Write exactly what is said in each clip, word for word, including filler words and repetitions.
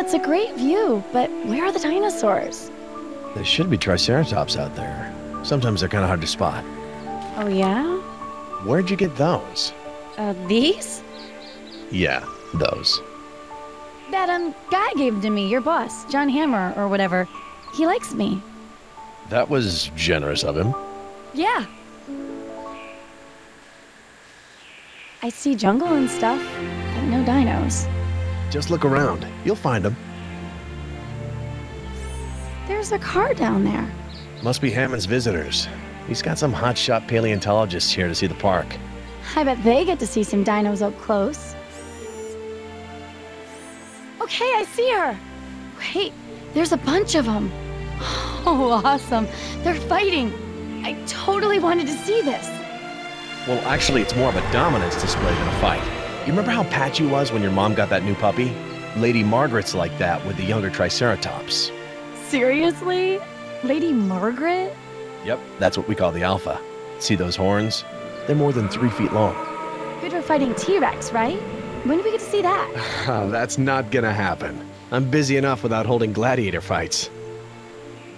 It's a great view, but where are the dinosaurs? There should be Triceratops out there. Sometimes they're kind of hard to spot. Oh, yeah? Where'd you get those? Uh, these? Yeah, those. That, um, guy gave them to me, your boss, John Hammer, or whatever. He likes me. That was generous of him. Yeah. I see jungle and stuff, but no dinos. Just look around. You'll find them. There There's a car down there. Must be Hammond's visitors. He's got some hotshot paleontologists here to see the park. I bet they get to see some dinos up close. Okay, I see her. Wait, there's a bunch of them. Oh, awesome. They're fighting. I totally wanted to see this. Well, actually, it's more of a dominance display than a fight. You remember how Patchy was when your mom got that new puppy? Lady Margaret's like that with the younger Triceratops. Seriously? Lady Margaret? Yep, that's what we call the alpha. See those horns? They're more than three feet long. Good for fighting T-Rex, right? When do we get to see that? Oh, that's not gonna happen. I'm busy enough without holding gladiator fights.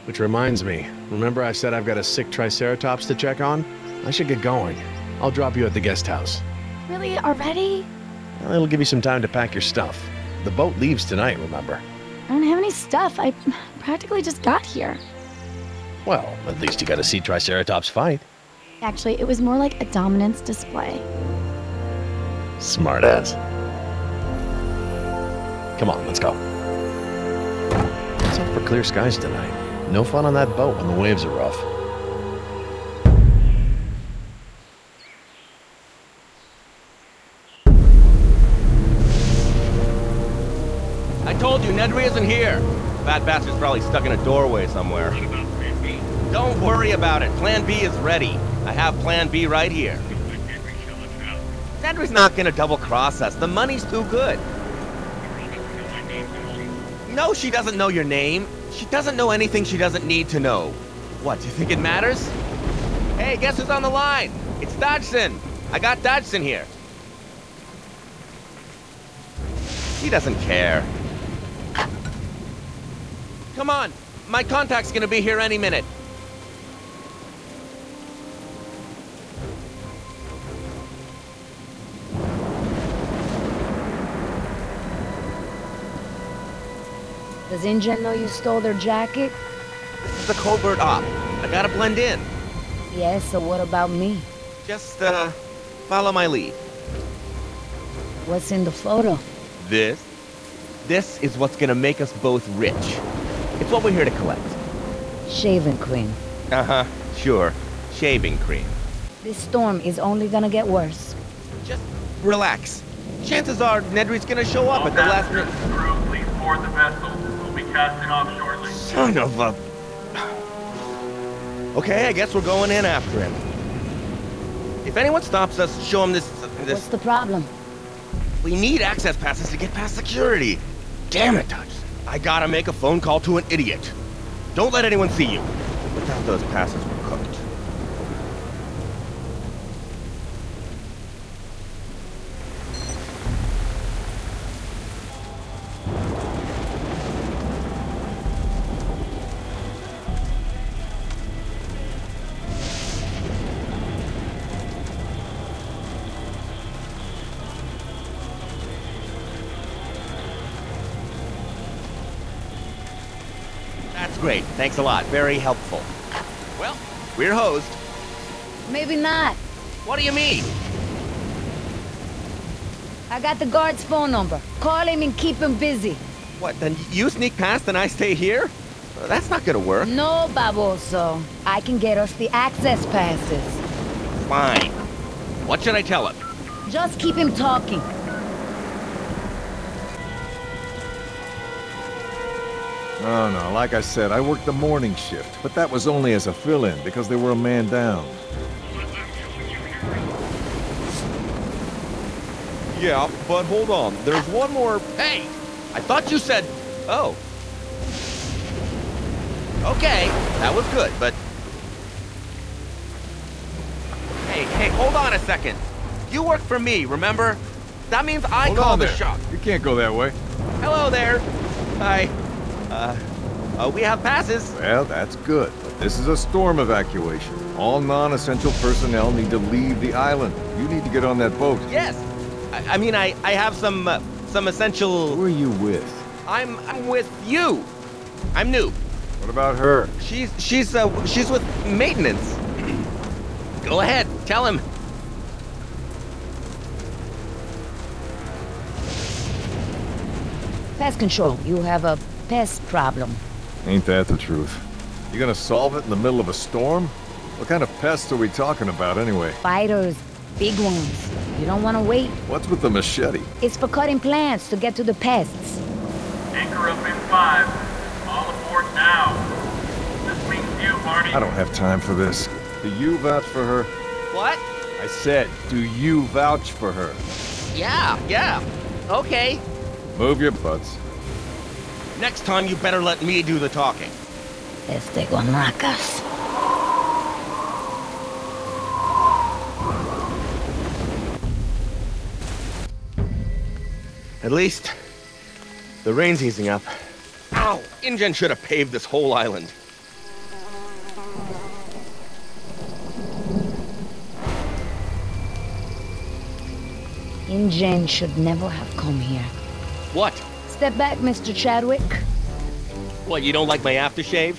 Which reminds me, remember I said I've got a sick Triceratops to check on? I should get going. I'll drop you at the guest house. Really? Already? Well, it'll give you some time to pack your stuff. The boat leaves tonight, remember? I don't have any stuff. I practically just got here. Well, at least you got to see Triceratops fight. Actually, it was more like a dominance display. Smartass. Come on, let's go. It's up for clear skies tonight. No fun on that boat when the waves are rough. I told you, Nedry isn't here. Fat bastard's probably stuck in a doorway somewhere. Don't worry about it. Plan B is ready. I have Plan B right here. Nedry's not gonna double-cross us. The money's too good. No, she doesn't know your name. She doesn't know anything she doesn't need to know. What, do you think it matters? Hey, guess who's on the line? It's Dodgson. I got Dodgson here. He doesn't care. Come on. My contact's gonna be here any minute. Does InGen know you stole their jacket? This is a covert op. I gotta blend in. Yeah, so what about me? Just, uh, follow my lead. What's in the photo? This? This is what's gonna make us both rich. It's what we're here to collect. Shaving cream. Uh-huh, sure. Shaving cream. This storm is only gonna get worse. Just relax. Chances are Nedry's gonna show up All at the last minute. Crew, please board the vessel. We'll be casting off shortly. Son of a... Okay, I guess we're going in after him. If anyone stops us, show him this... this... What's the problem? We need access passes to get past security. Damn it, Dutch. I gotta make a phone call to an idiot. Don't let anyone see you. Without those passes, we're cooked. Great, thanks a lot. Very helpful. Well, we're hosed. Maybe not. What do you mean? I got the guard's phone number. Call him and keep him busy. What, then you sneak past and I stay here? Well, that's not gonna work. No, Baboso. I can get us the access passes. Fine. What should I tell him? Just keep him talking. No, no, like I said, I worked the morning shift, but that was only as a fill-in, because they were a man down. Yeah, but hold on, there's one more... Hey! I thought you said... Oh. Okay, that was good, but... Hey, hey, hold on a second. You work for me, remember? That means I hold call the there. shop. You can't go that way. Hello there. Hi. Uh, uh, we have passes. Well, that's good, but this is a storm evacuation. All non-essential personnel need to leave the island. You need to get on that boat. Yes. I, I mean, I, I have some, uh, some essential... Who are you with? I'm, I'm with you. I'm new. What about her? She's, she's, uh, she's with maintenance. Go ahead, tell him. Pest control, you have a... pest problem. Ain't that the truth? You gonna solve it in the middle of a storm? What kind of pests are we talking about anyway? Spiders. Big ones. You don't want to wait. What's with the machete? It's for cutting plants to get to the pests. Anchor up in five. All aboard now. This means you, Barney. I don't have time for this. Do you vouch for her? What? I said, do you vouch for her? Yeah, yeah. Okay. Move your butts. Next time, you better let me do the talking. Esteguanacas. At least, the rain's easing up. Ow! InGen should have paved this whole island. InGen should never have come here. What? Step back, Mister Chadwick. What, you don't like my aftershave?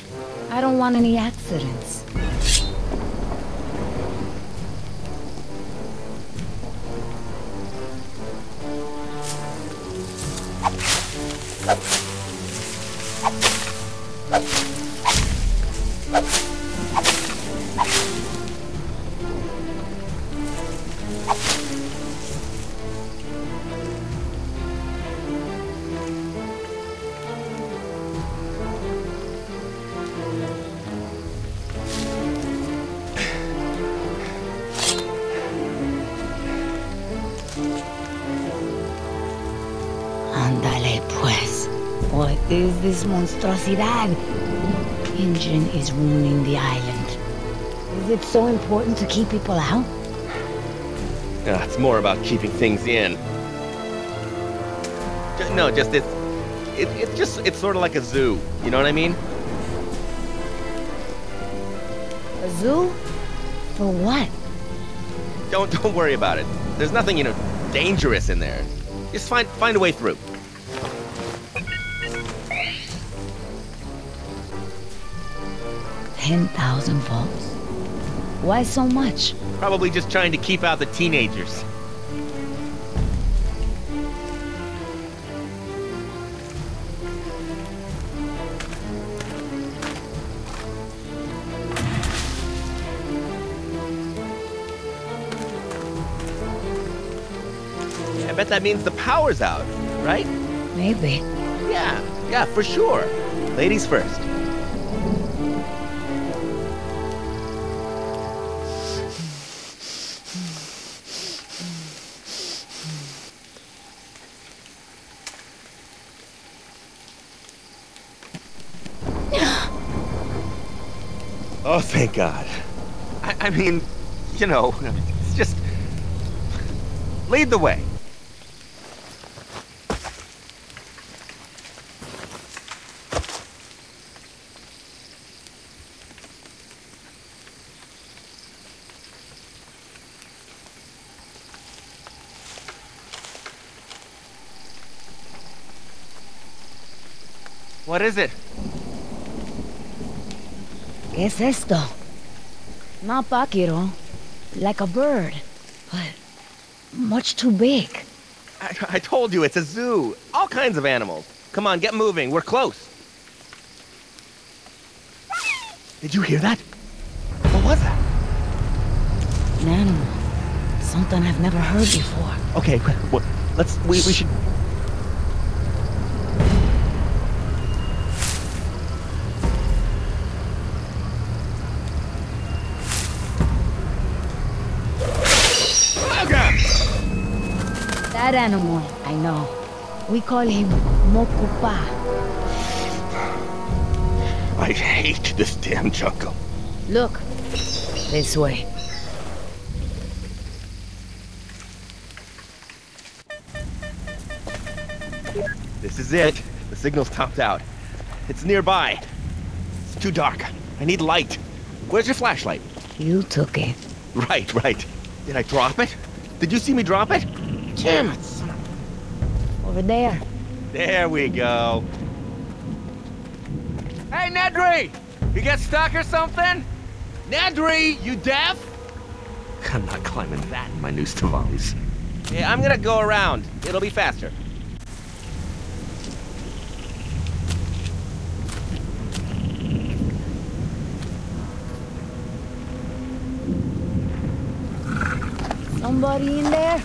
I don't want any accidents. This monstrosity. InGen is ruining the island. Is it so important to keep people out? Uh, it's more about keeping things in. Just, no, just it's it, it just it's sort of like a zoo. You know what I mean? A zoo? For what? Don't don't worry about it. There's nothing, you know, dangerous in there. Just find find a way through. ten thousand volts? Why so much? Probably just trying to keep out the teenagers. I bet that means the power's out, right? Maybe. Yeah, yeah, for sure. Ladies first. Oh, thank God. I, I mean, you know, it's just... Lead the way. What is it? ¿Qué es esto? Not Bakiro, like a bird, but much too big. I, I told you, it's a zoo. All kinds of animals. Come on, get moving. We're close. Did you hear that? What was that? An animal. Something I've never heard before. Okay, well, let's... We, we should... That animal, I know. We call him Mokupa. I hate this damn jungle. Look, this way. This is it. The signal's topped out. It's nearby. It's too dark. I need light. Where's your flashlight? You took it. Right, right. Did I drop it? Did you see me drop it? Damn it! Over there. There we go. Hey, Nedry! You get stuck or something? Nedry, you deaf? I'm not climbing that in my new Stavolys. Yeah, I'm gonna go around. It'll be faster. Somebody in there?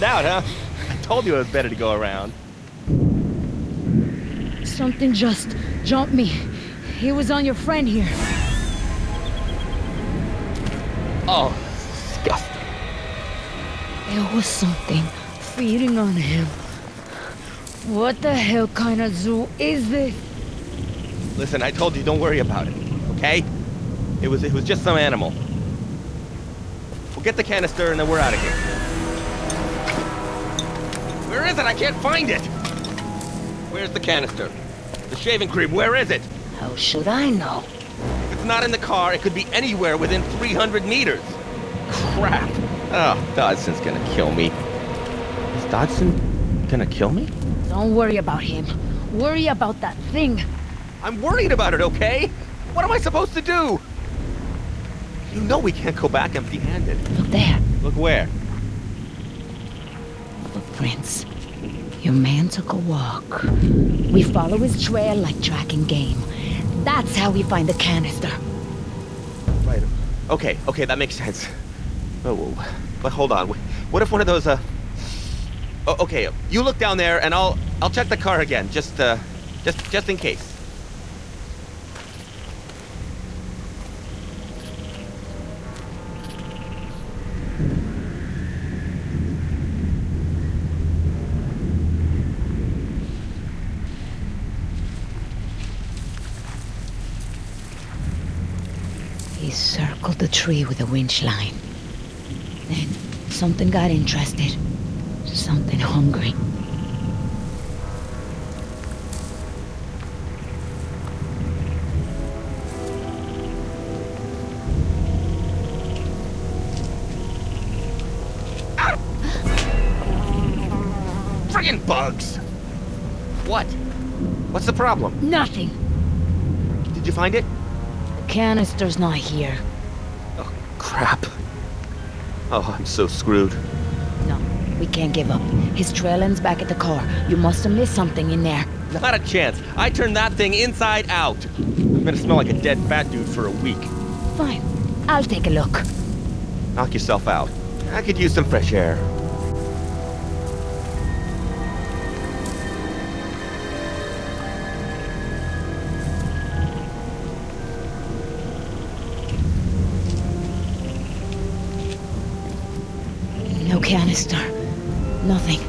Out, huh? I told you it was better to go around. Something just jumped me. He was on your friend here. Oh, disgusting. There was something feeding on him. What the hell kind of zoo is this? Listen, I told you, don't worry about it, okay? It was, it was just some animal. We'll get the canister and then we're out of here. Where is it? I can't find it! Where's the canister? The shaving cream, where is it? How should I know? If it's not in the car, it could be anywhere within three hundred meters. Crap. Oh, Dodson's gonna kill me. Is Dodgson gonna kill me? Don't worry about him. Worry about that thing. I'm worried about it, okay? What am I supposed to do? You know we can't go back empty-handed. Look there. Look where? Prince, your man took a walk. We follow his trail like tracking game. That's how we find the canister. Right. Okay, okay, that makes sense. Oh, but hold on. What if one of those, uh... Oh, okay, you look down there and I'll I'll check the car again, just, uh, just, just in case. Circled the tree with a winch line. Then something got interested. Something hungry. Friggin' bugs! What? What's the problem? Nothing. Did you find it? The canister's not here. Crap. Oh, I'm so screwed. No, we can't give up. His trail ends back at the car. You must have missed something in there. Not a chance. I turned that thing inside out. I'm gonna smell like a dead fat dude for a week. Fine. I'll take a look. Knock yourself out. I could use some fresh air. Canister. Nothing.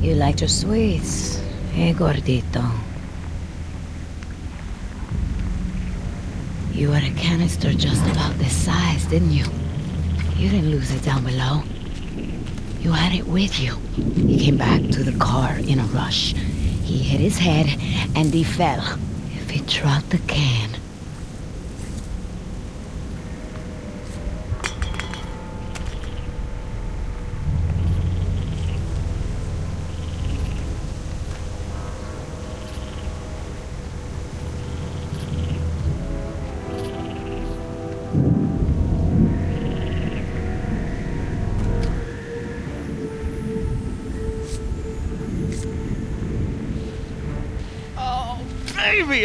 You liked your sweets, eh, gordito? You had a canister just about this size, didn't you? You didn't lose it down below. You had it with you. He came back to the car in a rush. He hit his head, and he fell. If he dropped the can...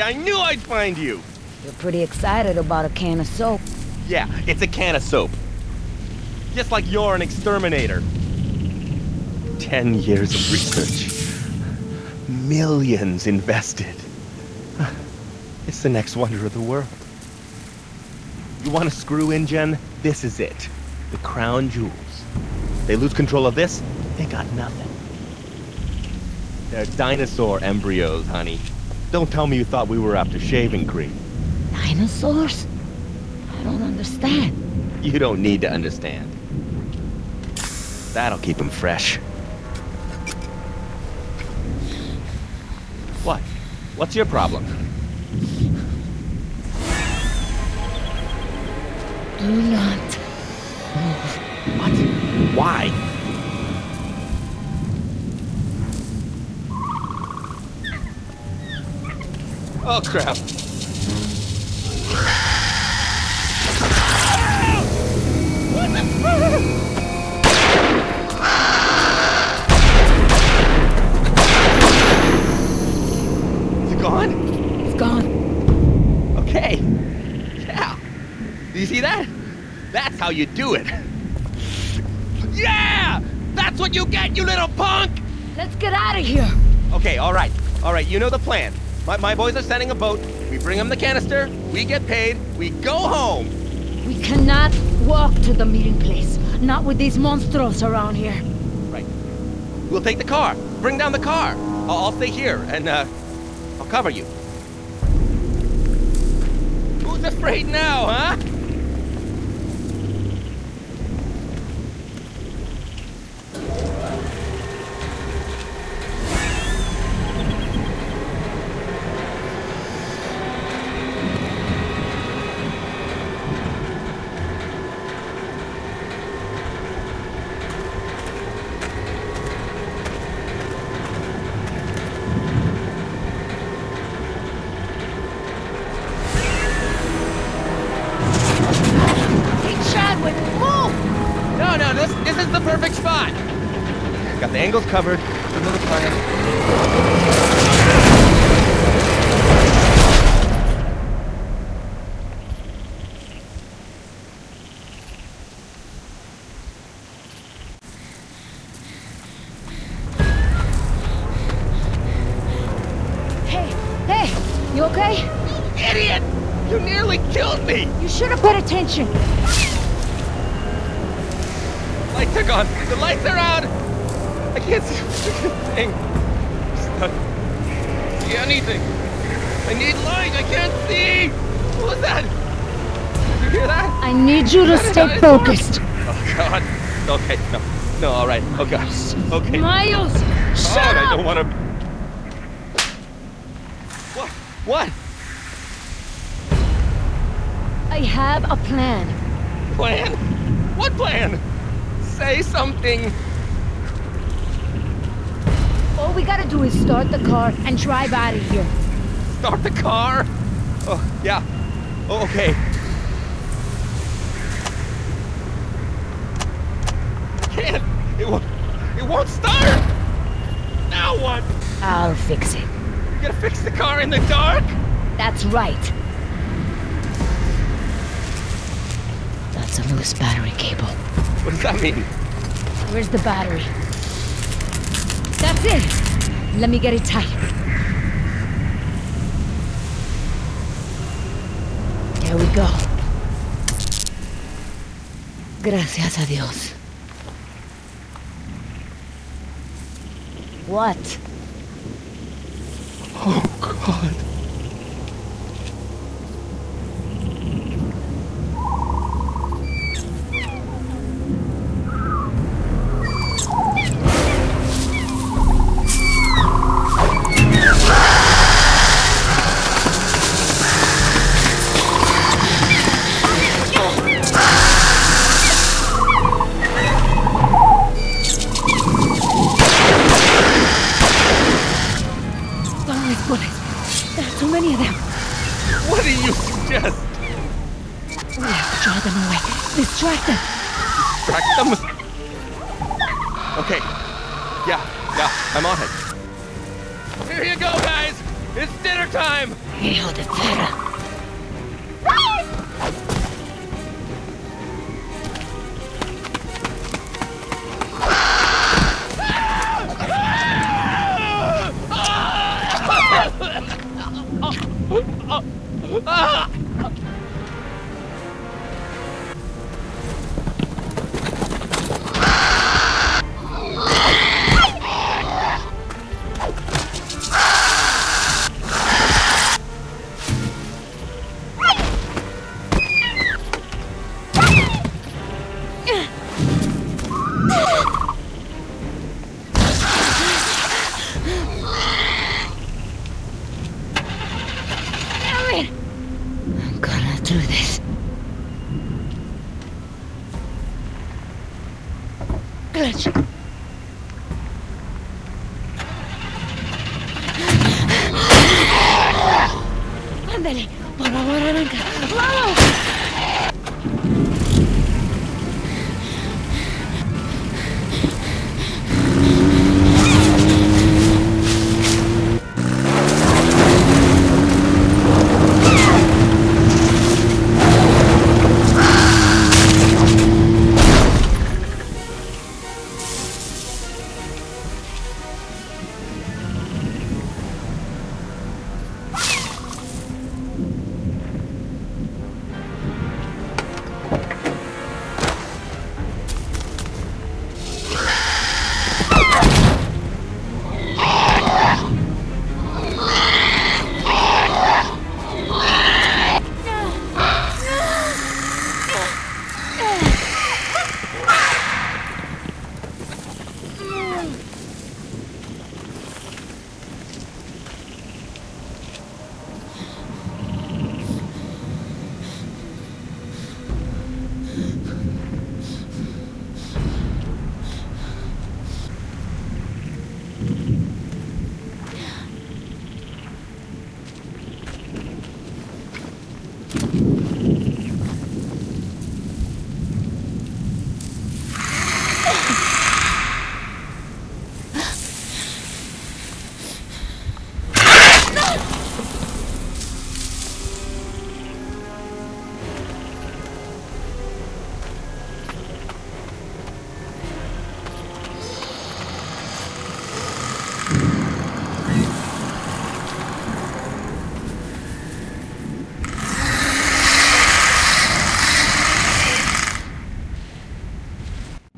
I knew I'd find you! You're pretty excited about a can of soap. Yeah, it's a can of soap. Just like you're an exterminator. Ten years of research. Millions invested. It's the next wonder of the world. You want to screw InGen? This is it. The crown jewels. They lose control of this, they got nothing. They're dinosaur embryos, honey. Don't tell me you thought we were after shaving cream. Dinosaurs? I don't understand. You don't need to understand. That'll keep them fresh. What? What's your problem? Do not move. What? Why? Oh, crap. Is it gone? It's gone. Okay. Yeah. Do you see that? That's how you do it. Yeah! That's what you get, you little punk! Let's get out of here. Okay, all right. All right, you know the plan. My, my boys are sending a boat. We bring them the canister. We get paid. We go home. We cannot walk to the meeting place. Not with these monstros around here. Right. We'll take the car. Bring down the car. I'll, I'll stay here, and uh, I'll cover you. Who's afraid now, huh? Angles covered. Another planet. Hey, hey, you okay? Idiot! You nearly killed me! You should have paid attention. Lights are gone. The lights are out. I can't see a thing. I'm stuck. I can't see anything. I need light. I can't see. What was that? Did you hear that? I need you to stay focused. Oh God. Okay. No. No. All right. Oh God. Okay. Miles. Shut up. I don't want to. What? What? I have a plan. Plan? What plan? Say something. All we gotta do is start the car and drive out of here. Start the car? Oh, yeah. Oh, okay. I can't. It won't, it won't start. Now what? I'll fix it. You're gonna fix the car in the dark? That's right. That's a loose battery cable. What does that mean? Where's the battery? That's it! Let me get it tight. There we go. Gracias a Dios. What? Oh, God. village. Ándale, por favor, arranca. ¡Vamos!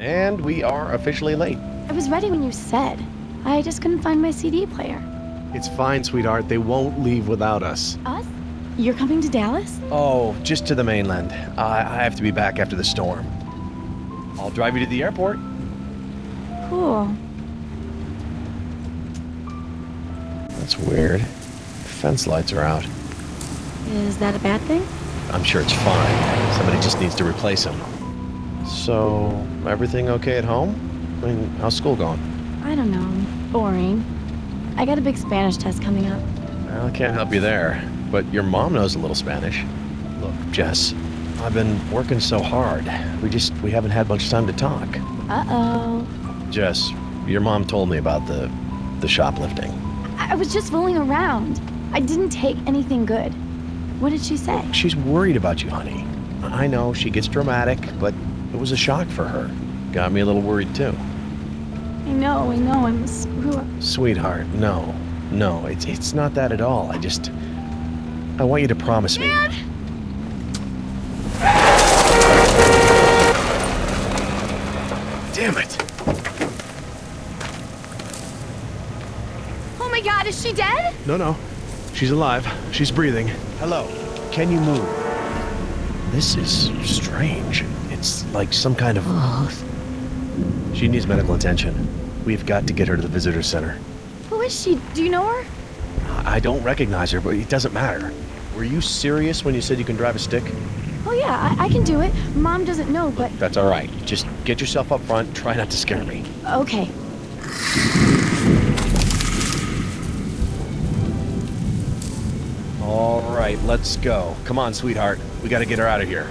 And we are officially late. I was ready when you said. I just couldn't find my C D player. It's fine, sweetheart. They won't leave without us. Us? You're coming to Dallas? Oh, just to the mainland. Uh, I have to be back after the storm. I'll drive you to the airport. Cool. That's weird. The fence lights are out. Is that a bad thing? I'm sure it's fine. Somebody just needs to replace them. So, everything okay at home? I mean, how's school going? I don't know. Boring. I got a big Spanish test coming up. Well, I can't help you there, but your mom knows a little Spanish. Look, Jess, I've been working so hard. We just, we haven't had much time to talk. Uh-oh. Jess, your mom told me about the, the shoplifting. I, I was just fooling around. I didn't take anything good. What did she say? She's worried about you, honey. I know, she gets dramatic, but... it was a shock for her. Got me a little worried, too. I know, I know, I'm a screw-up. Sweetheart, no. No, it's, it's not that at all. I just... I want you to promise me. Dad! Damn it! Oh my God, is she dead? No, no. She's alive. She's breathing. Hello. Can you move? This is strange. It's like some kind of... Oh. She needs medical attention. We've got to get her to the visitor center. Who is she? Do you know her? I don't recognize her, but it doesn't matter. Were you serious when you said you can drive a stick? Oh yeah, I, I can do it. Mom doesn't know, but... That's all right. Just get yourself up front. Try not to scare me. Okay. All right, let's go. Come on, sweetheart. We got to get her out of here.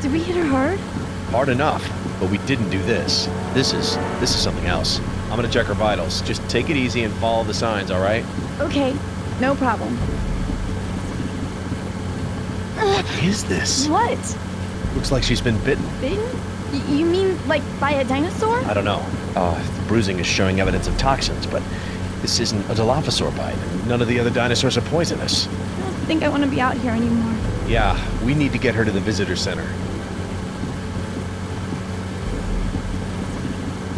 Did we hit her hard? Hard enough, but we didn't do this. This is, this is something else. I'm gonna check her vitals. Just take it easy and follow the signs, all right? Okay, no problem. What is this? What? Looks like she's been bitten. Bitten? You mean, like, by a dinosaur? I don't know. Uh, the bruising is showing evidence of toxins, but this isn't a Dilophosaur bite. None of the other dinosaurs are poisonous. I don't think I want to be out here anymore. Yeah, we need to get her to the visitor center.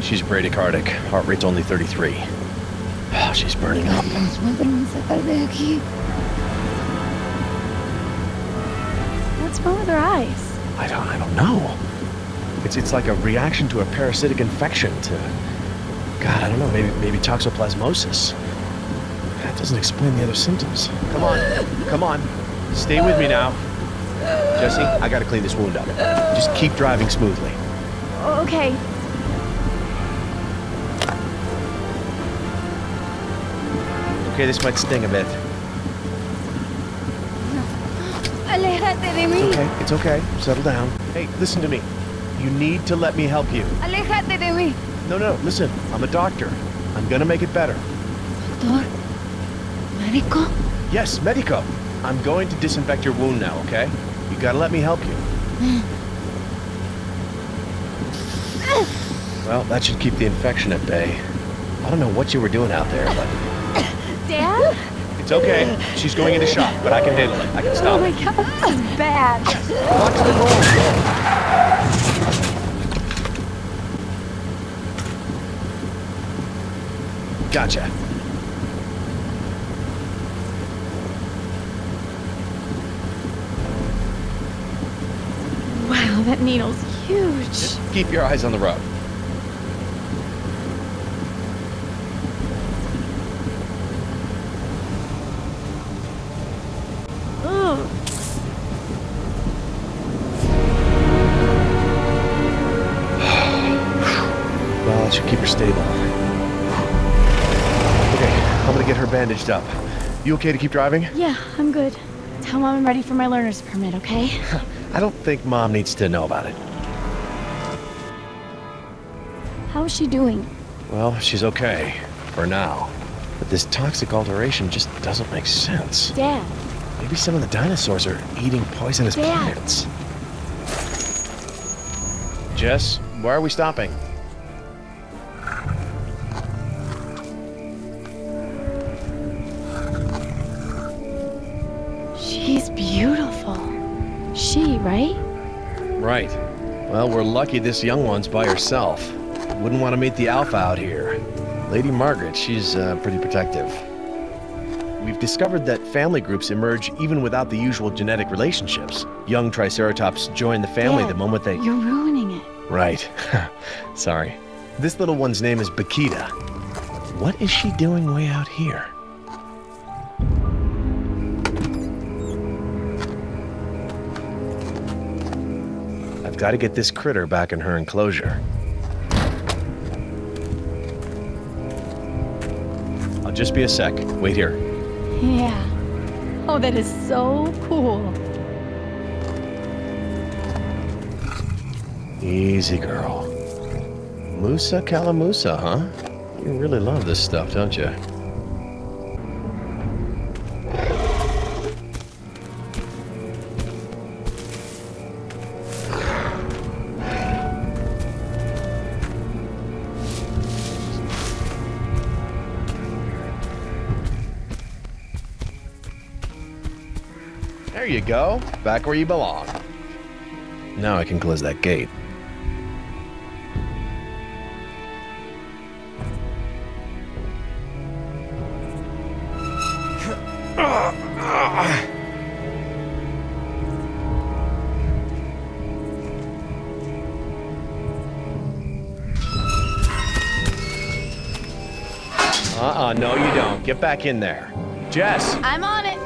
She's bradycardic. Heart rate's only thirty-three. Oh, she's burning up. What's wrong with her eyes? I don't, I don't know. It's, it's like a reaction to a parasitic infection to God, I don't know, maybe maybe toxoplasmosis. That doesn't explain the other symptoms. Come on, come on. Stay with me now. Jesse, I gotta clean this wound up. Just keep driving smoothly. Okay. Okay, this might sting a bit. It's okay, it's okay. Settle down. Hey, listen to me. You need to let me help you. Alejate de mí. No, no, listen. I'm a doctor. I'm gonna make it better. Doctor? Medico? Yes, medico. I'm going to disinfect your wound now, okay? You gotta let me help you. Well, that should keep the infection at bay. I don't know what you were doing out there, but... Dad? It's okay. She's going into shock, but I can handle it. I can stop it. Oh my God, this is bad. Watch the wound. Gotcha. Wow, that needle's huge. Just keep your eyes on the road. Stable. Okay, I'm gonna get her bandaged up. You okay to keep driving? Yeah, I'm good. Tell Mom I'm ready for my learner's permit, okay? I don't think Mom needs to know about it. How is she doing? Well, she's okay. For now. But this toxic alteration just doesn't make sense. Dad. Maybe some of the dinosaurs are eating poisonous Dad. plants. Jess, where are we stopping? Right? Right. Well, we're lucky this young one's by herself. Wouldn't want to meet the alpha out here. Lady Margaret, she's uh, pretty protective. We've discovered that family groups emerge even without the usual genetic relationships. Young Triceratops join the family Dad, the moment they... You're ruining it. Right. Sorry. This little one's name is Bakita. What is she doing way out here? I've got to get this critter back in her enclosure. I'll just be a sec. Wait here. Yeah. Oh, that is so cool. Easy, girl. Musa Kalamusa, huh? You really love this stuff, don't you? There you go, back where you belong. Now I can close that gate. Uh-uh, no you don't. Get back in there. Jess! I'm on it!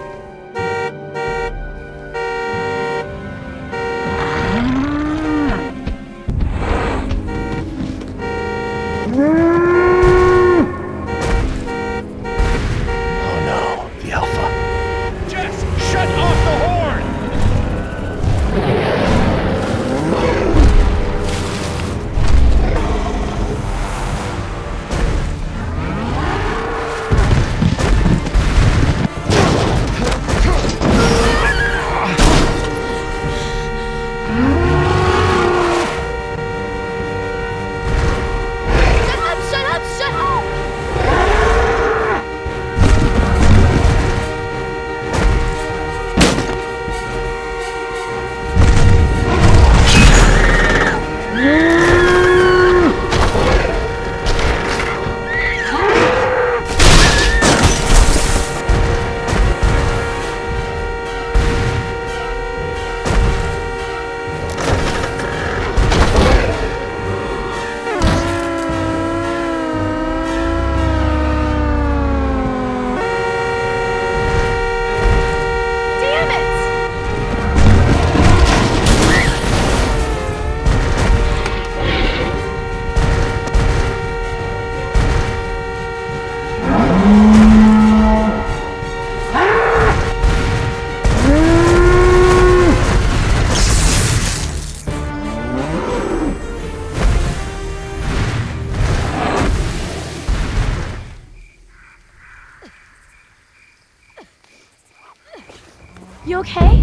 You okay?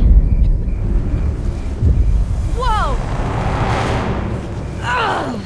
Whoa! Ugh.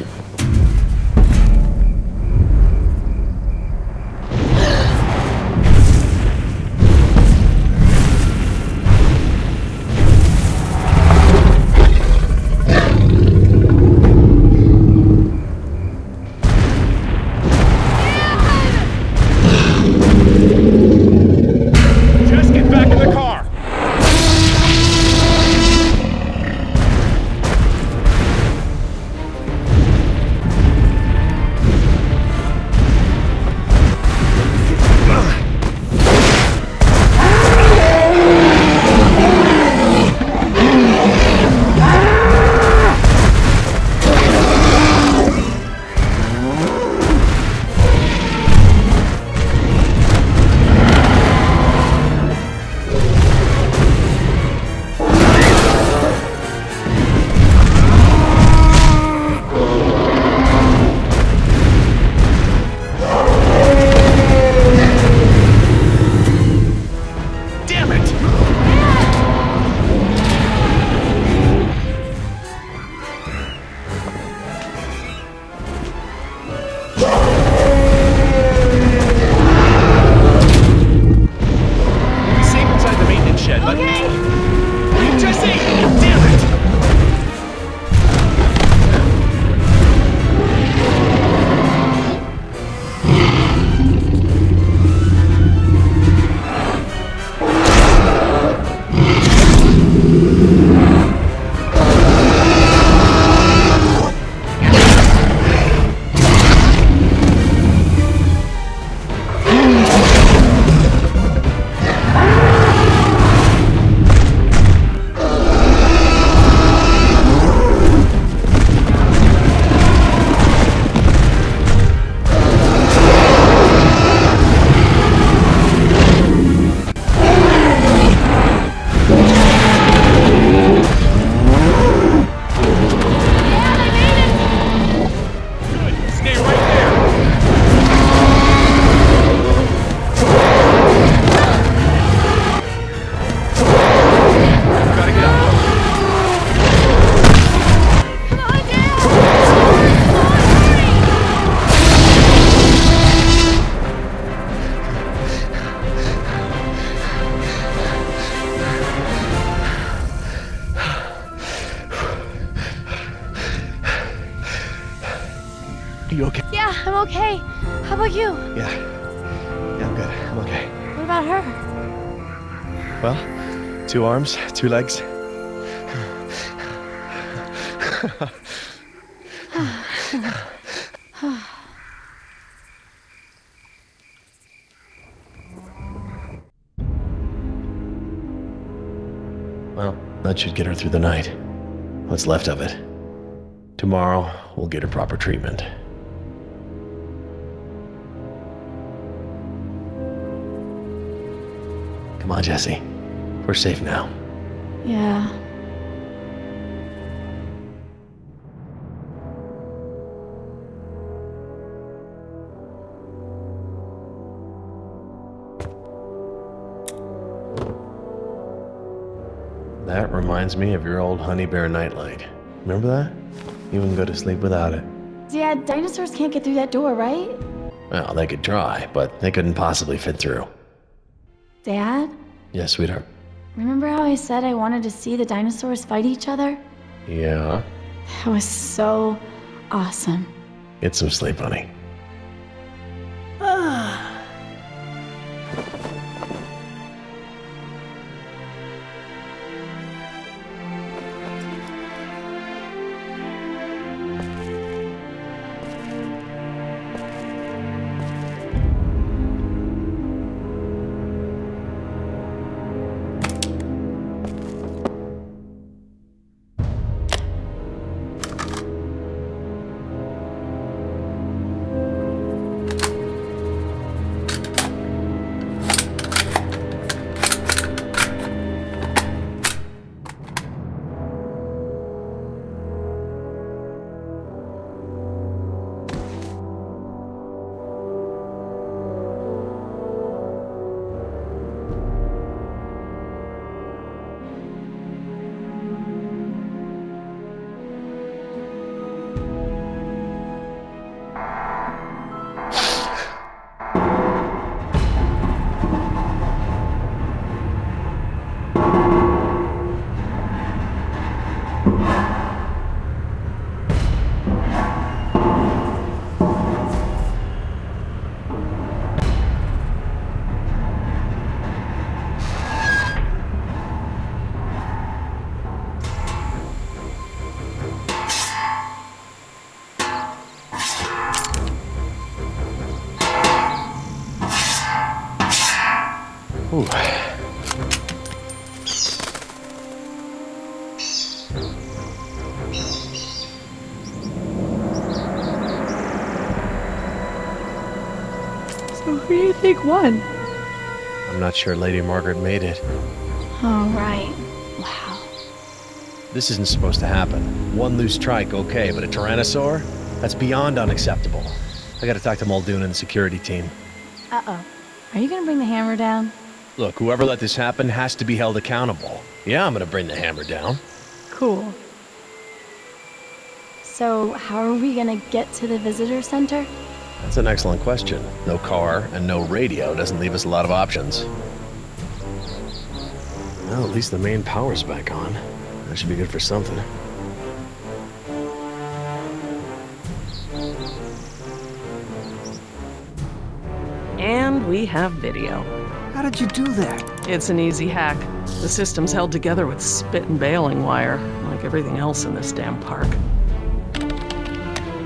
Two arms, two legs. Well, that should get her through the night. What's left of it. Tomorrow, we'll get her proper treatment. Come on, Jesse. We're safe now. Yeah. That reminds me of your old honey bear nightlight. Remember that? You wouldn't go to sleep without it. Yeah, dinosaurs can't get through that door, right? Well, they could try, but they couldn't possibly fit through. Dad? Yes, sweetheart. Remember how I said I wanted to see the dinosaurs fight each other? Yeah. That was so awesome. Get some sleep, honey. Ooh. So who do you think won? I'm not sure Lady Margaret made it. Oh, right. Wow. This isn't supposed to happen. One loose trike, okay, but a Tyrannosaur? That's beyond unacceptable. I gotta talk to Muldoon and the security team. Uh-oh. Are you gonna bring the hammer down? Look, whoever let this happen has to be held accountable. Yeah, I'm gonna bring the hammer down. Cool. So, how are we gonna get to the visitor center? That's an excellent question. No car and no radio doesn't leave us a lot of options. Well, at least the main power's back on. That should be good for something. And we have video. How did you do that? It's an easy hack. The system's held together with spit and baling wire, like everything else in this damn park.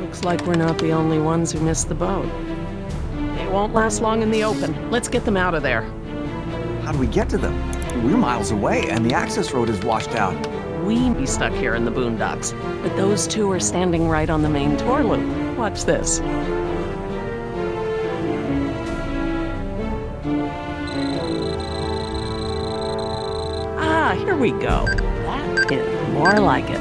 Looks like we're not the only ones who missed the boat. They won't last long in the open. Let's get them out of there. How do we get to them? We're miles away, and the access road is washed out. We'd be stuck here in the boondocks, but those two are standing right on the main tour loop. Watch this. Here we go. That is more like it.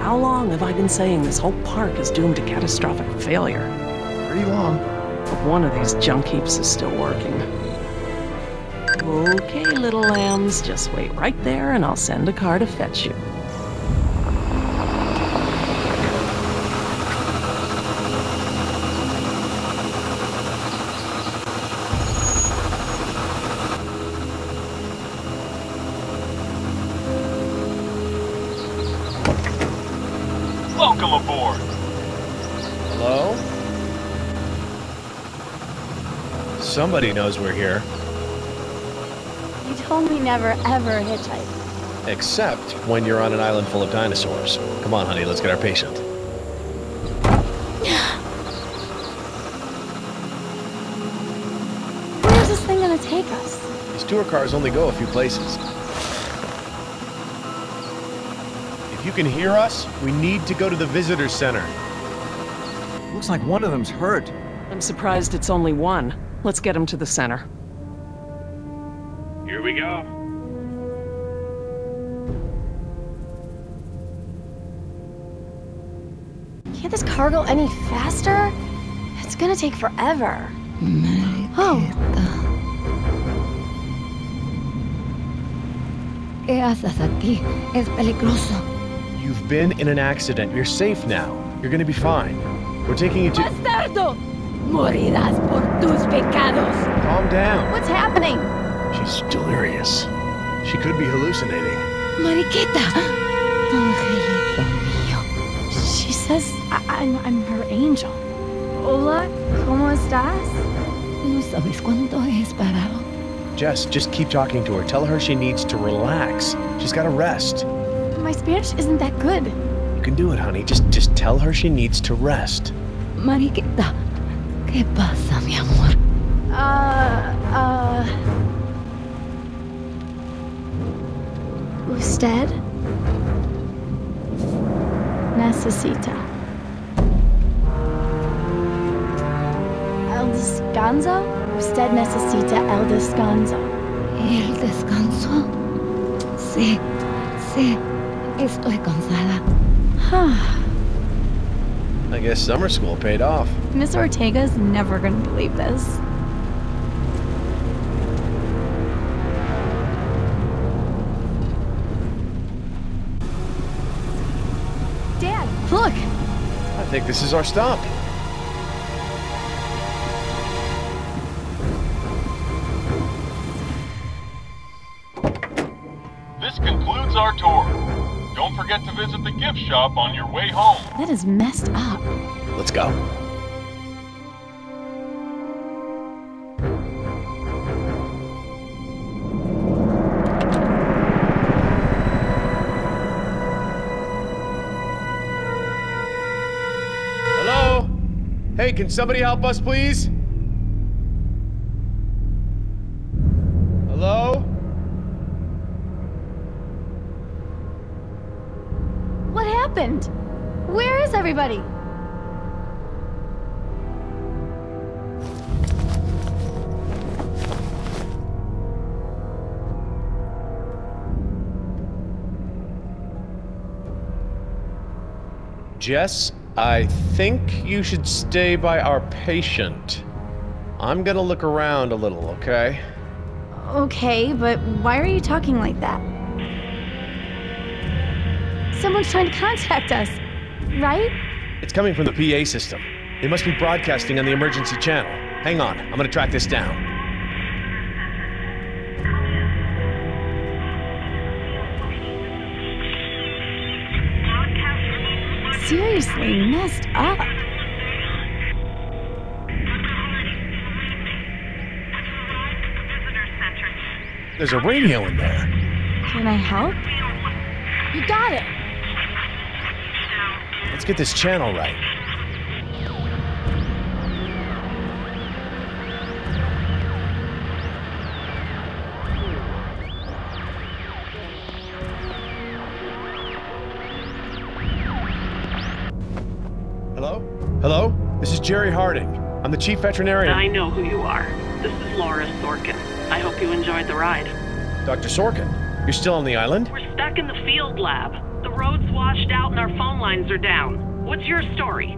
How long have I been saying this whole park is doomed to catastrophic failure? Pretty long. But one of these junk heaps is still working. Okay, little lambs, just wait right there and I'll send a car to fetch you. Somebody knows we're here. You told me never, ever hitchhike. Except when you're on an island full of dinosaurs. Come on, honey, let's get our patient. Where's this thing gonna take us? These tour cars only go a few places. If you can hear us, we need to go to the visitor center. Looks like one of them's hurt. I'm surprised it's only one. Let's get him to the center. Here we go. Can't this car go any faster? It's gonna take forever. Oh. ¿Qué haces aquí? Es peligroso. You've been in an accident. You're safe now. You're gonna be fine. We're taking you to... Bastardo! Morirás por tus pecados. Calm down. What's happening? She's delirious. She could be hallucinating. Mariquita! Angelito mío. She says I I'm, I'm her angel. Hola, ¿cómo estás? No sabes cuánto he esperado. Jess, just keep talking to her. Tell her she needs to relax. She's got to rest. My Spanish isn't that good. You can do it, honey. Just, just tell her she needs to rest. Mariquita. ¿Qué pasa, mi amor? Uh, uh... Usted necesita el descanso? Usted necesita el descanso. ¿El descanso? Sí, sí, estoy cansada. Huh. I guess summer school paid off. Miss Ortega's never gonna believe this. Dad, look! I think this is our stop. This concludes our tour. Don't forget to visit the gift shop on your way home. That is messed up. Let's go. Hey, can somebody help us, please? Hello? What happened? Where is everybody? Jess, I think you should stay by our patient. I'm gonna look around a little, okay? Okay, but why are you talking like that? Someone's trying to contact us, right? It's coming from the P A system. They must be broadcasting on the emergency channel. Hang on, I'm gonna track this down. Seriously messed up. There's a radio in there. Can I help? You got it. Let's get this channel right. Hello? This is Jerry Harding. I'm the chief veterinarian. I know who you are. This is Laura Sorkin. I hope you enjoyed the ride. Doctor Sorkin, you're still on the island? We're stuck in the field lab. The road's washed out and our phone lines are down. What's your story?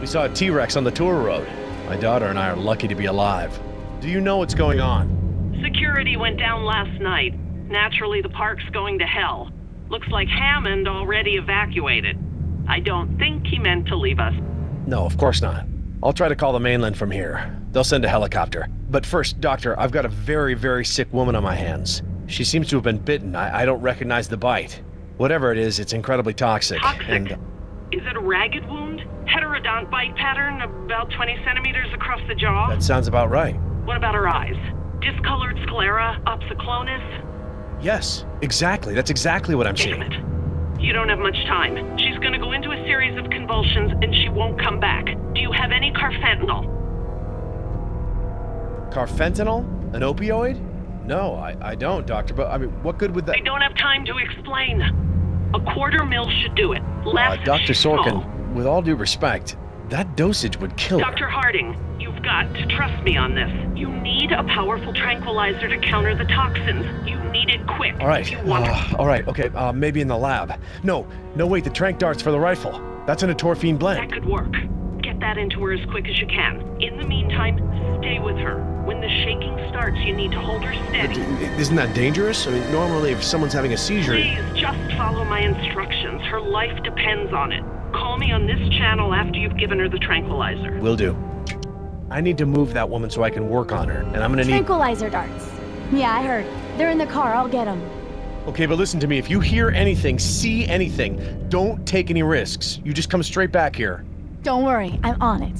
We saw a T-Rex on the tour road. My daughter and I are lucky to be alive. Do you know what's going on? Security went down last night. Naturally, the park's going to hell. Looks like Hammond already evacuated. I don't think he meant to leave us. No, of course not. I'll try to call the mainland from here. They'll send a helicopter. But first, Doctor, I've got a very, very sick woman on my hands. She seems to have been bitten. I, I don't recognize the bite. Whatever it is, it's incredibly toxic. Toxic? And... is it a ragged wound? Heterodont bite pattern, about twenty centimeters across the jaw? That sounds about right. What about her eyes? Discolored sclera, opsoclonus? Yes, exactly. That's exactly what I'm seeing. Damn it. You don't have much time. She's going to go into a series of convulsions and she won't come back. Do you have any carfentanil? Carfentanil? An opioid? No, I, I don't, Doctor, but I mean, what good would that... I don't have time to explain. A quarter mil should do it. Less uh, Doctor Sorkin, small. With all due respect, that dosage would kill Doctor her. Doctor Harding, you've got to trust me on this. You need a powerful tranquilizer to counter the toxins. You need it quick. All right. You want uh, all right. Okay. Uh, maybe in the lab. No. No. Wait. The tranq dart's for the rifle. That's in a torphine blend. That could work. Get that into her as quick as you can. In the meantime, stay with her. When the shaking starts, you need to hold her steady. But isn't that dangerous? I mean, normally, if someone's having a seizure. Please just follow my instructions. Her life depends on it. Call me on this channel after you've given her the tranquilizer. Will do. I need to move that woman so I can work on her, and I'm gonna need... tranquilizer darts. Yeah, I heard. They're in the car. I'll get them. Okay, but listen to me. If you hear anything, see anything, don't take any risks. You just come straight back here. Don't worry. I'm on it.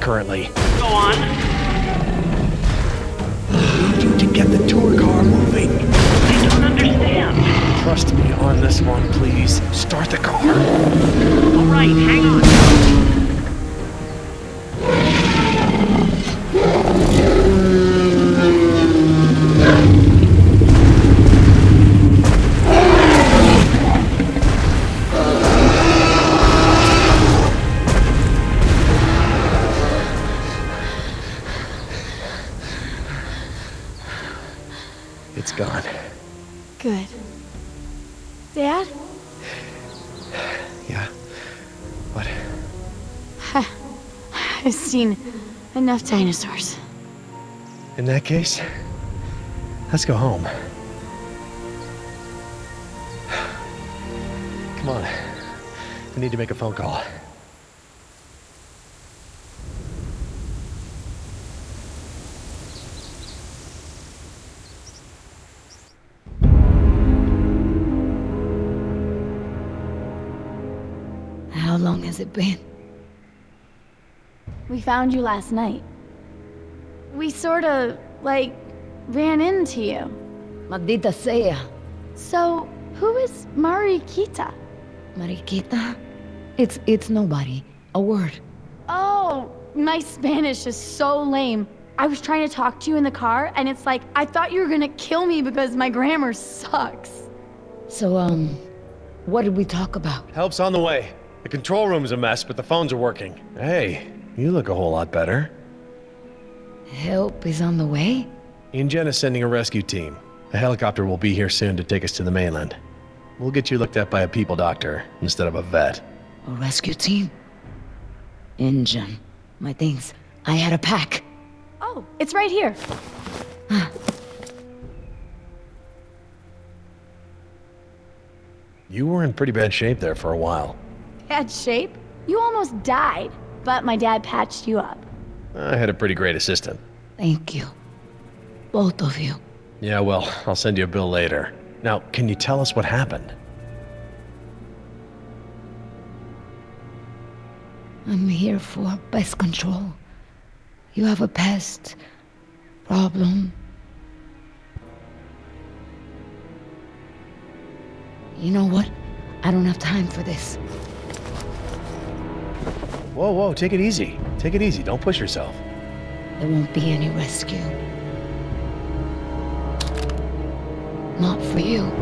Currently. Go on. I need you to get the tour car moving. I don't understand. Trust me on this one, please. Start the car. All right, hang on. Gone. Good. Dad? Yeah? What? I've seen enough dinosaurs. In that case, let's go home. Come on. We need to make a phone call. How long has it been? We found you last night. We sort of, like, ran into you. Maldita sea. So, who is Mariquita? Mariquita? It's, it's nobody. A word. Oh, my Spanish is so lame. I was trying to talk to you in the car, and it's like, I thought you were gonna kill me because my grammar sucks. So, um, what did we talk about? Help's on the way. The control room's a mess, but the phones are working. Hey, you look a whole lot better. Help is on the way? InGen is sending a rescue team. A helicopter will be here soon to take us to the mainland. We'll get you looked at by a people doctor instead of a vet. A rescue team? InGen. My things. I had a pack. Oh, it's right here. You were in pretty bad shape there for a while. Bad shape? You almost died, but my dad patched you up. I had a pretty great assistant. Thank you. Both of you. Yeah, well, I'll send you a bill later. Now, can you tell us what happened? I'm here for pest control. You have a pest problem. You know what? I don't have time for this. Whoa, whoa, take it easy. Take it easy, don't push yourself. There won't be any rescue. Not for you.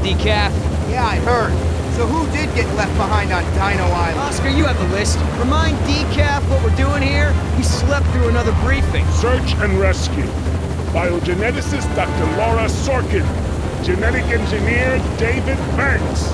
Decaf. Yeah, I heard. So who did get left behind on Dino Island? Oscar, you have the list. Remind Decaf what we're doing here. We slept through another briefing. Search and rescue. Biogeneticist Doctor Laura Sorkin. Genetic engineer David Banks.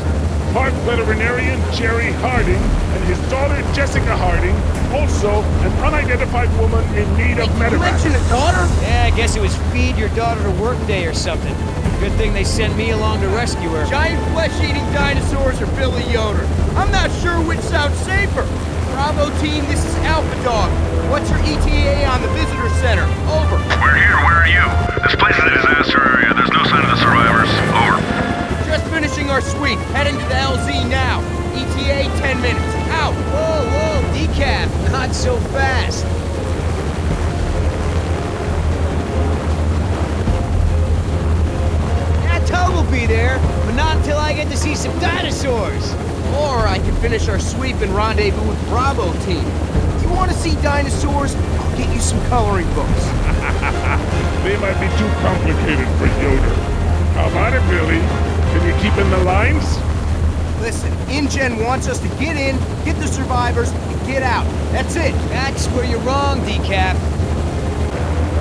Park veterinarian Jerry Harding and his daughter Jessica Harding. Also, an unidentified woman in need of medical. You mentioned a daughter? Yeah, I guess it was feed your daughter to work day or something. Good thing they sent me along to rescue her. Giant flesh-eating dinosaurs or Billy Yoder? I'm not sure which sounds safer. Bravo team, this is Alpha Dog. What's your E T A on the visitor center? Over. We're here, where are you? This place is a disaster area. There's no sign of the survivors. Over. Just finishing our sweep. Heading to the L Z now. E T A ten minutes. Out. Whoa, whoa, decaf. Not so fast. Will be there, but not until I get to see some dinosaurs. Or I can finish our sweep and rendezvous with Bravo team. If you want to see dinosaurs, I'll get you some coloring books. They might be too complicated for Yoder. How about it, Billy? Can you keep in the lines? Listen, InGen wants us to get in, get the survivors, and get out. That's it. That's where you're wrong, Decaf.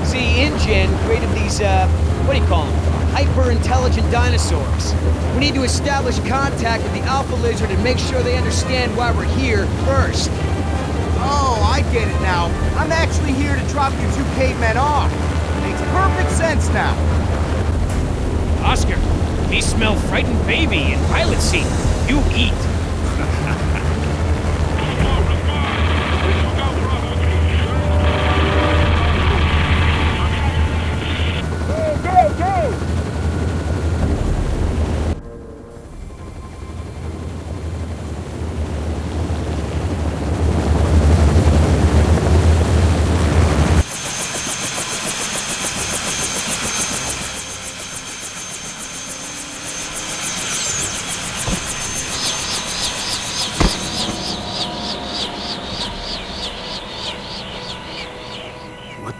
See, InGen created these, uh, what do you call them? Hyper-intelligent dinosaurs. We need to establish contact with the alpha lizard and make sure they understand why we're here first. Oh, I get it now. I'm actually here to drop you two cavemen off. Makes perfect sense now. Oscar, they smell frightened baby in pilot seat. You eat.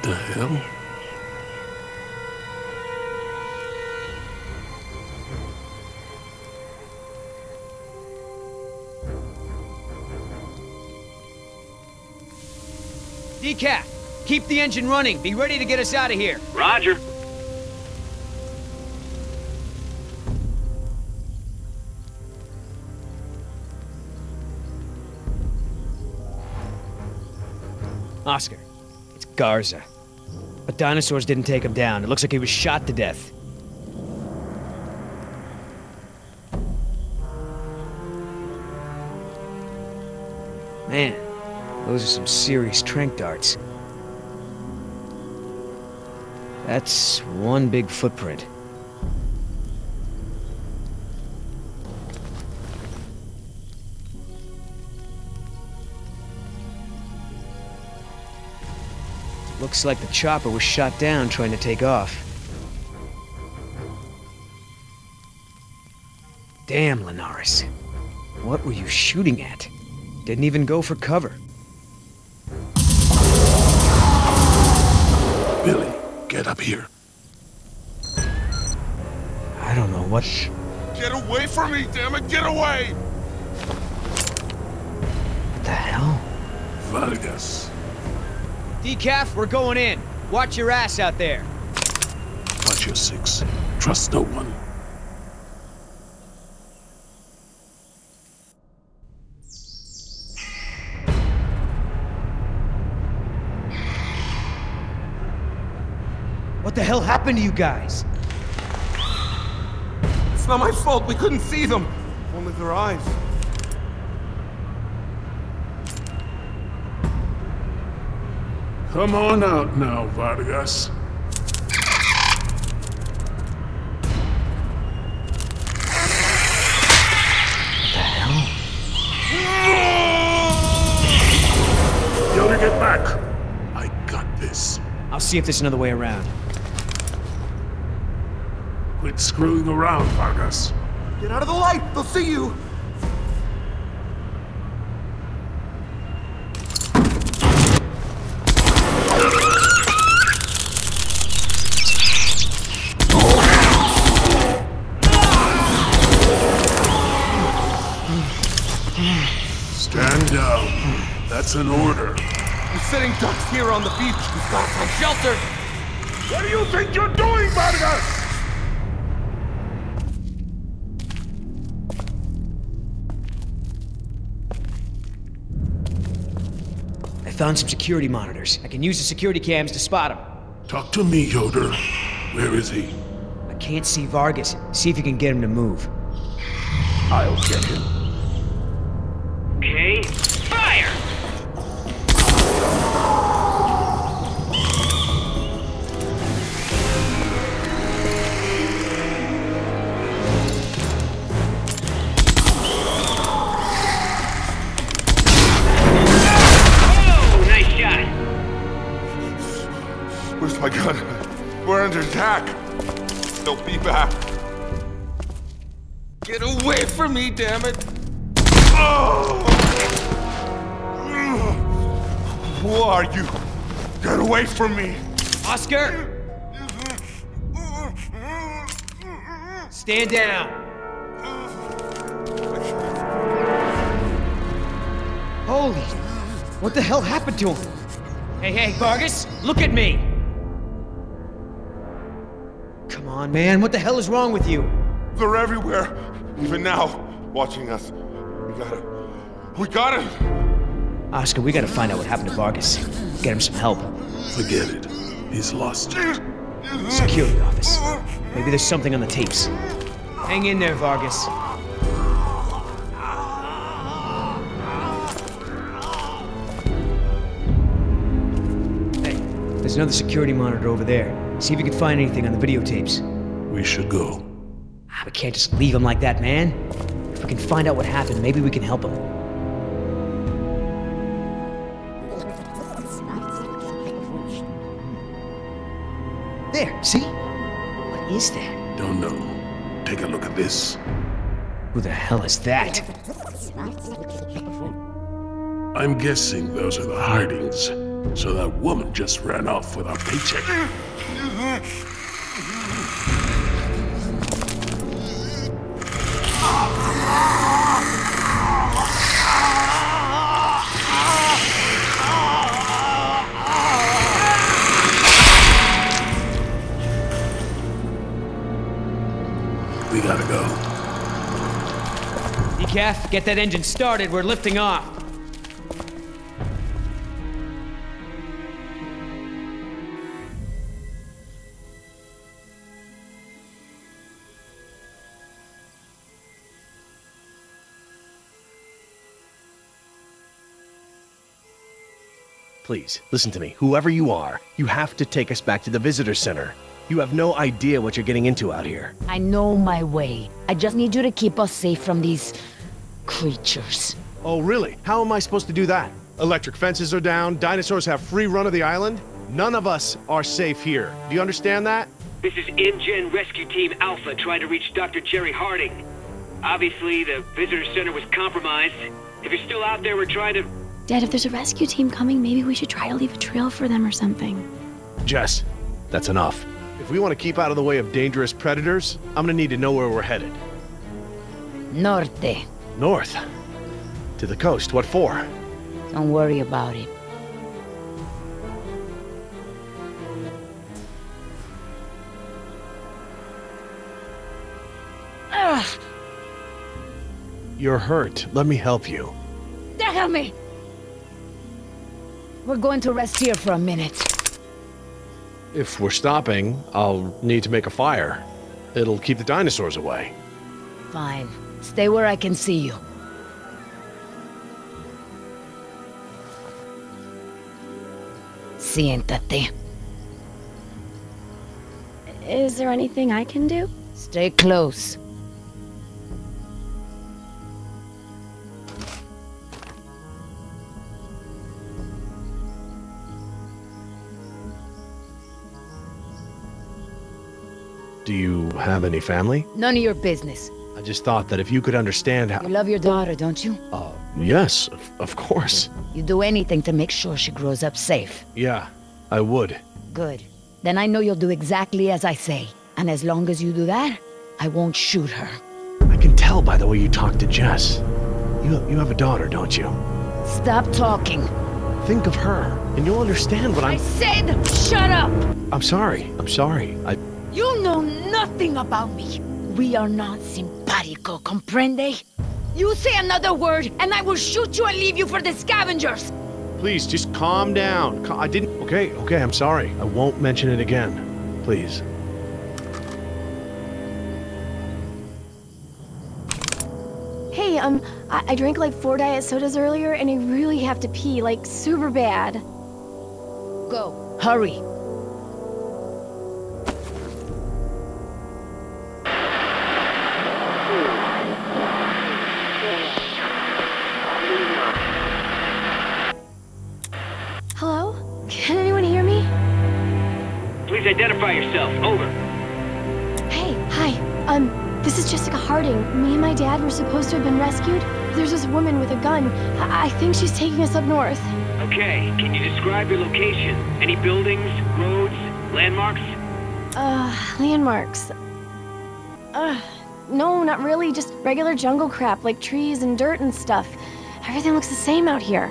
the hell? Decaf, keep the engine running. Be ready to get us out of here. Roger. Oscar, it's Garza. But dinosaurs didn't take him down. It looks like he was shot to death. Man, those are some serious tranq darts. That's one big footprint. Looks like the chopper was shot down trying to take off. Damn, Linares. What were you shooting at? Didn't even go for cover. Billy, get up here. I don't know what... Shh. Get away from me, damn it! Get away! What the hell? Vargas. Decaf, we're going in. Watch your ass out there. Watch your six. Trust no one. What the hell happened to you guys? It's not my fault. We couldn't see them. Only their eyes. Come on out now, Vargas. What the hell? Yoda, get back! I got this. I'll see if there's another way around. Quit screwing around, Vargas. Get out of the light! They'll see you! An order. We're setting ducks here on the beach. We've got some shelter. What do you think you're doing, Vargas? I found some security monitors. I can use the security cams to spot him. Talk to me, Yoder. Where is he? I can't see Vargas. See if you can get him to move. I'll get him. Okay. Fire! Oh my God, we're under attack. They'll be back. Get away from me, damn it! Oh! Who are you? Get away from me, Oscar! Stand down. Holy! What the hell happened to him? Hey, hey, Vargas, look at me. Come on, man, what the hell is wrong with you? They're everywhere, even now, watching us. We gotta... We gotta... Oscar, we gotta find out what happened to Vargas. Get him some help. Forget it. He's lost. Security office. Maybe there's something on the tapes. Hang in there, Vargas. Hey, there's another security monitor over there. See if you can find anything on the videotapes. We should go. Ah, we can't just leave him like that, man. If we can find out what happened, maybe we can help him. There, see? What is that? Don't know. Take a look at this. Who the hell is that? I'm guessing those are the Hardings. So that woman just ran off with our paycheck. We gotta go. E C A F, get that engine started. We're lifting off. Please, listen to me. Whoever you are, you have to take us back to the visitor center. You have no idea what you're getting into out here. I know my way. I just need you to keep us safe from these creatures. Oh, really? How am I supposed to do that? Electric fences are down, dinosaurs have free run of the island. None of us are safe here. Do you understand that? This is InGen Rescue Team Alpha trying to reach Doctor Jerry Harding. Obviously, the visitor center was compromised. If you're still out there, we're trying to... Dad, if there's a rescue team coming, maybe we should try to leave a trail for them or something. Jess, that's enough. If we want to keep out of the way of dangerous predators, I'm gonna need to know where we're headed. Norte. North? To the coast, what for? Don't worry about it. Ugh. You're hurt, let me help you. Help me! We're going to rest here for a minute. If we're stopping, I'll need to make a fire. It'll keep the dinosaurs away. Fine. Stay where I can see you. Siéntate. Is there anything I can do? Stay close. Do you have any family? None of your business. I just thought that if you could understand how- You love your daughter, don't you? Uh, yes, of, of course. You do anything to make sure she grows up safe. Yeah, I would. Good. Then I know you'll do exactly as I say. And as long as you do that, I won't shoot her. I can tell by the way you talk to Jess. You, you have a daughter, don't you? Stop talking. Think of her, and you'll understand what I'm- I said shut up! I'm sorry, I'm sorry. I- You know nothing about me. We are not simpatico, comprende? You say another word, and I will shoot you and leave you for the scavengers. Please, just calm down. I didn't... Okay, okay, I'm sorry. I won't mention it again. Please. Hey, um, I, I drank like four diet sodas earlier, and I really have to pee, like super bad. Go, hurry. Identify yourself. Over. Hey, hi. Um, this is Jessica Harding. Me and my dad were supposed to have been rescued. There's this woman with a gun. I, I think she's taking us up north. Okay. Can you describe your location? Any buildings, roads, landmarks? Uh, landmarks. Uh, no, not really. Just regular jungle crap, like trees and dirt and stuff. Everything looks the same out here.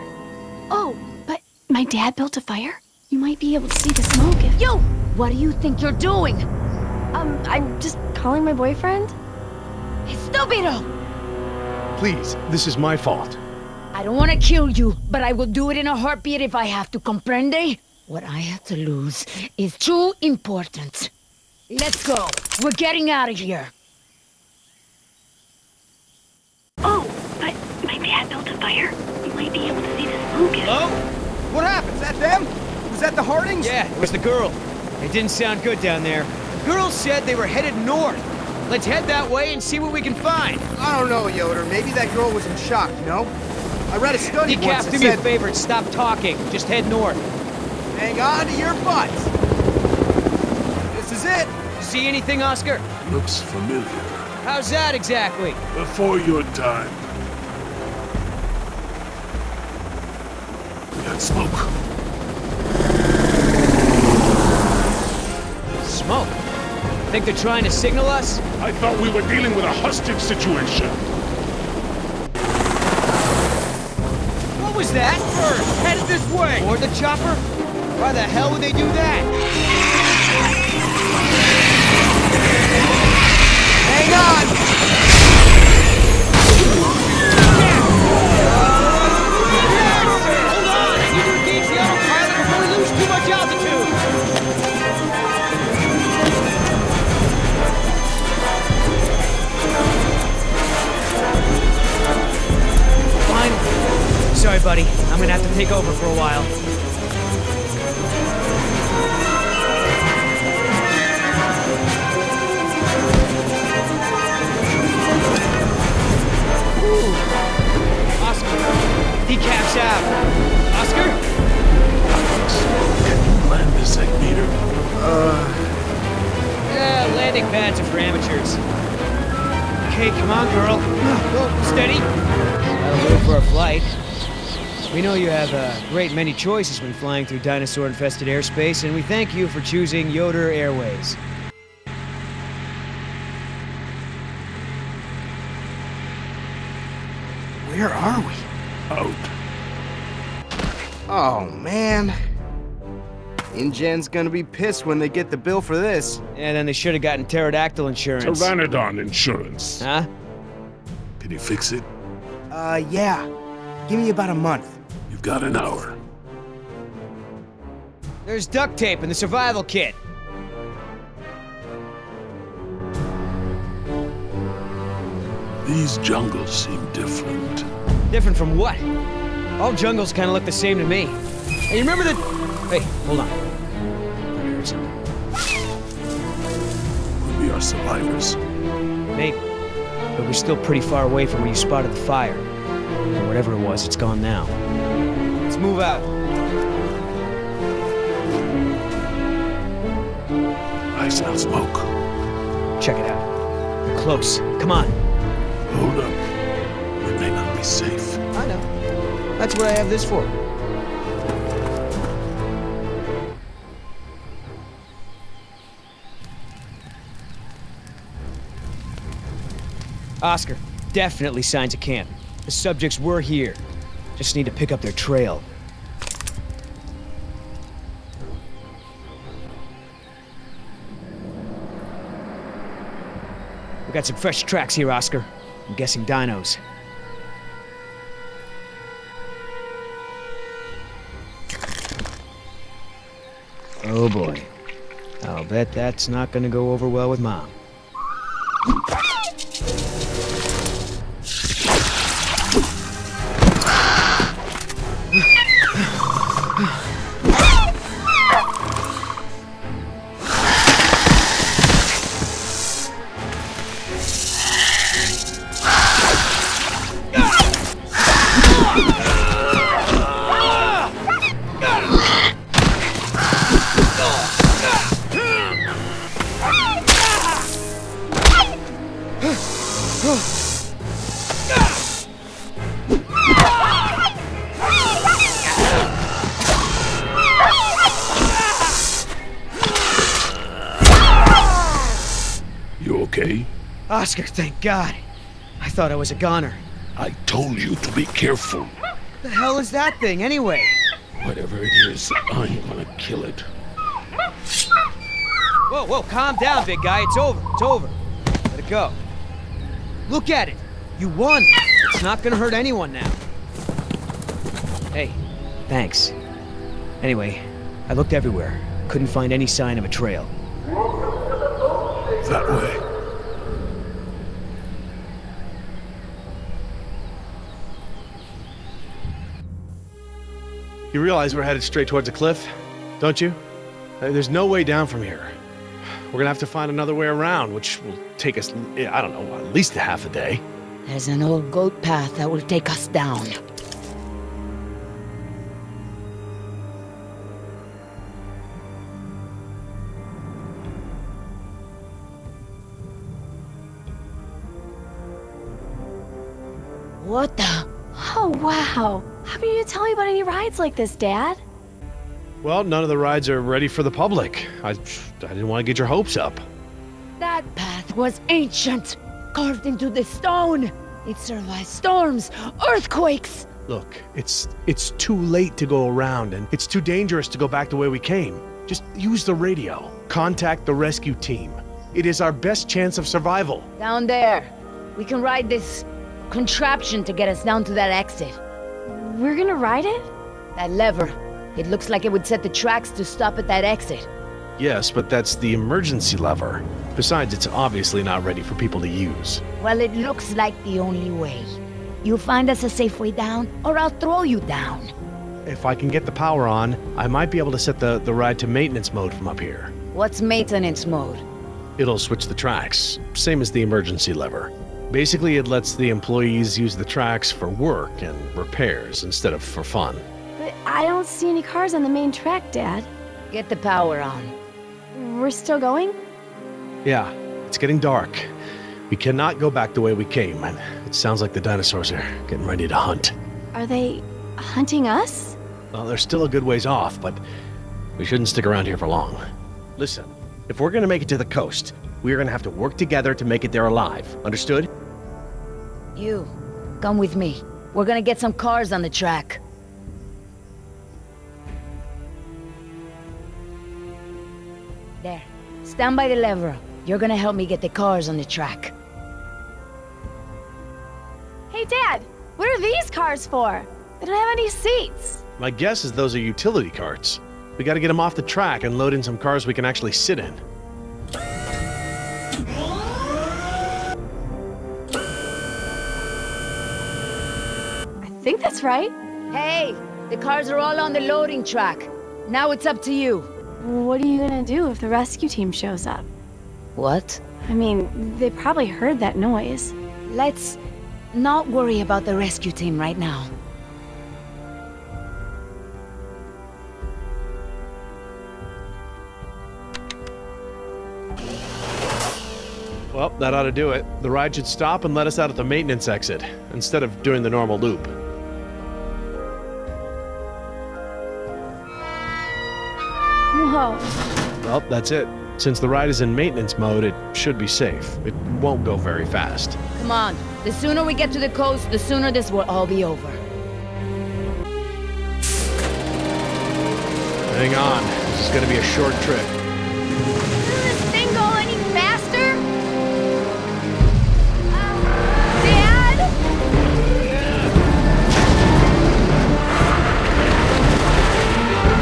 Oh, but my dad built a fire? You might be able to see the smoke if- Yo! What do you think you're doing? Um, I'm just calling my boyfriend. Estúpido! Please, this is my fault. I don't want to kill you, but I will do it in a heartbeat if I have to, comprende? What I have to lose is too important. Let's go. We're getting out of here. Oh, but my dad built a fire. You might be able to see the smoke. Hello? What happened? Is that them? Was that the Hardings? Yeah, it was the girl. It didn't sound good down there. The girls said they were headed north. Let's head that way and see what we can find. I don't know, Yoder. Maybe that girl was in shock, you know? I read a study once that said... Decaf, do me a favor and stop talking. Just head north. Hang on to your butts. This is it. See anything, Oscar? Looks familiar. How's that exactly? Before your time. We got smoke. smoke. Think they're trying to signal us? I thought we were dealing with a hostage situation. What was that? Bird headed this way! Or the chopper? Why the hell would they do that? Hang on! Sorry, buddy. I'm gonna have to take over for a while. Ooh. Oscar. Decaps out. Oscar? Can you land this egg meter? Uh. Yeah, landing pads are for amateurs. Okay, come on, girl. Oh, steady. That'll do for a flight. We know you have a great many choices when flying through dinosaur-infested airspace, and we thank you for choosing Yoder Airways. Where are we? Out. Oh, man. InGen's gonna be pissed when they get the bill for this. Yeah, then they should have gotten pterodactyl insurance. Pteranodon insurance. Huh? Can you fix it? Uh, yeah. Give me about a month. Got an hour. There's duct tape in the survival kit. These jungles seem different. Different from what? All jungles kind of look the same to me. And you remember the... Hey, hold on. We'll be our survivors. Maybe. But we're still pretty far away from where you spotted the fire. Or whatever it was, it's gone now. Let's move out. I smell smoke. Check it out. We're close. Come on. Hold up. We may not be safe. I know. That's what I have this for. Oscar definitely signs a camp. The subjects were here. Just need to pick up their trail. We got some fresh tracks here, Oscar. I'm guessing dinos. Oh boy. I'll bet that's not gonna go over well with Mom. Oscar, thank God. I thought I was a goner. I told you to be careful. What the hell is that thing, anyway? Whatever it is, I'm gonna kill it. Whoa, whoa, calm down, big guy. It's over, it's over. Let it go. Look at it. You won. It's not gonna hurt anyone now. Hey, thanks. Anyway, I looked everywhere. Couldn't find any sign of a trail. That way. You realize we're headed straight towards a cliff, don't you? There's no way down from here. We're gonna have to find another way around, which will take us, I don't know, at least a half a day. There's an old goat path that will take us down. What the? Oh, wow. How can you tell me about any rides like this, Dad? Well, none of the rides are ready for the public. I, I didn't want to get your hopes up. That path was ancient, carved into the stone. It survived storms, earthquakes. Look, it's it's too late to go around, and it's too dangerous to go back the way we came. Just use the radio. Contact the rescue team. It is our best chance of survival. Down there. We can ride this contraption to get us down to that exit. We're gonna ride it? That lever. It looks like it would set the tracks to stop at that exit. Yes, but that's the emergency lever. Besides, it's obviously not ready for people to use. Well, it looks like the only way. You find us a safe way down, or I'll throw you down. If I can get the power on, I might be able to set the, the ride to maintenance mode from up here. What's maintenance mode? It'll switch the tracks, same as the emergency lever. Basically, it lets the employees use the tracks for work and repairs instead of for fun. But I don't see any cars on the main track, Dad. Get the power on. We're still going? Yeah, it's getting dark. We cannot go back the way we came, and it sounds like the dinosaurs are getting ready to hunt. Are they hunting us? Well, they're still a good ways off, but we shouldn't stick around here for long. Listen, if we're gonna make it to the coast, we're gonna have to work together to make it there alive. Understood? You, come with me. We're gonna get some cars on the track. There. Stand by the lever. You're gonna help me get the cars on the track. Hey, Dad! What are these cars for? They don't have any seats! My guess is those are utility carts. We gotta get them off the track and load in some cars we can actually sit in. I think that's right. Hey! The cars are all on the loading track. Now it's up to you. What are you gonna do if the rescue team shows up? What? I mean, they probably heard that noise. Let's not worry about the rescue team right now. Well, that ought to do it. The ride should stop and let us out at the maintenance exit, instead of doing the normal loop. Whoa. Well, that's it. Since the ride is in maintenance mode, it should be safe. It won't go very fast. Come on. The sooner we get to the coast, the sooner this will all be over. Hang on. This is going to be a short trip. Doesn't this thing go any faster? Uh, Dad?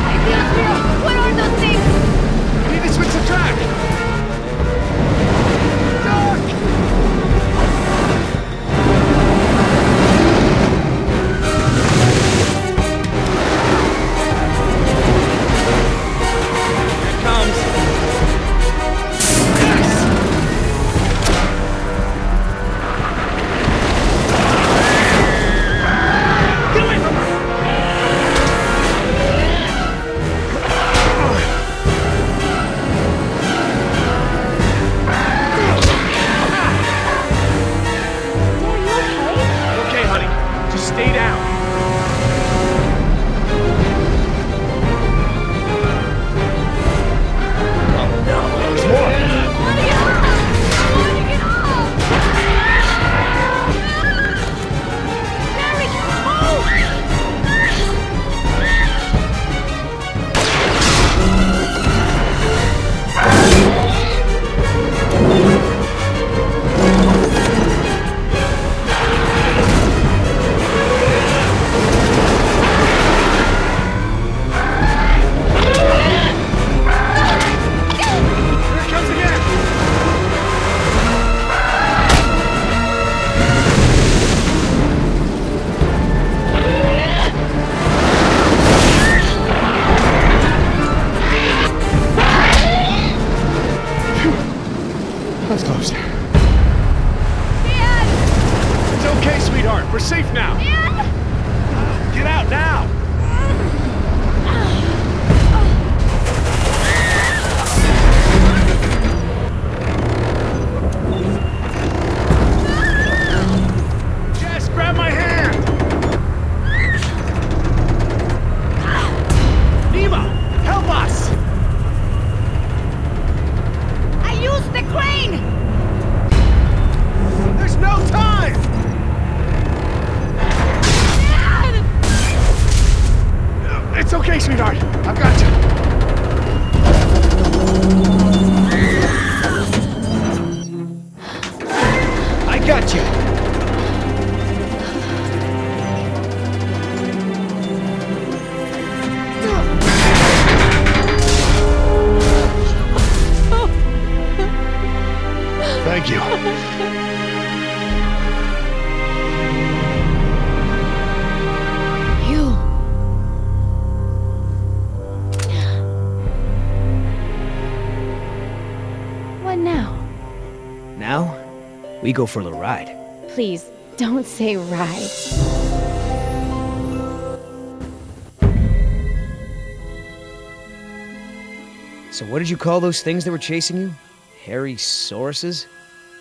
I feel... What are those things? Switch the track! Duck! Here it comes! It's okay, sweetheart. I've got you. I got you. Thank you. We go for a little ride. Please, don't say ride. So what did you call those things that were chasing you? Hairy sauruses?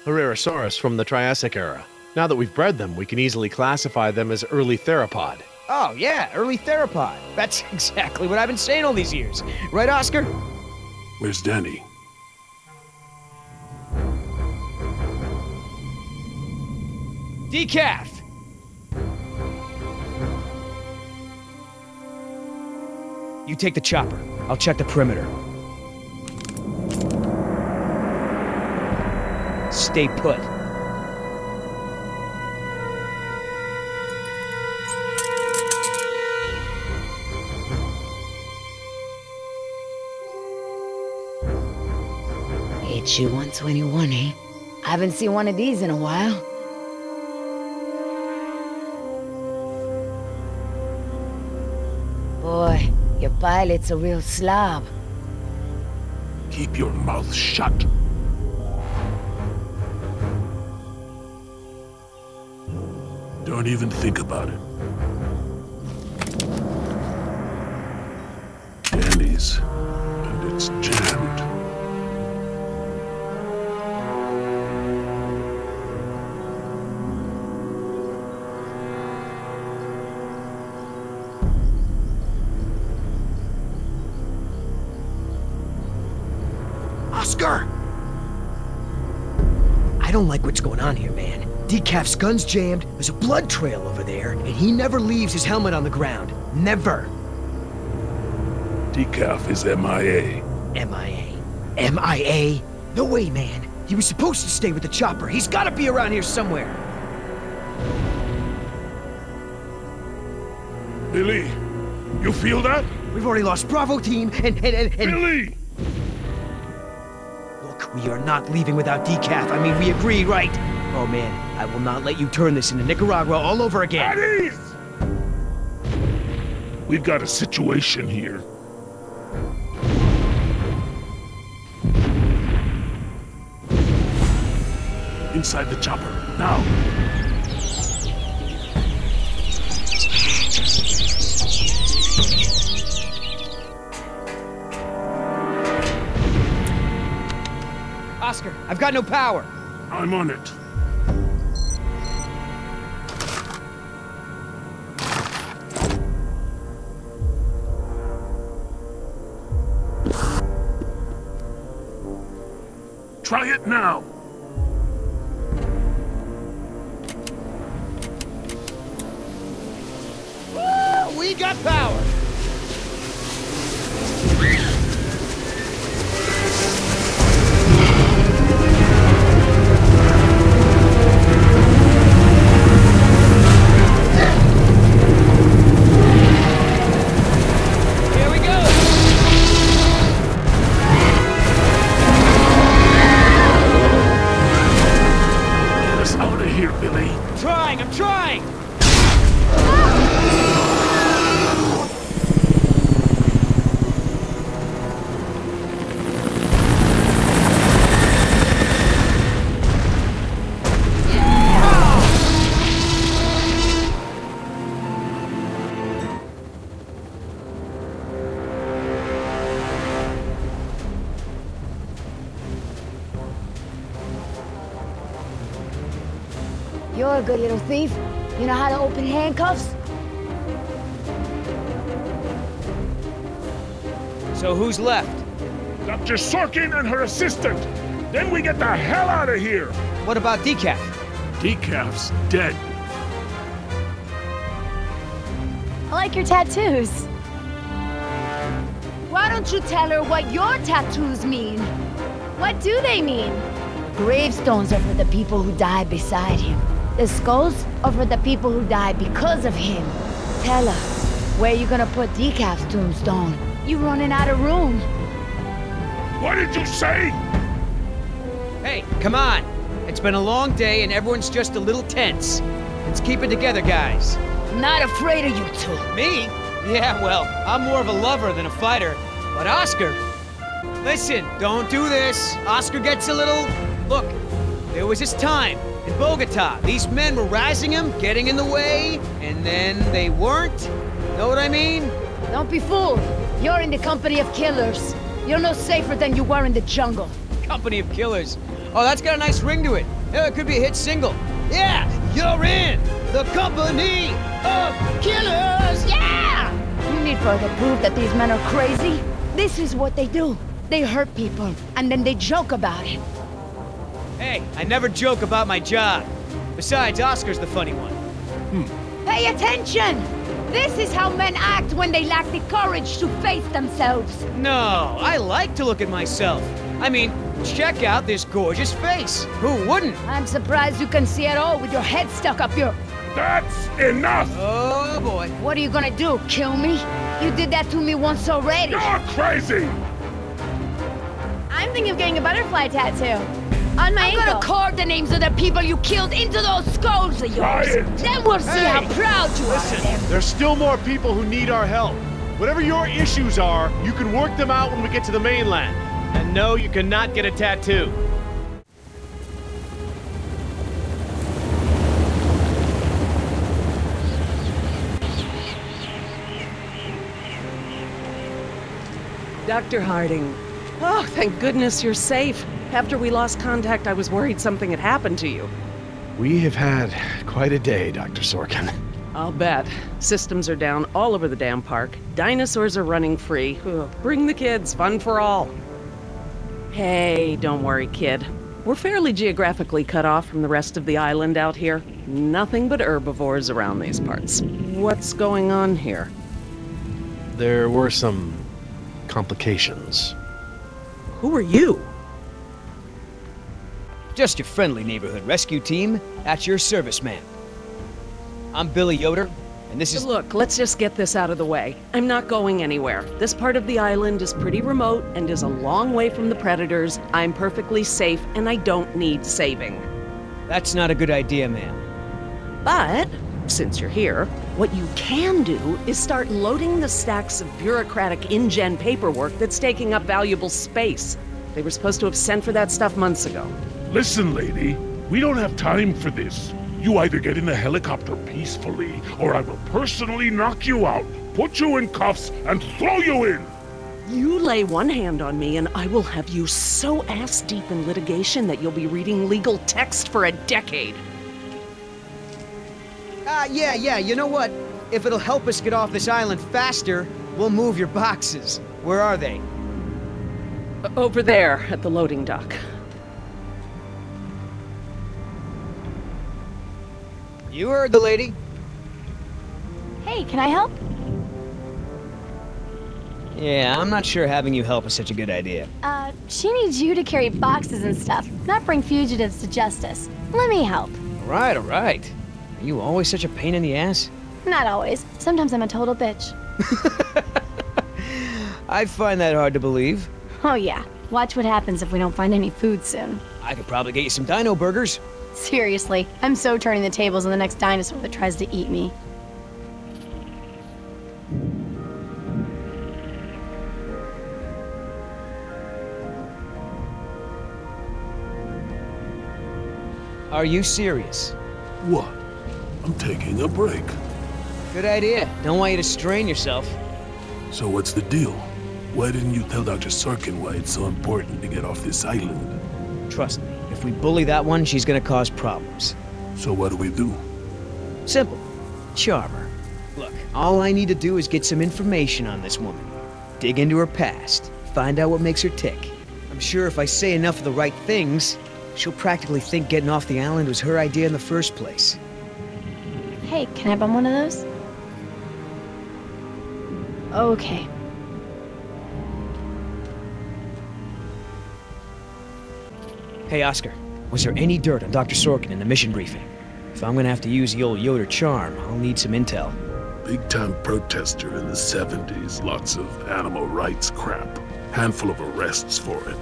Herrerasaurus from the Triassic era. Now that we've bred them, we can easily classify them as early theropod. Oh yeah, early theropod. That's exactly what I've been saying all these years. Right, Oscar? Where's Danny? Decaf! You take the chopper. I'll check the perimeter. Stay put. H U one twenty-one, eh? I haven't seen one of these in a while. Boy, your pilot's a real slob. Keep your mouth shut. Don't even think about it. Danny's, and it's jammed. I don't like what's going on here, man. Decaf's gun's jammed, there's a blood trail over there, and he never leaves his helmet on the ground. Never! Decaf is M I A. M I A? M I A? No way, man. He was supposed to stay with the chopper. He's gotta be around here somewhere. Billy, you feel that? We've already lost Bravo Team and... and, and, and... Billy! We are not leaving without Decaf. I mean, we agree, right? Oh, man, I will not let you turn this into Nicaragua all over again. At ease! We've got a situation here. Inside the chopper, now! Oscar, I've got no power. I'm on it. Try it now. Woo, we got power. Good little thief. You know how to open handcuffs? So who's left? Doctor Sorkin and her assistant. Then we get the hell out of here. What about Decaf? Decaf's dead. I like your tattoos. don't you tell her what your tattoos mean? What do they mean? Gravestones are for the people who died beside him. The skulls are for the people who died because of him. Tell us, where you gonna put Decaf's tombstone? You running out of room. What did you say? Hey, come on. It's been a long day and everyone's just a little tense. Let's keep it together, guys. I'm not afraid of you two. Me? Yeah, well, I'm more of a lover than a fighter. But Oscar... Listen, don't do this. Oscar gets a little... Look, there was this time in Bogota. These men were razzing him, getting in the way, and then they weren't. Know what I mean? Don't be fooled. You're in the company of killers. You're no safer than you were in the jungle. Company of killers. Oh, that's got a nice ring to it. Yeah, it could be a hit single. Yeah, you're in the company of killers. Yeah! You need further proof that these men are crazy. This is what they do. They hurt people, and then they joke about it. Hey, I never joke about my job. Besides, Oscar's the funny one. Hmm. Pay attention! This is how men act when they lack the courage to face themselves. No, I like to look at myself. I mean, check out this gorgeous face. Who wouldn't? I'm surprised you can see at all with your head stuck up your... That's enough! Oh, boy. What are you gonna do, kill me? You did that to me once already. You're crazy! I'm thinking of getting a butterfly tattoo. On my I'm ankle. Gonna carve the names of the people you killed into those skulls of yours. Riot. Then we'll see hey. How proud you Listen, are. Listen, there's still more people who need our help. Whatever your issues are, you can work them out when we get to the mainland. And no, you cannot get a tattoo. Doctor Harding. Oh, thank goodness you're safe. After we lost contact, I was worried something had happened to you. We have had quite a day, Doctor Sorkin. I'll bet. Systems are down all over the damn park. Dinosaurs are running free. Ugh. Bring the kids, fun for all. Hey, don't worry, kid. We're fairly geographically cut off from the rest of the island out here. Nothing but herbivores around these parts. What's going on here? There were some complications. Who are you? Just your friendly neighborhood rescue team at your service, ma'am. I'm Billy Yoder, and this is... Look, let's just get this out of the way. I'm not going anywhere. This part of the island is pretty remote and is a long way from the predators. I'm perfectly safe, and I don't need saving. That's not a good idea, ma'am. But, since you're here, what you can do is start loading the stacks of bureaucratic InGen paperwork that's taking up valuable space. They were supposed to have sent for that stuff months ago. Listen, lady, we don't have time for this. You either get in the helicopter peacefully, or I will personally knock you out, put you in cuffs, and throw you in! You lay one hand on me, and I will have you so ass-deep in litigation that you'll be reading legal text for a decade. Ah, uh, yeah, yeah, you know what? If it'll help us get off this island faster, we'll move your boxes. Where are they? Over there, at the loading dock. You heard the lady. Hey, can I help? Yeah, I'm not sure having you help is such a good idea. Uh, she needs you to carry boxes and stuff, not bring fugitives to justice. Let me help. All right, all right. Are you always such a pain in the ass? Not always. Sometimes I'm a total bitch. I find that hard to believe. Oh yeah. Watch what happens if we don't find any food soon. I could probably get you some dino burgers. Seriously, I'm so turning the tables on the next dinosaur that tries to eat me. Are you serious? What? I'm taking a break. Good idea. Don't want you to strain yourself. So what's the deal? Why didn't you tell Doctor Sorkin why it's so important to get off this island? Trust me. If we bully that one, she's gonna cause problems. So what do we do? Simple. Charm her. Look, all I need to do is get some information on this woman. Dig into her past. Find out what makes her tick. I'm sure if I say enough of the right things, she'll practically think getting off the island was her idea in the first place. Hey, can I bum one of those? Okay. Hey, Oscar, was there any dirt on Doctor Sorkin in the mission briefing? If I'm gonna have to use the old Yoder charm, I'll need some intel. Big-time protester in the seventies, lots of animal rights crap. Handful of arrests for it.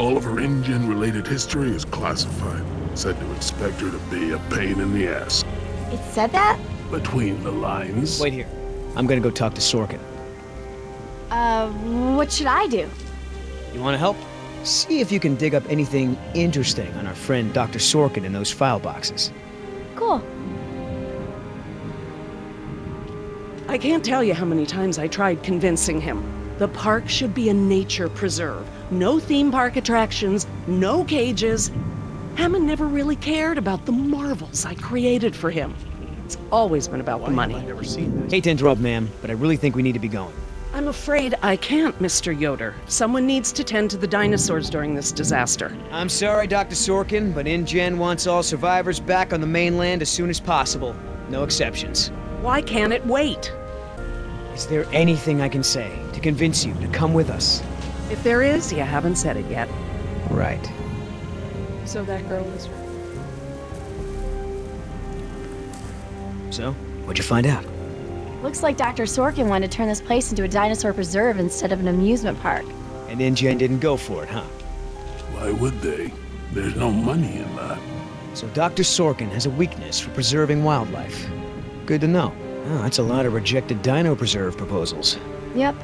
All of her InGen-related history is classified. Said to expect her to be a pain in the ass. It said that? Between the lines. Wait here. I'm gonna go talk to Sorkin. Uh, what should I do? You wanna help? See if you can dig up anything interesting on our friend Doctor Sorkin in those file boxes. Cool. I can't tell you how many times I tried convincing him. The park should be a nature preserve. No theme park attractions, no cages. Hammond never really cared about the marvels I created for him. It's always been about the money. I've never seen this. Hate to interrupt, ma'am, but I really think we need to be going. I'm afraid I can't, Mister Yoder. Someone needs to tend to the dinosaurs during this disaster. I'm sorry, Doctor Sorkin, but InGen wants all survivors back on the mainland as soon as possible. No exceptions. Why can't it wait? Is there anything I can say to convince you to come with us? If there is, you haven't said it yet. Right. So that girl was right. So, what'd you find out? Looks like Doctor Sorkin wanted to turn this place into a dinosaur preserve instead of an amusement park. And InGen didn't go for it, huh? Why would they? There's no money in that. So Doctor Sorkin has a weakness for preserving wildlife. Good to know. Oh, that's a lot of rejected dino preserve proposals. Yep.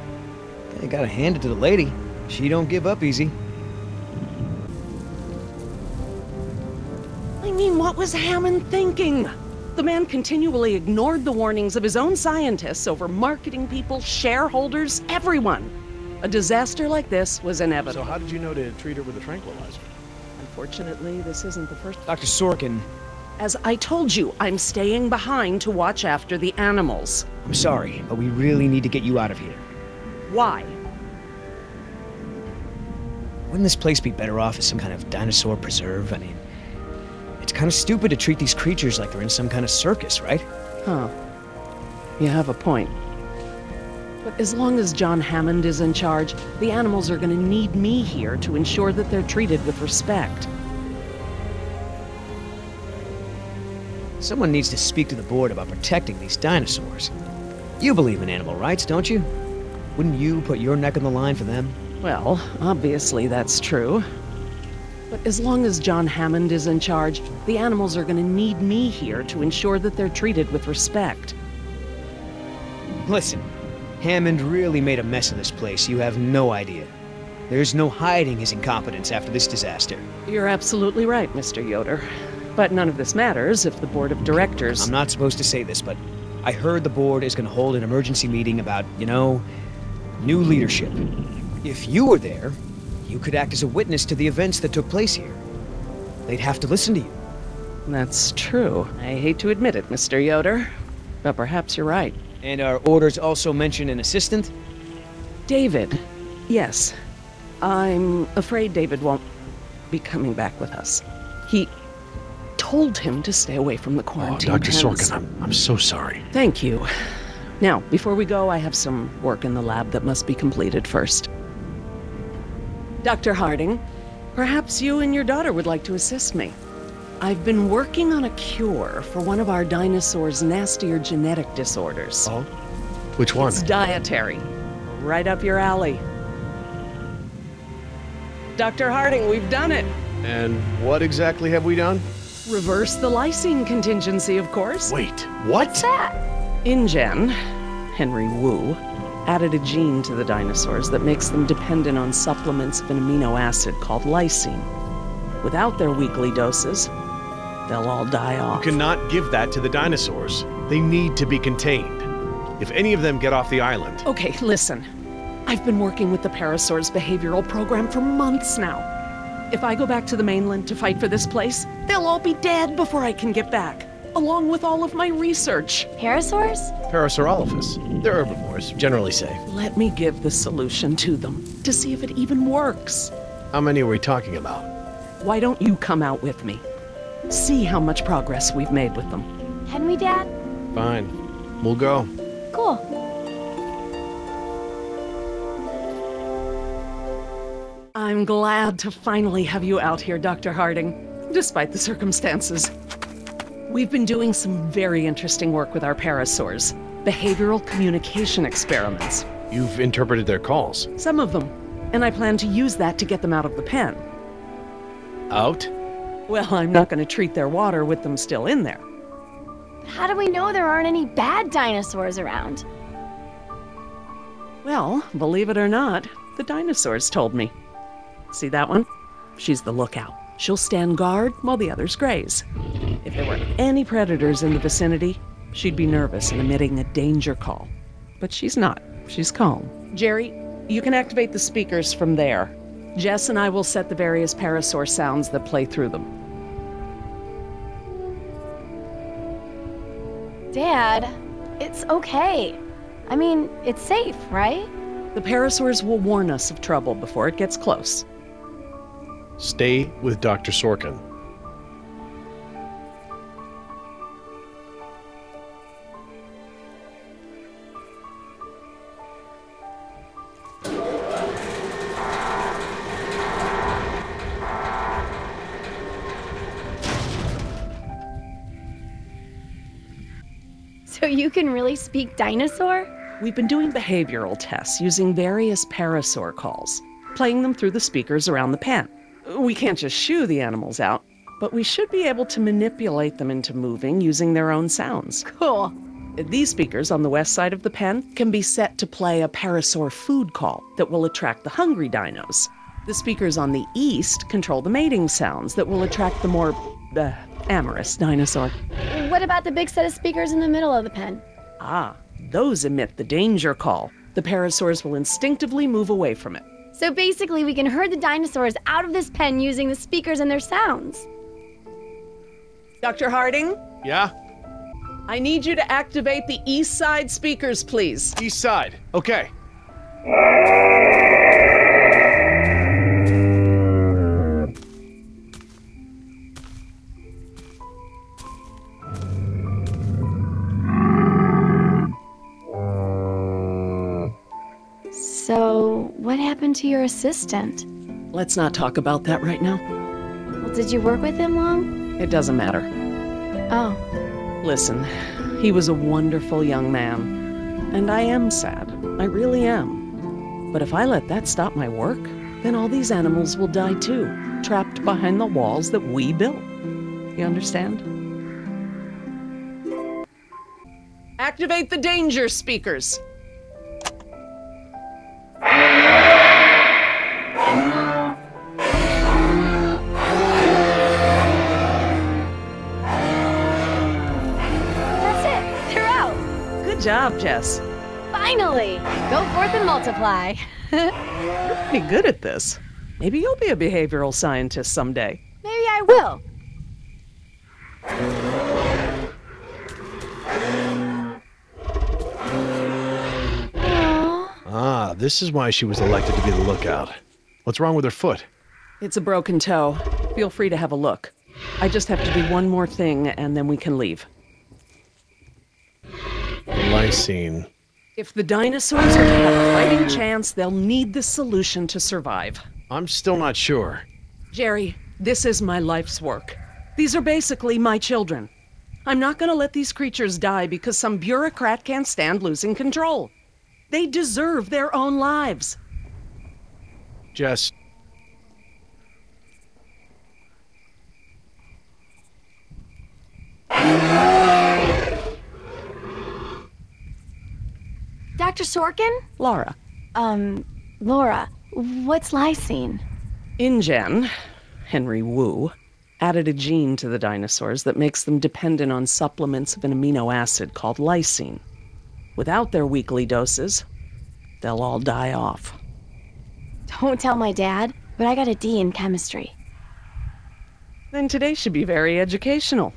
They gotta hand it to the lady. She don't give up easy. I mean, what was Hammond thinking? The man continually ignored the warnings of his own scientists over marketing people, shareholders, everyone. A disaster like this was inevitable. So how did you know to treat her with a tranquilizer? Unfortunately, this isn't the first... Doctor Sorkin. As I told you, I'm staying behind to watch after the animals. I'm sorry, but we really need to get you out of here. Why? Wouldn't this place be better off as some kind of dinosaur preserve? I mean... It's kind of stupid to treat these creatures like they're in some kind of circus, right? Huh. You have a point. But as long as John Hammond is in charge, the animals are gonna need me here to ensure that they're treated with respect. Someone needs to speak to the board about protecting these dinosaurs. You believe in animal rights, don't you? Wouldn't you put your neck on the line for them? Well, obviously that's true. But as long as John Hammond is in charge, the animals are gonna need me here to ensure that they're treated with respect. Listen, Hammond really made a mess of this place, you have no idea. There's no hiding his incompetence after this disaster. You're absolutely right, Mister Yoder. But none of this matters if the board of directors... I'm not supposed to say this, but I heard the board is gonna hold an emergency meeting about, you know, new leadership. If you were there, you could act as a witness to the events that took place here. They'd have to listen to you. That's true. I hate to admit it, Mister Yoder, but perhaps you're right. And our orders also mention an assistant? David. Yes. I'm afraid David won't be coming back with us. He told him to stay away from the quarantine. Oh, Doctor Sorkin, I'm, I'm so sorry. Thank you. Now, before we go, I have some work in the lab that must be completed first. Doctor Harding, perhaps you and your daughter would like to assist me. I've been working on a cure for one of our dinosaurs' nastier genetic disorders. Oh? Which one? It's dietary. Right up your alley. Doctor Harding, we've done it! And what exactly have we done? Reverse the lysine contingency, of course. Wait, what? What's that? InGen, Henry Wu, added a gene to the dinosaurs that makes them dependent on supplements of an amino acid called lysine. Without their weekly doses, they'll all die off. You cannot give that to the dinosaurs. They need to be contained. If any of them get off the island... Okay, listen. I've been working with the Parasaur's behavioral program for months now. If I go back to the mainland to fight for this place, they'll all be dead before I can get back. Along with all of my research. Parasaurs? Parasaurolophus. They're herbivores, generally safe. Let me give the solution to them, to see if it even works. How many are we talking about? Why don't you come out with me? See how much progress we've made with them. Can we, Dad? Fine. We'll go. Cool. I'm glad to finally have you out here, Doctor Harding, despite the circumstances. We've been doing some very interesting work with our parasaurs. Behavioral communication experiments. You've interpreted their calls? Some of them. And I plan to use that to get them out of the pen. Out? Well, I'm not going to treat their water with them still in there. How do we know there aren't any bad dinosaurs around? Well, believe it or not, the dinosaurs told me. See that one? She's the lookout. She'll stand guard while the others graze. If there were any predators in the vicinity, she'd be nervous and emitting a danger call. But she's not. She's calm. Jerry, you can activate the speakers from there. Jess and I will set the various parasaur sounds that play through them. Dad, it's okay. I mean, it's safe, right? The parasaurs will warn us of trouble before it gets close. Stay with Doctor Sorkin. So you can really speak dinosaur? We've been doing behavioral tests using various parasaur calls, playing them through the speakers around the pen. We can't just shoo the animals out, but we should be able to manipulate them into moving using their own sounds. Cool. These speakers on the west side of the pen can be set to play a parasaur food call that will attract the hungry dinos. The speakers on the east control the mating sounds that will attract the more uh, amorous dinosaur. What about the big set of speakers in the middle of the pen? Ah, those emit the danger call. The parasaurs will instinctively move away from it. So basically we can herd the dinosaurs out of this pen using the speakers and their sounds. Doctor Harding? Yeah? I need you to activate the east side speakers, please. East side, okay. So, what happened to your assistant? Let's not talk about that right now. Well, did you work with him long? It doesn't matter. Oh. Listen, he was a wonderful young man. And I am sad. I really am. But if I let that stop my work, then all these animals will die too, trapped behind the walls that we built. You understand? Activate the danger speakers! Good job, Jess. Finally! Go forth and multiply. You're pretty good at this. Maybe you'll be a behavioral scientist someday. Maybe I will. Aww. Ah, this is why she was elected to be the lookout. What's wrong with her foot? It's a broken toe. Feel free to have a look. I just have to do one more thing and then we can leave. Lysine. If the dinosaurs are to have a fighting chance, they'll need this solution to survive. I'm still not sure. Jerry, this is my life's work. These are basically my children. I'm not going to let these creatures die because some bureaucrat can't stand losing control. They deserve their own lives. Jess. Doctor Sorkin? Laura. Um, Laura, what's lysine? InGen, Henry Wu, added a gene to the dinosaurs that makes them dependent on supplements of an amino acid called lysine. Without their weekly doses, they'll all die off. Don't tell my dad, but I got a D in chemistry. Then today should be very educational.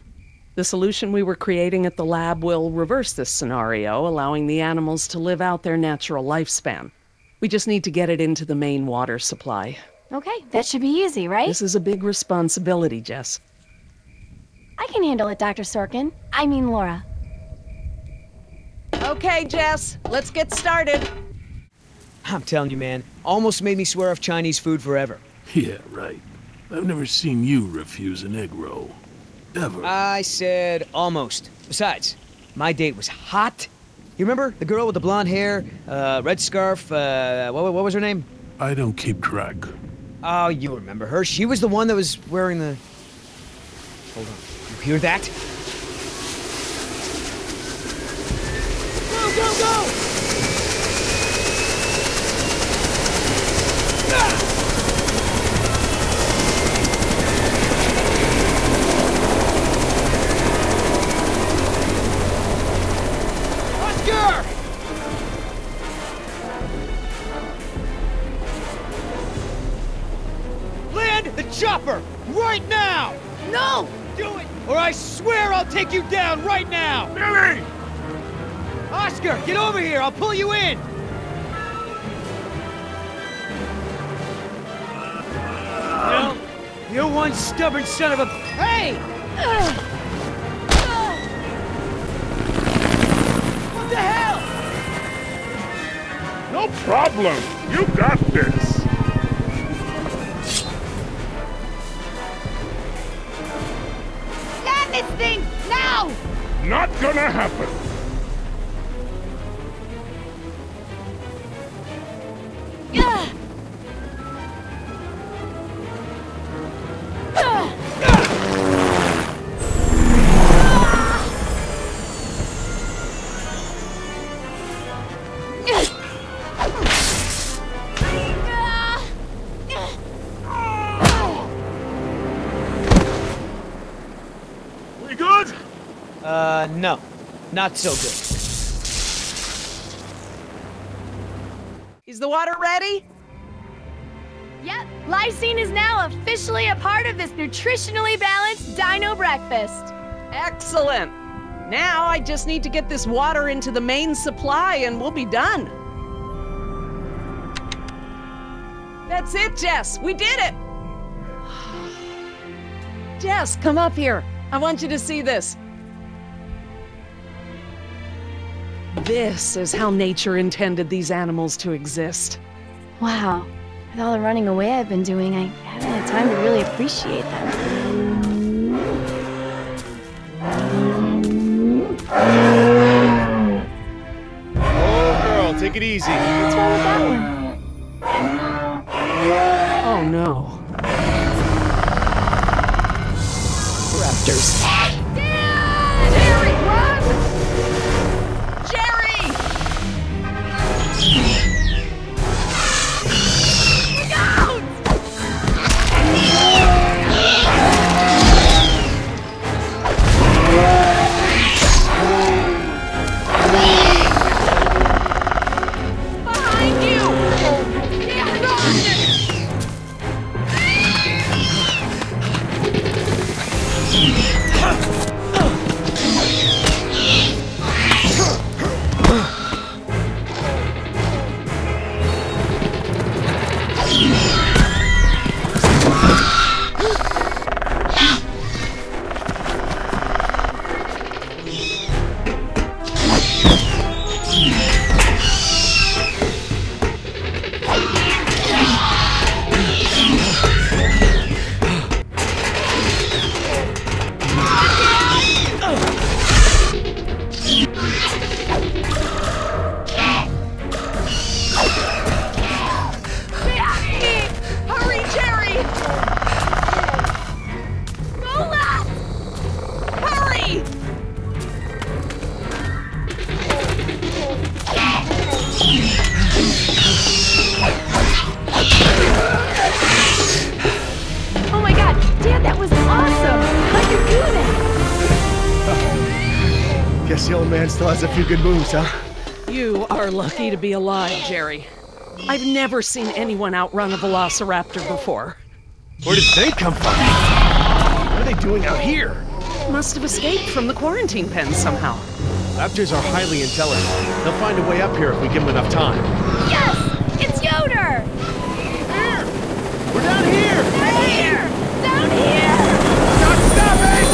The solution we were creating at the lab will reverse this scenario, allowing the animals to live out their natural lifespan. We just need to get it into the main water supply. Okay, that should be easy, right? This is a big responsibility, Jess. I can handle it, Doctor Sorkin. I mean, Laura. Okay, Jess, let's get started. I'm telling you, man, almost made me swear off Chinese food forever. Yeah, right. I've never seen you refuse an egg roll. Ever. I said almost. Besides, my date was hot. You remember the girl with the blonde hair, uh, red scarf, uh, what, what was her name? I don't keep track. Oh, you remember her. She was the one that was wearing the... Hold on. You hear that? Go, go, go! Ah! Chopper! Right now! No! Do it! Or I swear I'll take you down right now! Billy! Oscar, get over here! I'll pull you in! Uh, no, you one stubborn son of a... Hey! Uh, what the hell? No problem! You got this! Thing now! Not gonna happen! Ugh. No, not so good. Is the water ready? Yep, lysine is now officially a part of this nutritionally balanced dino breakfast. Excellent. Now I just need to get this water into the main supply and we'll be done. That's it, Jess. We did it. Jess, come up here. I want you to see this. This is how nature intended these animals to exist. Wow. With all the running away I've been doing, I haven't had time to really appreciate them. Oh, girl, take it easy. What's wrong with that one? Oh, no. Raptors. Dad! Jerry, run! A few good moves, huh? You are lucky to be alive, Jerry. I've never seen anyone outrun a velociraptor before. Where did they come from? What are they doing out here? Must have escaped from the quarantine pen somehow. Raptors are highly intelligent. They'll find a way up here if we give them enough time. Yes! It's Yoder! Ah. We're down here! Down here! Down here! Not stopping!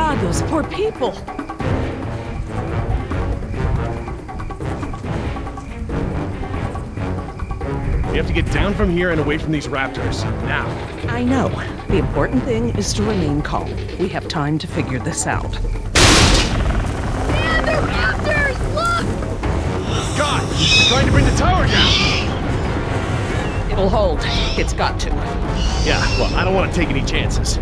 God, those poor people! We have to get down from here and away from these raptors, now. I know. The important thing is to remain calm. We have time to figure this out. Man, they're raptors! Look! God, they're trying to bring the tower down! It'll hold. It's got to. Yeah, well, I don't want to take any chances.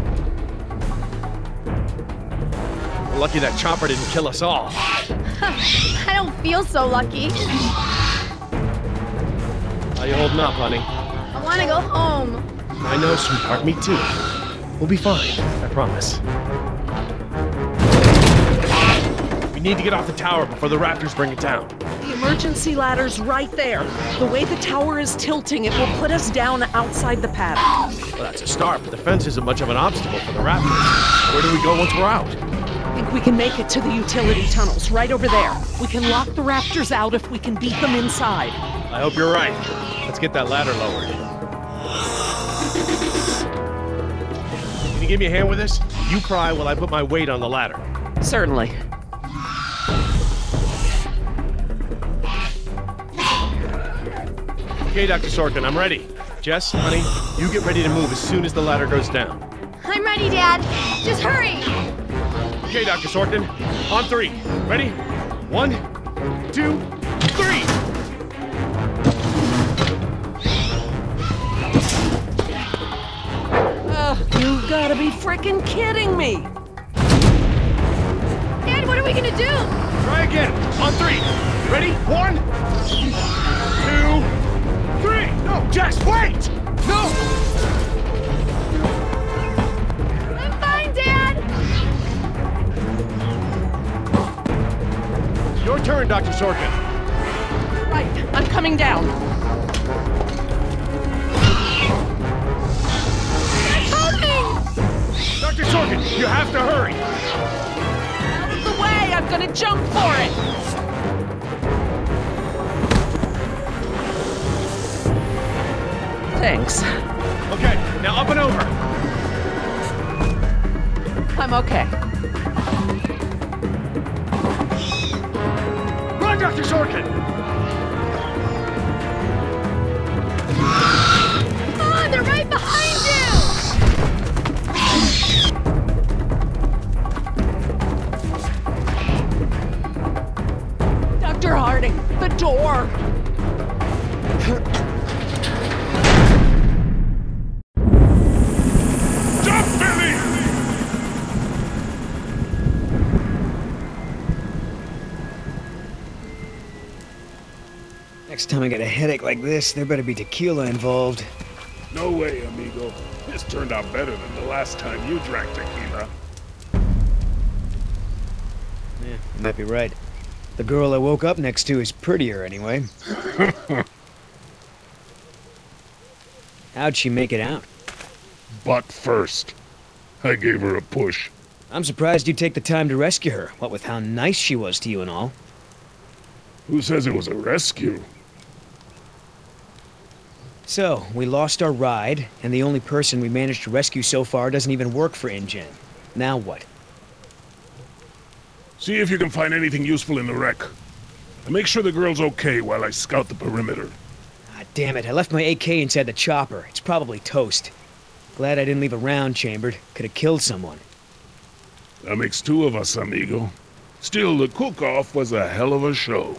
We're lucky that chopper didn't kill us all. I don't feel so lucky. How you holding up, honey? I want to go home. I know, sweetheart. Me too. We'll be fine. I promise. We need to get off the tower before the raptors bring it down. The emergency ladder's right there. The way the tower is tilting, it will put us down outside the paddock. Well, that's a start, but the fence isn't much of an obstacle for the raptors. Where do we go once we're out? I think we can make it to the utility tunnels, right over there. We can lock the raptors out if we can beat them inside. I hope you're right. Let's get that ladder lowered. Can you give me a hand with this? You pry while I put my weight on the ladder. Certainly. Okay, Doctor Sorkin, I'm ready. Jess, honey, you get ready to move as soon as the ladder goes down. I'm ready, Dad. Just hurry. Okay, Doctor Sorkin, on three. Ready? One, two, three! You've got to be frickin' kidding me! Dad, what are we gonna do? Try again. On three. Ready? One, two, three! No, Jess, wait! No! I'm fine, Dad! Your turn, Doctor Sorkin. Right, I'm coming down. Doctor Sorkin, you have to hurry! Out of the way! I'm gonna jump for it! Thanks. Okay, now up and over! I'm okay. Run, Doctor Sorkin! Come on, they're right behind you! Doctor Harding, the door! Jump, Billy! Next time I get a headache like this, there better be tequila involved. No way, amigo. This turned out better than the last time you drank tequila. Yeah, you might be right. The girl I woke up next to is prettier, anyway. How'd she make it out? Butt first. I gave her a push. I'm surprised you take the time to rescue her, what with how nice she was to you and all. Who says it was a rescue? So, we lost our ride, and the only person we managed to rescue so far doesn't even work for InGen. Now what? See if you can find anything useful in the wreck. And make sure the girl's okay while I scout the perimeter. Ah, damn it. I left my A K inside the chopper. It's probably toast. Glad I didn't leave a round chambered. Could have killed someone. That makes two of us, amigo. Still, the cook-off was a hell of a show.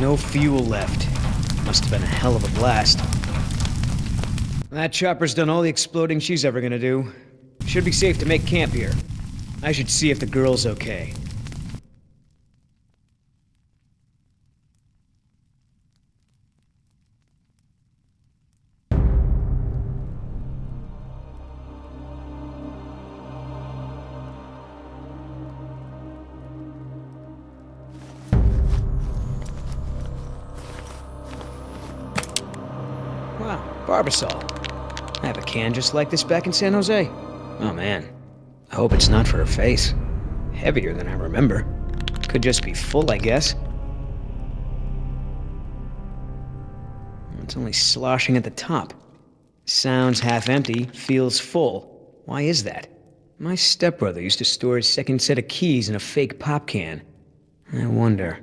No fuel left. Must have been a hell of a blast. That chopper's done all the exploding she's ever gonna do. Should be safe to make camp here. I should see if the girl's okay. Wow, Barbasaur. I have a can just like this back in San Jose. Oh man, I hope it's not for her face. Heavier than I remember. Could just be full, I guess. It's only sloshing at the top. Sounds half empty, feels full. Why is that? My stepbrother used to store his second set of keys in a fake pop can. I wonder.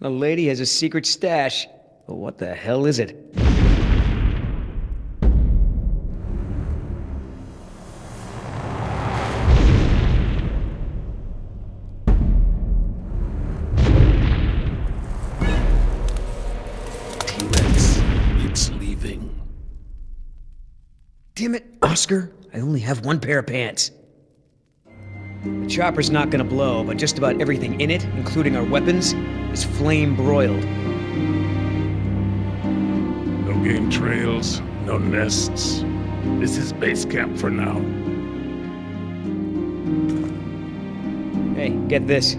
The lady has a secret stash. But what the hell is it? Oscar, I only have one pair of pants. The chopper's not gonna blow, but just about everything in it, including our weapons, is flame broiled. No game trails, no nests. This is base camp for now. Hey, get this.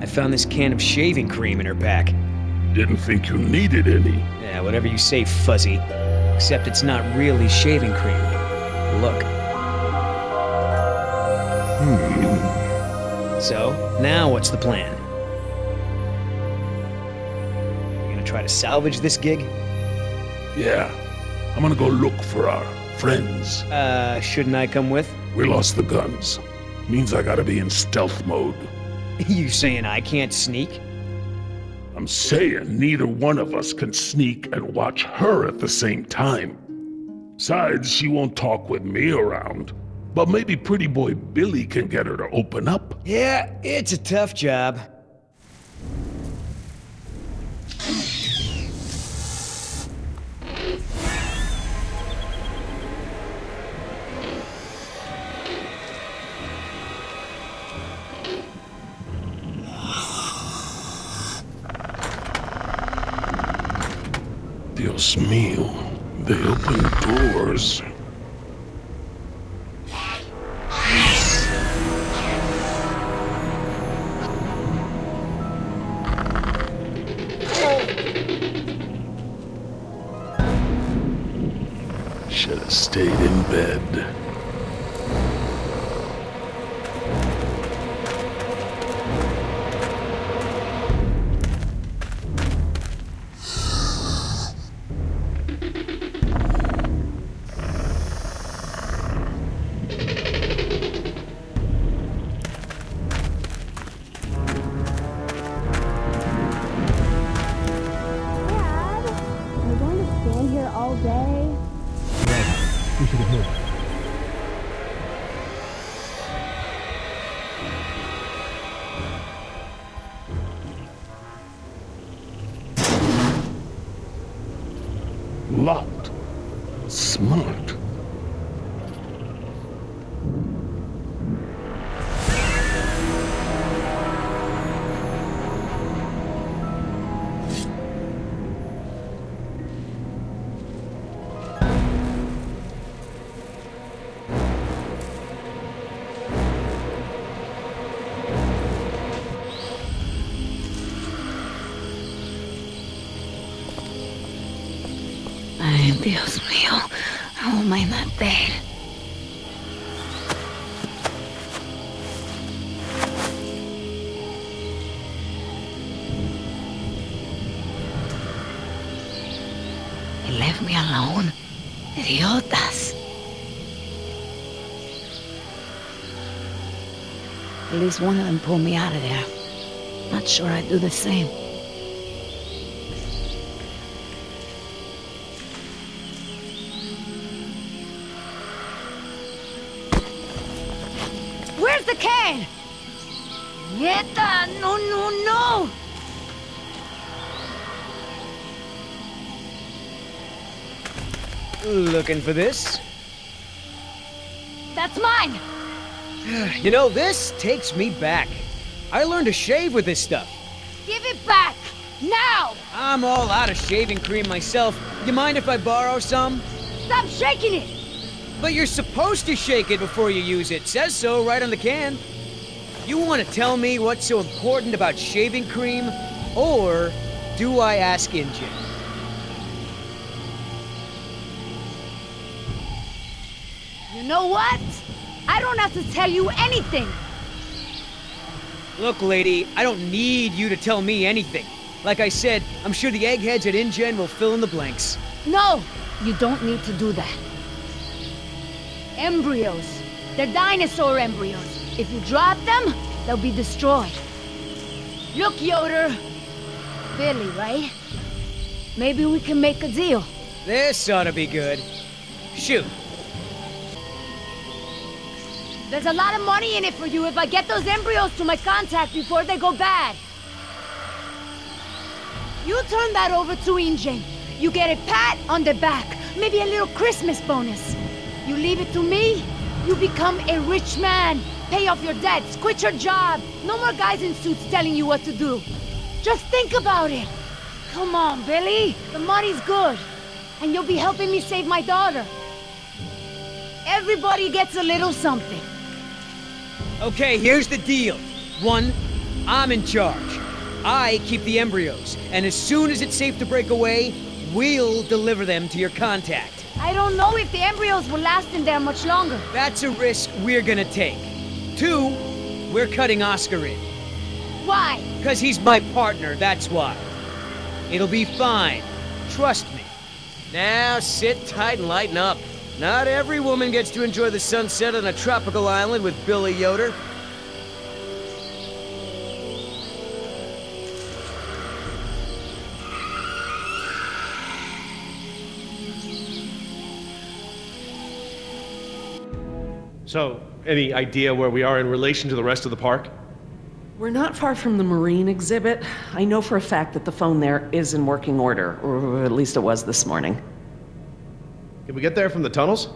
I found this can of shaving cream in her pack. Didn't think you needed any. Yeah, whatever you say, Fuzzy. Except it's not really shaving cream. Look. Hmm. So, now what's the plan? You gonna try to salvage this gig? Yeah. I'm gonna go look for our friends. Uh, shouldn't I come with? We lost the guns. Means I gotta be in stealth mode. You saying I can't sneak? I'm saying neither one of us can sneak and watch her at the same time. Besides, she won't talk with me around. But maybe pretty boy Billy can get her to open up. Yeah, it's a tough job. Dios mío. They open doors. Should have stayed in bed. Dios mío, how am I not dead? He left me alone. Idiotas. At least one of them pulled me out of there. Not sure I'd do the same. No, no, no! Looking for this? That's mine! You know, this takes me back. I learned to shave with this stuff. Give it back! Now! I'm all out of shaving cream myself. You mind if I borrow some? Stop shaking it! But you're supposed to shake it before you use it. Says so right on the can. You want to tell me what's so important about shaving cream, or do I ask InGen? You know what? I don't have to tell you anything! Look, lady, I don't need you to tell me anything. Like I said, I'm sure the eggheads at InGen will fill in the blanks. No! You don't need to do that. Embryos. They're dinosaur embryos. If you drop them, they'll be destroyed. Look, Yoder. Billy, right? Maybe we can make a deal. This ought to be good. Shoot. There's a lot of money in it for you if I get those embryos to my contact before they go bad. You turn that over to InGen. You get a pat on the back, maybe a little Christmas bonus. You leave it to me, you become a rich man. Pay off your debts, quit your job. No more guys in suits telling you what to do. Just think about it. Come on, Billy. The money's good. And you'll be helping me save my daughter. Everybody gets a little something. Okay, here's the deal. One, I'm in charge. I keep the embryos, and as soon as it's safe to break away, we'll deliver them to your contact. I don't know if the embryos will last in there much longer. That's a risk we're gonna take. Two, we're cutting Oscar in. Why? Because he's my partner, that's why. It'll be fine. Trust me. Now sit tight and lighten up. Not every woman gets to enjoy the sunset on a tropical island with Billy Yoder. So, any idea where we are in relation to the rest of the park? We're not far from the marine exhibit. I know for a fact that the phone there is in working order, or at least it was this morning. Can we get there from the tunnels?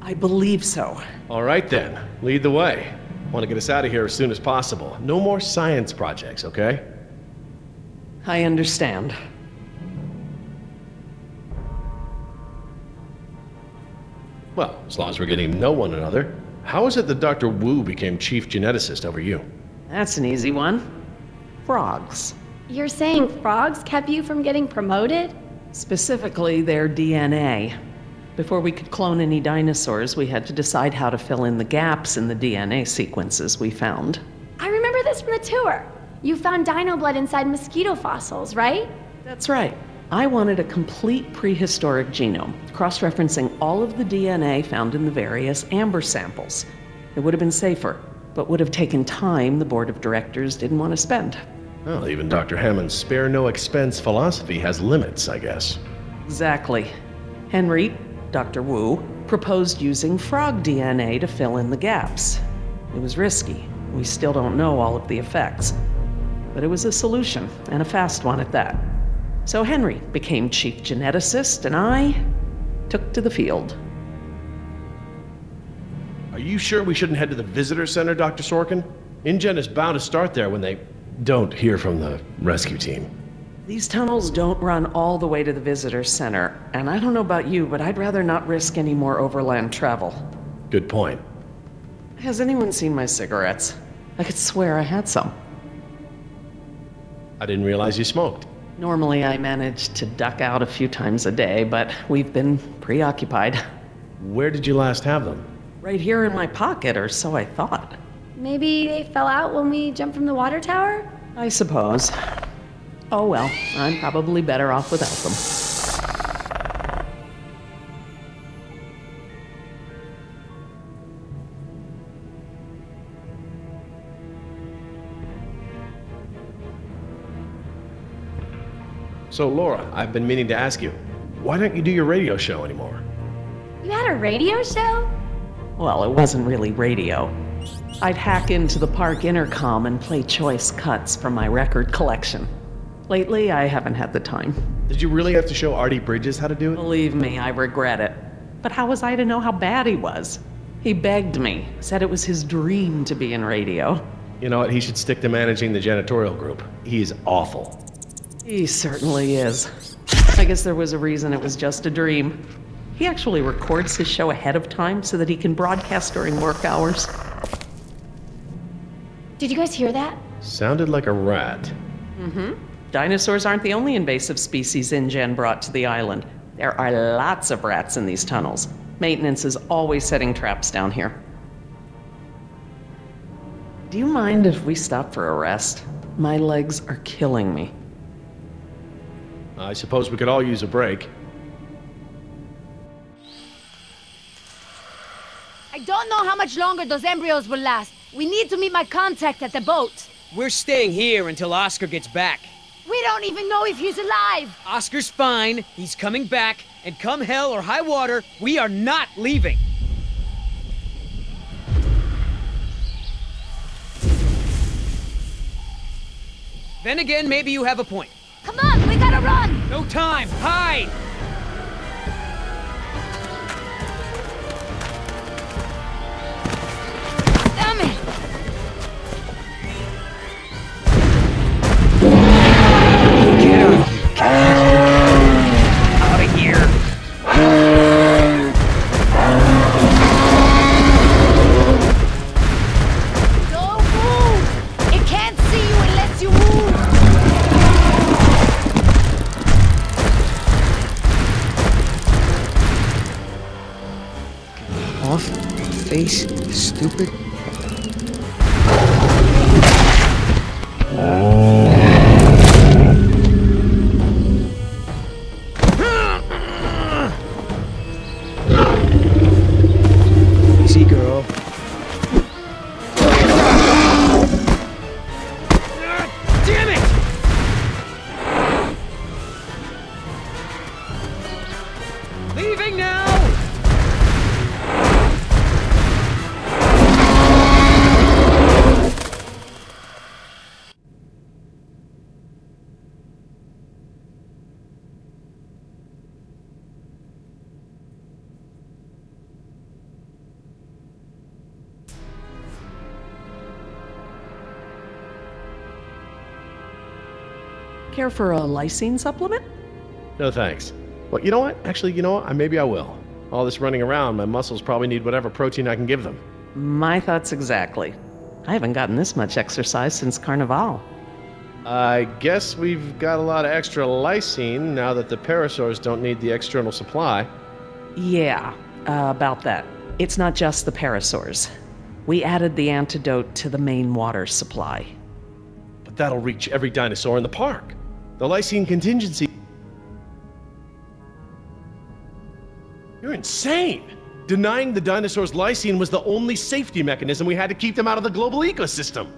I believe so. All right then, lead the way. Want to get us out of here as soon as possible. No more science projects, okay? I understand. Well, as long as we're getting to know one another. How is it that Doctor Wu became chief geneticist over you? That's an easy one. Frogs. You're saying frogs kept you from getting promoted? Specifically, their D N A. Before we could clone any dinosaurs, we had to decide how to fill in the gaps in the D N A sequences we found. I remember this from the tour. You found dino blood inside mosquito fossils, right? That's right. I wanted a complete prehistoric genome, cross-referencing all of the D N A found in the various amber samples. It would have been safer, but would have taken time the board of directors didn't want to spend. Well, even Doctor Hammond's spare no expense philosophy has limits, I guess. Exactly. Henry, Doctor Wu, proposed using frog D N A to fill in the gaps. It was risky. We still don't know all of the effects. But it was a solution, and a fast one at that. So Henry became chief geneticist, and I took to the field. Are you sure we shouldn't head to the visitor center, Doctor Sorkin? InGen is bound to start there when they don't hear from the rescue team. These tunnels don't run all the way to the visitor center, and I don't know about you, but I'd rather not risk any more overland travel. Good point. Has anyone seen my cigarettes? I could swear I had some. I didn't realize you smoked. Normally I manage to duck out a few times a day, but we've been preoccupied. Where did you last have them? Right here in my pocket, or so I thought. Maybe they fell out when we jumped from the water tower? I suppose. Oh well, I'm probably better off without them. So Laura, I've been meaning to ask you, why don't you do your radio show anymore? You had a radio show? Well, it wasn't really radio. I'd hack into the park intercom and play choice cuts from my record collection. Lately, I haven't had the time. Did you really have to show Artie Bridges how to do it? Believe me, I regret it. But how was I to know how bad he was? He begged me, said it was his dream to be in radio. You know what, he should stick to managing the janitorial group. He is awful. He certainly is. I guess there was a reason it was just a dream. He actually records his show ahead of time so that he can broadcast during work hours. Did you guys hear that? Sounded like a rat. Mm-hmm. Dinosaurs aren't the only invasive species InGen brought to the island. There are lots of rats in these tunnels. Maintenance is always setting traps down here. Do you mind if we stop for a rest? My legs are killing me. I suppose we could all use a break. I don't know how much longer those embryos will last. We need to meet my contact at the boat. We're staying here until Oscar gets back. We don't even know if he's alive! Oscar's fine, he's coming back, and come hell or high water, we are not leaving! Then again, maybe you have a point. Come on, we gotta run! No time, hide! Stupid. Easy, girl. Ah, damn it! Leaving now. Care for a lysine supplement? No thanks. Well, you know what? Actually, you know what? Maybe I will. All this running around, my muscles probably need whatever protein I can give them. My thoughts exactly. I haven't gotten this much exercise since Carnival. I guess we've got a lot of extra lysine now that the parasaurs don't need the external supply. Yeah, uh, about that. It's not just the parasaurs. We added the antidote to the main water supply. But that'll reach every dinosaur in the park. The lysine contingency... You're insane! Denying the dinosaurs lysine was the only safety mechanism we had to keep them out of the global ecosystem!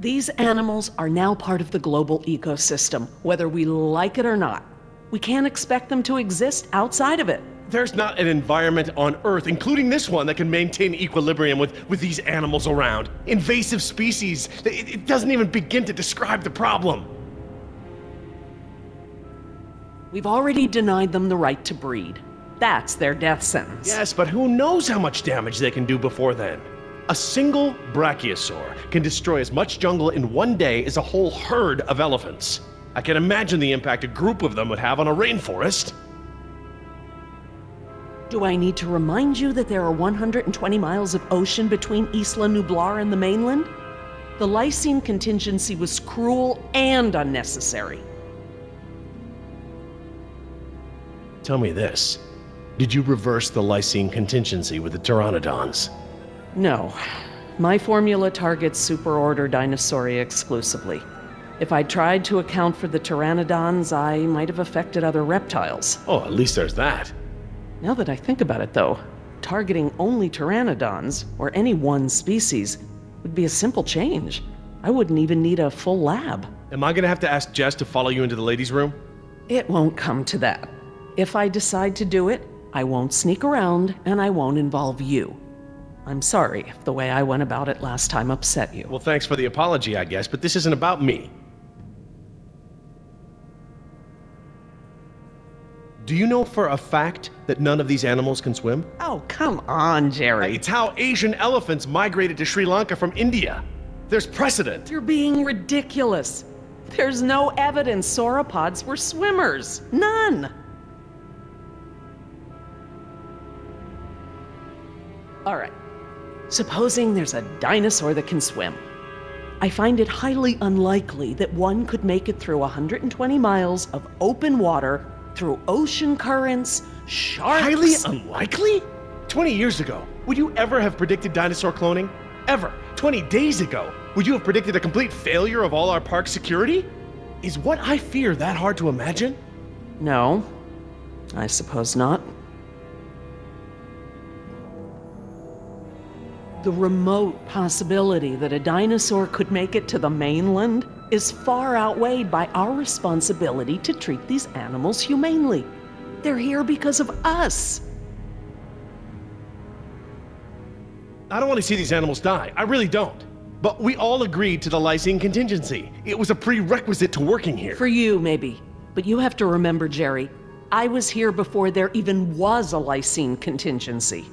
These animals are now part of the global ecosystem, whether we like it or not. We can't expect them to exist outside of it. There's not an environment on Earth, including this one, that can maintain equilibrium with, with these animals around. Invasive species. It, it doesn't even begin to describe the problem. We've already denied them the right to breed. That's their death sentence. Yes, but who knows how much damage they can do before then? A single brachiosaur can destroy as much jungle in one day as a whole herd of elephants. I can imagine the impact a group of them would have on a rainforest. Do I need to remind you that there are one hundred twenty miles of ocean between Isla Nublar and the mainland? The lysine contingency was cruel and unnecessary. Tell me this. Did you reverse the lysine contingency with the pteranodons? No. My formula targets superorder dinosauria exclusively. If I tried to account for the pteranodons, I might have affected other reptiles. Oh, at least there's that. Now that I think about it, though, targeting only pteranodons, or any one species, would be a simple change. I wouldn't even need a full lab. Am I gonna have to ask Jess to follow you into the ladies' room? It won't come to that. If I decide to do it, I won't sneak around, and I won't involve you. I'm sorry if the way I went about it last time upset you. Well, thanks for the apology, I guess, but this isn't about me. Do you know for a fact that none of these animals can swim? Oh, come on, Jerry. It's how Asian elephants migrated to Sri Lanka from India. There's precedent. You're being ridiculous. There's no evidence sauropods were swimmers. None. All right. Supposing there's a dinosaur that can swim. I find it highly unlikely that one could make it through one hundred twenty miles of open water through ocean currents, sharks... Highly unlikely? twenty years ago, would you ever have predicted dinosaur cloning? Ever? twenty days ago? Would you have predicted a complete failure of all our park security? Is what I fear that hard to imagine? No, I suppose not. The remote possibility that a dinosaur could make it to the mainland is far outweighed by our responsibility to treat these animals humanely. They're here because of us. I don't want to see these animals die. I really don't. But we all agreed to the lysine contingency. It was a prerequisite to working here. For you, maybe. But you have to remember, Jerry, I was here before there even was a lysine contingency.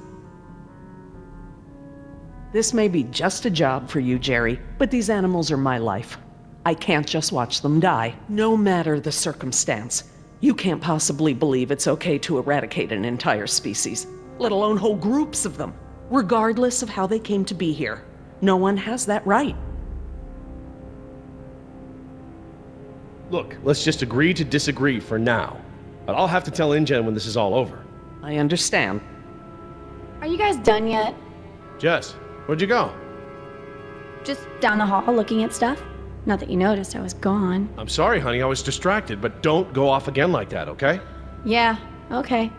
This may be just a job for you, Jerry, but these animals are my life. I can't just watch them die, no matter the circumstance. You can't possibly believe it's okay to eradicate an entire species, let alone whole groups of them, regardless of how they came to be here. No one has that right. Look, let's just agree to disagree for now. But I'll have to tell InGen when this is all over. I understand. Are you guys done yet? Jess. Where'd you go? Just down the hall, looking at stuff. Not that you noticed, I was gone. I'm sorry, honey, I was distracted, but don't go off again like that, okay? Yeah, okay.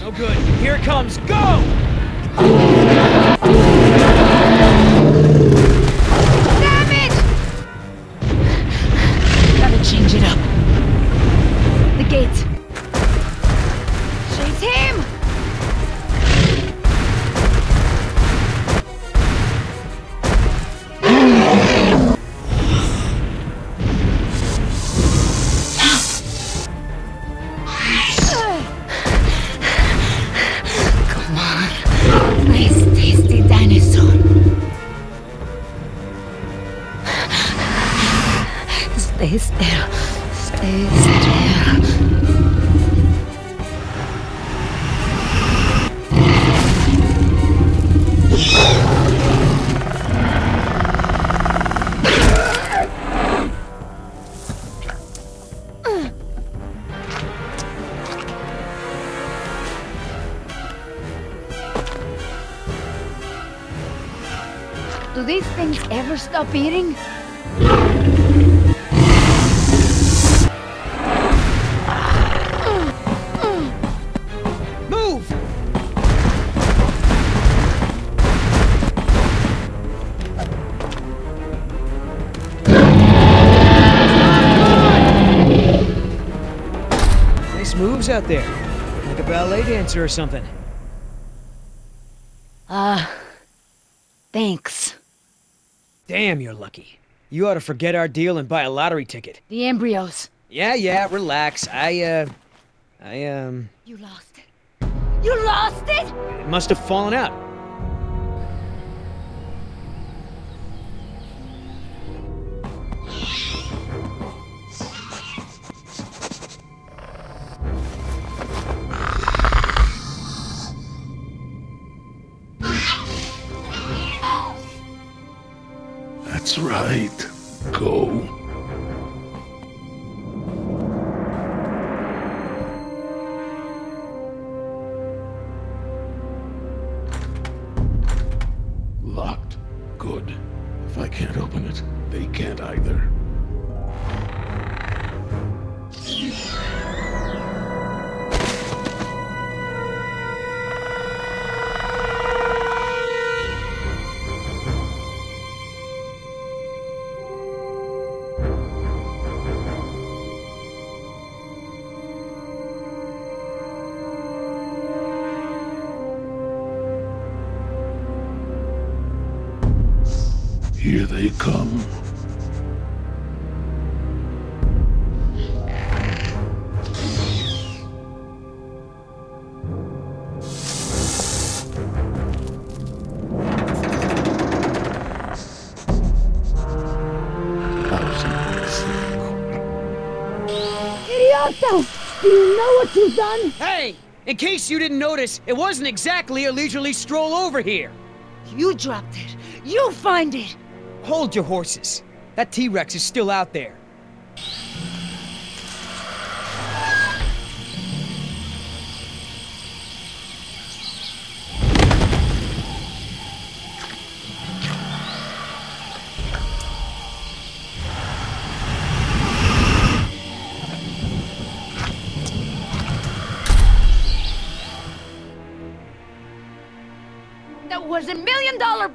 No good. Here it comes. Go! Stop eating? Move! Nice moves out there. Like a ballet dancer or something. Ah, uh, thanks. Damn, you're lucky. You ought to forget our deal and buy a lottery ticket. The embryos. Yeah, yeah, relax. I, uh... I, um... You lost it. You lost it?! It must have fallen out. That's right. Go. Locked. Good. If I can't open it, they can't either. Here they come. Idioto! Do you know what you've done? Hey! In case you didn't notice, it wasn't exactly a leisurely stroll over here. You dropped it. You find it! Hold your horses. That T-Rex is still out there.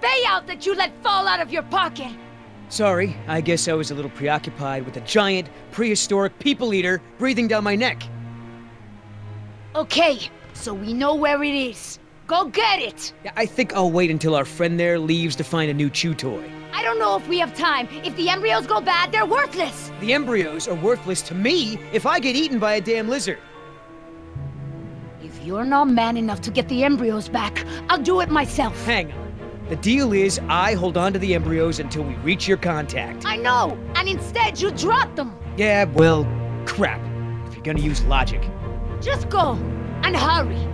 Payout that you let fall out of your pocket. Sorry, I guess I was a little preoccupied with a giant, prehistoric people-eater breathing down my neck. Okay, so we know where it is. Go get it! I think I'll wait until our friend there leaves to find a new chew toy. I don't know if we have time. If the embryos go bad, they're worthless! The embryos are worthless to me if I get eaten by a damn lizard. If you're not man enough to get the embryos back, I'll do it myself. Hang on. The deal is, I hold on to the embryos until we reach your contact. I know! And instead, you drop them! Yeah, well, crap. If you're gonna use logic. Just go, and hurry.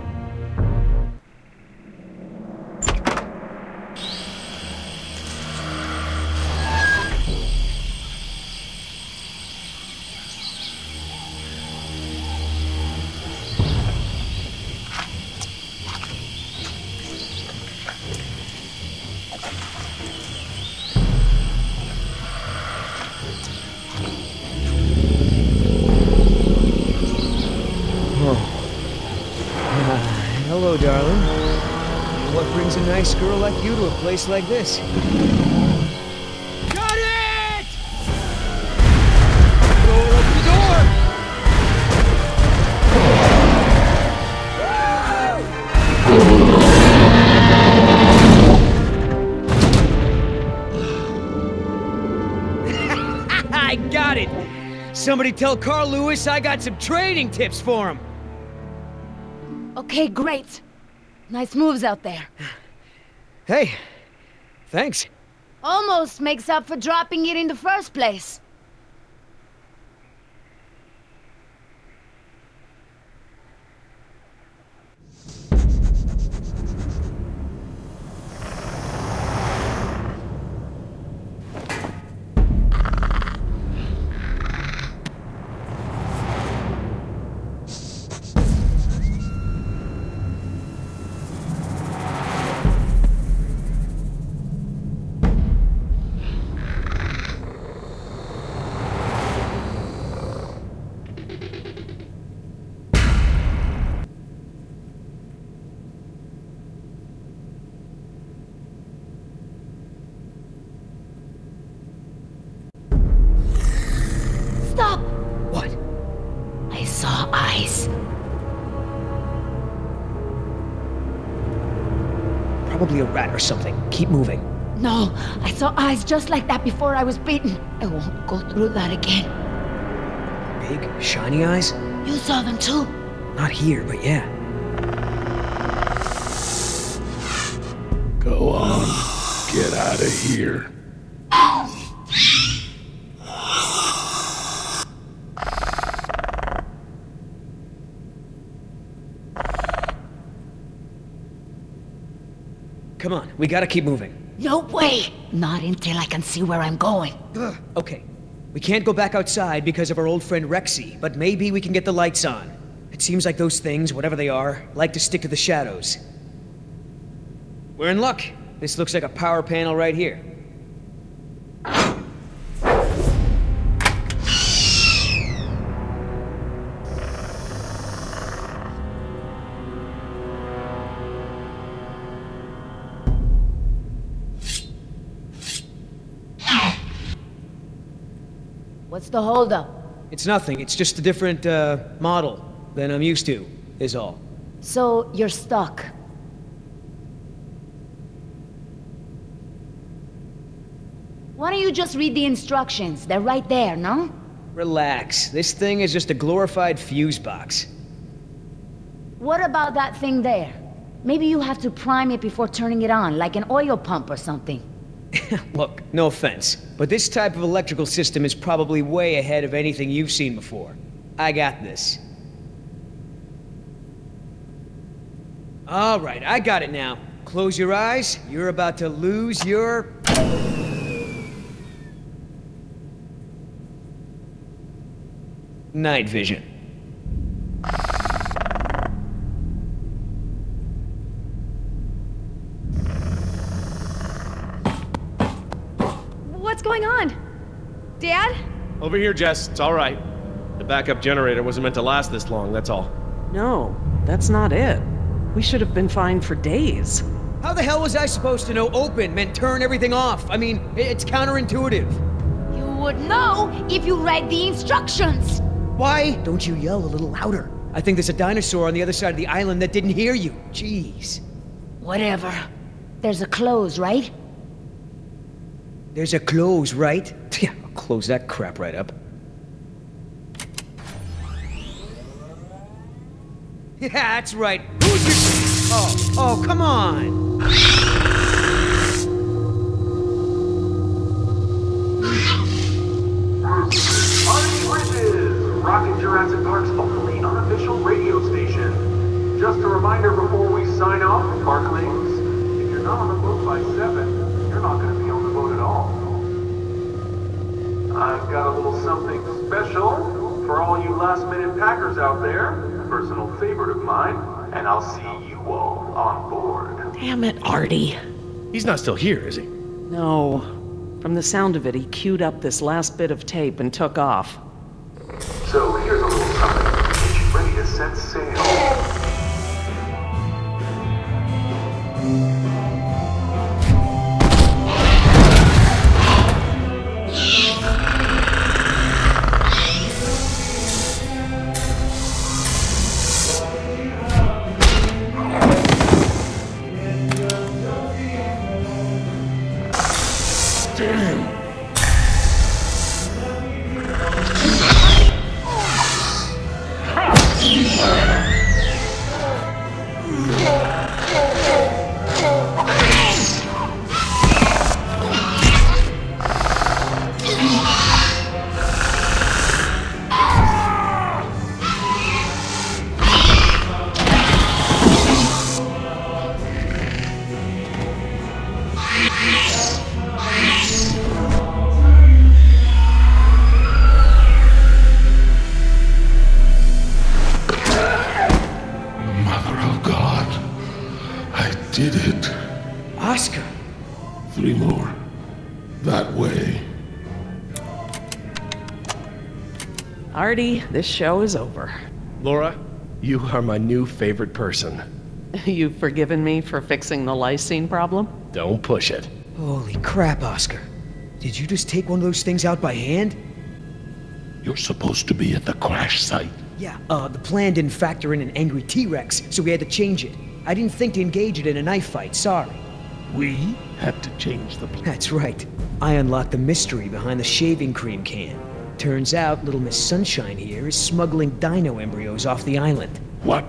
Girl like you to a place like this. Got it! Don't open the door! I got it! Somebody tell Carl Lewis I got some training tips for him! Okay, great. Nice moves out there. Hey, thanks. Almost makes up for dropping it in the first place. A rat or something. Keep moving. No, I saw eyes just like that before I was bitten. I won't go through that again. Big, shiny eyes? You saw them too. Not here, but yeah. Go on. Get out of here. Come on, we gotta keep moving. No way! Not until I can see where I'm going. Ugh. Okay, we can't go back outside because of our old friend Rexy, but maybe we can get the lights on. It seems like those things, whatever they are, like to stick to the shadows. We're in luck. This looks like a power panel right here. What's the holdup? It's nothing. It's just a different, uh, model than I'm used to, is all. So, you're stuck. Why don't you just read the instructions? They're right there, no? Relax. This thing is just a glorified fuse box. What about that thing there? Maybe you have to prime it before turning it on, like an oil pump or something. Look, no offense, but this type of electrical system is probably way ahead of anything you've seen before. I got this. All right, I got it now. Close your eyes. You're about to lose your... night vision. What's going on? Dad? Over here, Jess. It's all right. The backup generator wasn't meant to last this long, that's all. No, that's not it. We should have been fine for days. How the hell was I supposed to know open meant turn everything off? I mean, it's counterintuitive. You would know if you read the instructions. Why don't you yell a little louder? I think there's a dinosaur on the other side of the island that didn't hear you. Jeez. Whatever. There's a close, right? There's a close, right? Yeah, I'll close that crap right up. Yeah, that's right. Who's your... Oh, oh, come on! Unfriended! Rocket Jurassic Park's only unofficial radio station. Just a reminder before we sign off, Barklings, if you're not on the boat by seven, you're not going to be on the boat at all. I've got a little something special for all you last-minute packers out there. Personal favorite of mine, and I'll see you all on board. Damn it, Artie. He's not still here, is he? No. From the sound of it, he queued up this last bit of tape and took off. So here's a little something to get you ready to set sail. This show is over. Laura, you are my new favorite person. You've forgiven me for fixing the lysine problem? Don't push it. Holy crap, Oscar. Did you just take one of those things out by hand? You're supposed to be at the crash site. Yeah, uh, the plan didn't factor in an angry T-Rex, so we had to change it. I didn't think to engage it in a knife fight, sorry. We had to change the plan. That's right. I unlocked the mystery behind the shaving cream can. Turns out, Little Miss Sunshine here is smuggling dino embryos off the island. What?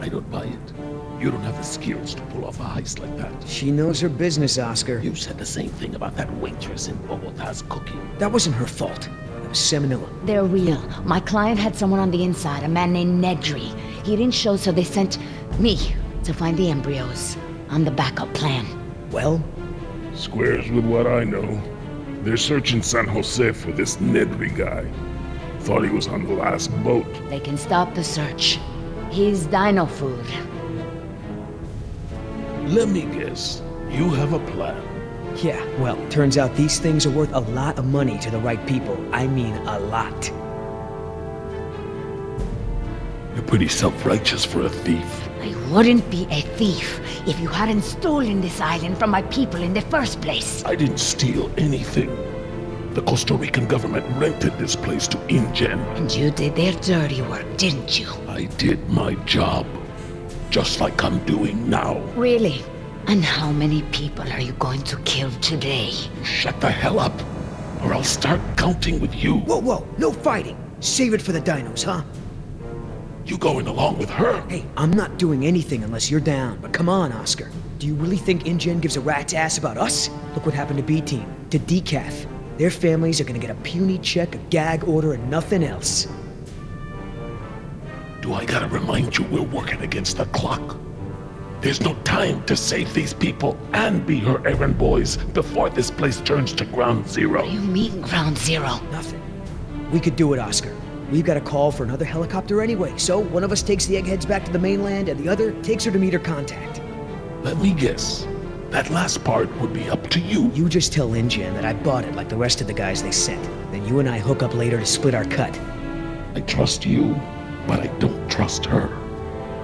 I don't buy it. You don't have the skills to pull off a heist like that. She knows her business, Oscar. You said the same thing about that waitress in Bogota's cooking. That wasn't her fault. It was salmonella. They're real. My client had someone on the inside, a man named Nedry. He didn't show, so they sent me to find the embryos. I'm the backup plan. Well? Squares with what I know. They're searching San Jose for this Nedry guy. Thought he was on the last boat. They can stop the search. He's dino food. Let me guess. You have a plan. Yeah, well, turns out these things are worth a lot of money to the right people. I mean, a lot. You're pretty self-righteous for a thief. I wouldn't be a thief if you hadn't stolen this island from my people in the first place. I didn't steal anything. The Costa Rican government rented this place to InGen. And you did their dirty work, didn't you? I did my job. Just like I'm doing now. Really? And how many people are you going to kill today? Shut the hell up, or I'll start counting with you. Whoa, whoa, no fighting. Save it for the dinos, huh? You going along with her? Hey, I'm not doing anything unless you're down, but come on, Oscar. Do you really think InGen gives a rat's ass about us? Look what happened to B-Team, to Decaf. Their families are gonna get a puny check, a gag order, and nothing else. Do I gotta remind you we're working against the clock? There's no time to save these people and be her errand boys before this place turns to ground zero. What do you mean, ground zero? Nothing. We could do it, Oscar. We've got a call for another helicopter anyway, so one of us takes the eggheads back to the mainland and the other takes her to meet her contact. Let me guess. That last part would be up to you. You just tell InGen that I bought it like the rest of the guys they sent. Then you and I hook up later to split our cut. I trust you, but I don't trust her.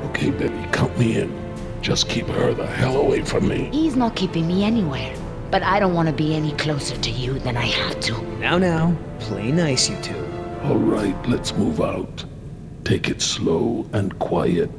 Okay, baby, count me in. Just keep her the hell away from me. He's not keeping me anywhere. But I don't want to be any closer to you than I have to. Now, now. Play nice, you two. All right, let's move out. Take it slow and quiet.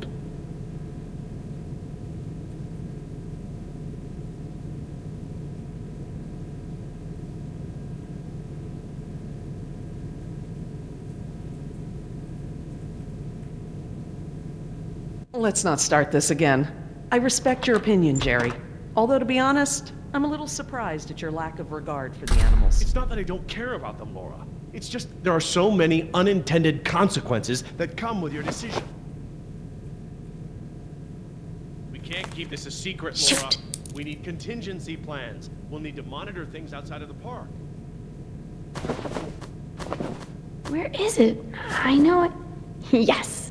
Let's not start this again. I respect your opinion, Jerry. Although, to be honest, I'm a little surprised at your lack of regard for the animals. It's not that I don't care about them, Laura. It's just there are so many unintended consequences that come with your decision. We can't keep this a secret, Laura. Shit. We need contingency plans. We'll need to monitor things outside of the park. Where is it? I know it. Yes.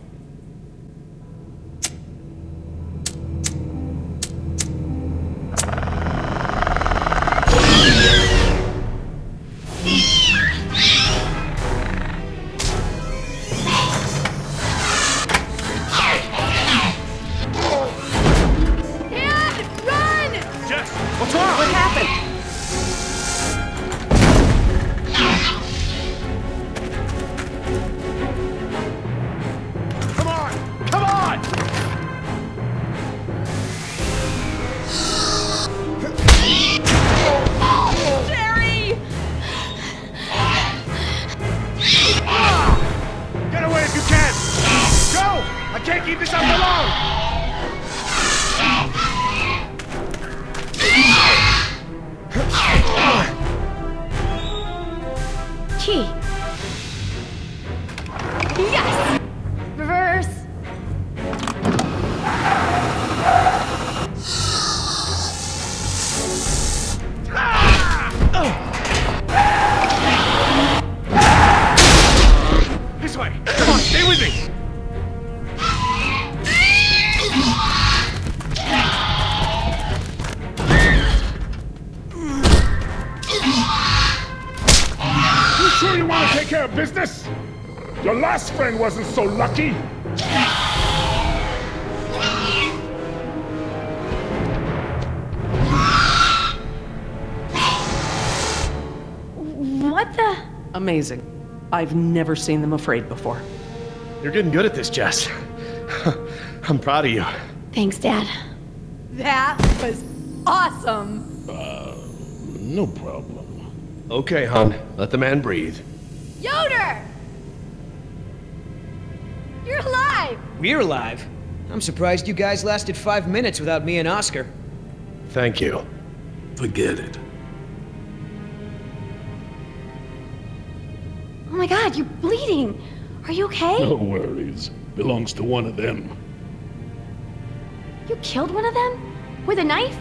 Wasn't so lucky. What the? Amazing. I've never seen them afraid before. You're getting good at this, Jess. I'm proud of you. Thanks, Dad. That was awesome. Uh, no problem. Okay, hon. Let the man breathe. Yoder! You're alive! We're alive? I'm surprised you guys lasted five minutes without me and Oscar. Thank you. Forget it. Oh my God, you're bleeding! Are you okay? No worries. Belongs to one of them. You killed one of them? With a knife?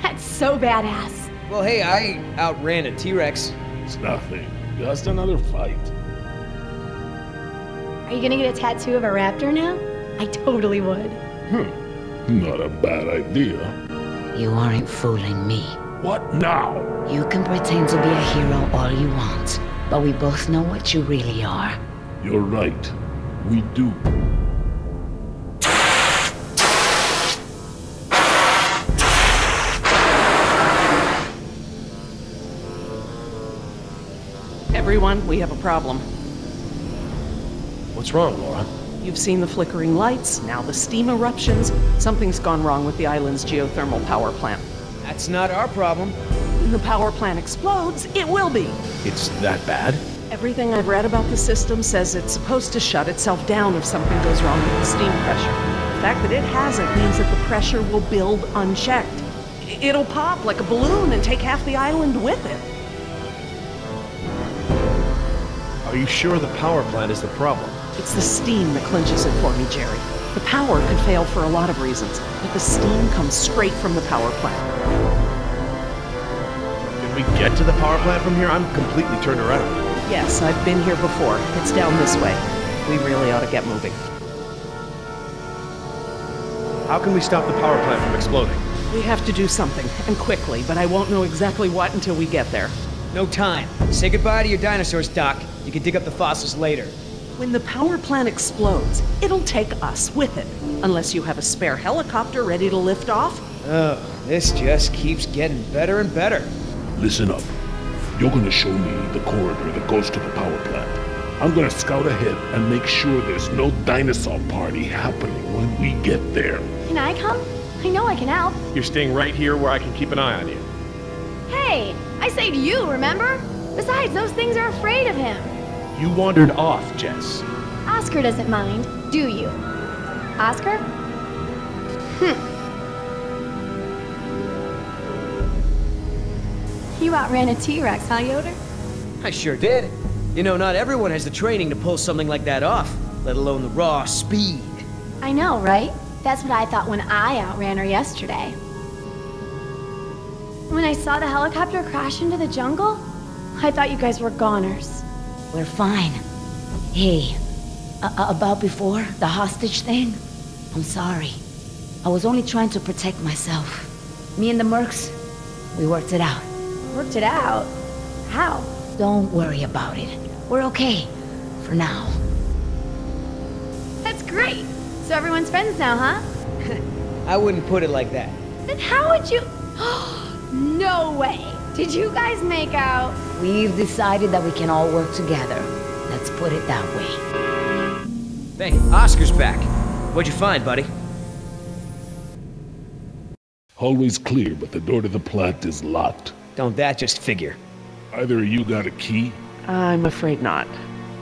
That's so badass. Well, hey, I outran a T-Rex. It's nothing. Just another fight. Are you gonna get a tattoo of a raptor now? I totally would. Hmm. Not a bad idea. You aren't fooling me. What now? You can pretend to be a hero all you want, but we both know what you really are. You're right. We do. Everyone, we have a problem. What's wrong, Laura? You've seen the flickering lights, now the steam eruptions. Something's gone wrong with the island's geothermal power plant. That's not our problem. When the power plant explodes, it will be. It's that bad? Everything I've read about the system says it's supposed to shut itself down if something goes wrong with the steam pressure. The fact that it hasn't means that the pressure will build unchecked. It'll pop like a balloon and take half the island with it. Are you sure the power plant is the problem? It's the steam that clinches it for me, Jerry. The power could fail for a lot of reasons, but the steam comes straight from the power plant. Did we get to the power plant from here? I'm completely turned around. Yes, I've been here before. It's down this way. We really ought to get moving. How can we stop the power plant from exploding? We have to do something, and quickly, but I won't know exactly what until we get there. No time. Say goodbye to your dinosaurs, Doc. You can dig up the fossils later. When the power plant explodes, it'll take us with it. Unless you have a spare helicopter ready to lift off. Oh, this just keeps getting better and better. Listen up. You're gonna show me the corridor that goes to the power plant. I'm gonna scout ahead and make sure there's no dinosaur party happening when we get there. Can I come? I know I can help. You're staying right here where I can keep an eye on you. Hey, I saved you, remember? Besides, those things are afraid of him. You wandered off, Jess. Oscar doesn't mind, do you? Oscar? Hm. You outran a T-Rex, huh, Yoder? I sure did. You know, not everyone has the training to pull something like that off, let alone the raw speed. I know, right? That's what I thought when I outran her yesterday. When I saw the helicopter crash into the jungle, I thought you guys were goners. We're fine. Hey, uh, about before, the hostage thing? I'm sorry. I was only trying to protect myself. Me and the mercs, we worked it out. Worked it out? How? Don't worry about it. We're okay. For now. That's great! So everyone's friends now, huh? I wouldn't put it like that. Then how would you... No way! Did you guys make out? We've decided that we can all work together. Let's put it that way. Hey, Oscar's back. What'd you find, buddy? Hallway's clear, but the door to the plant is locked. Don't that just figure? Either of you got a key? I'm afraid not.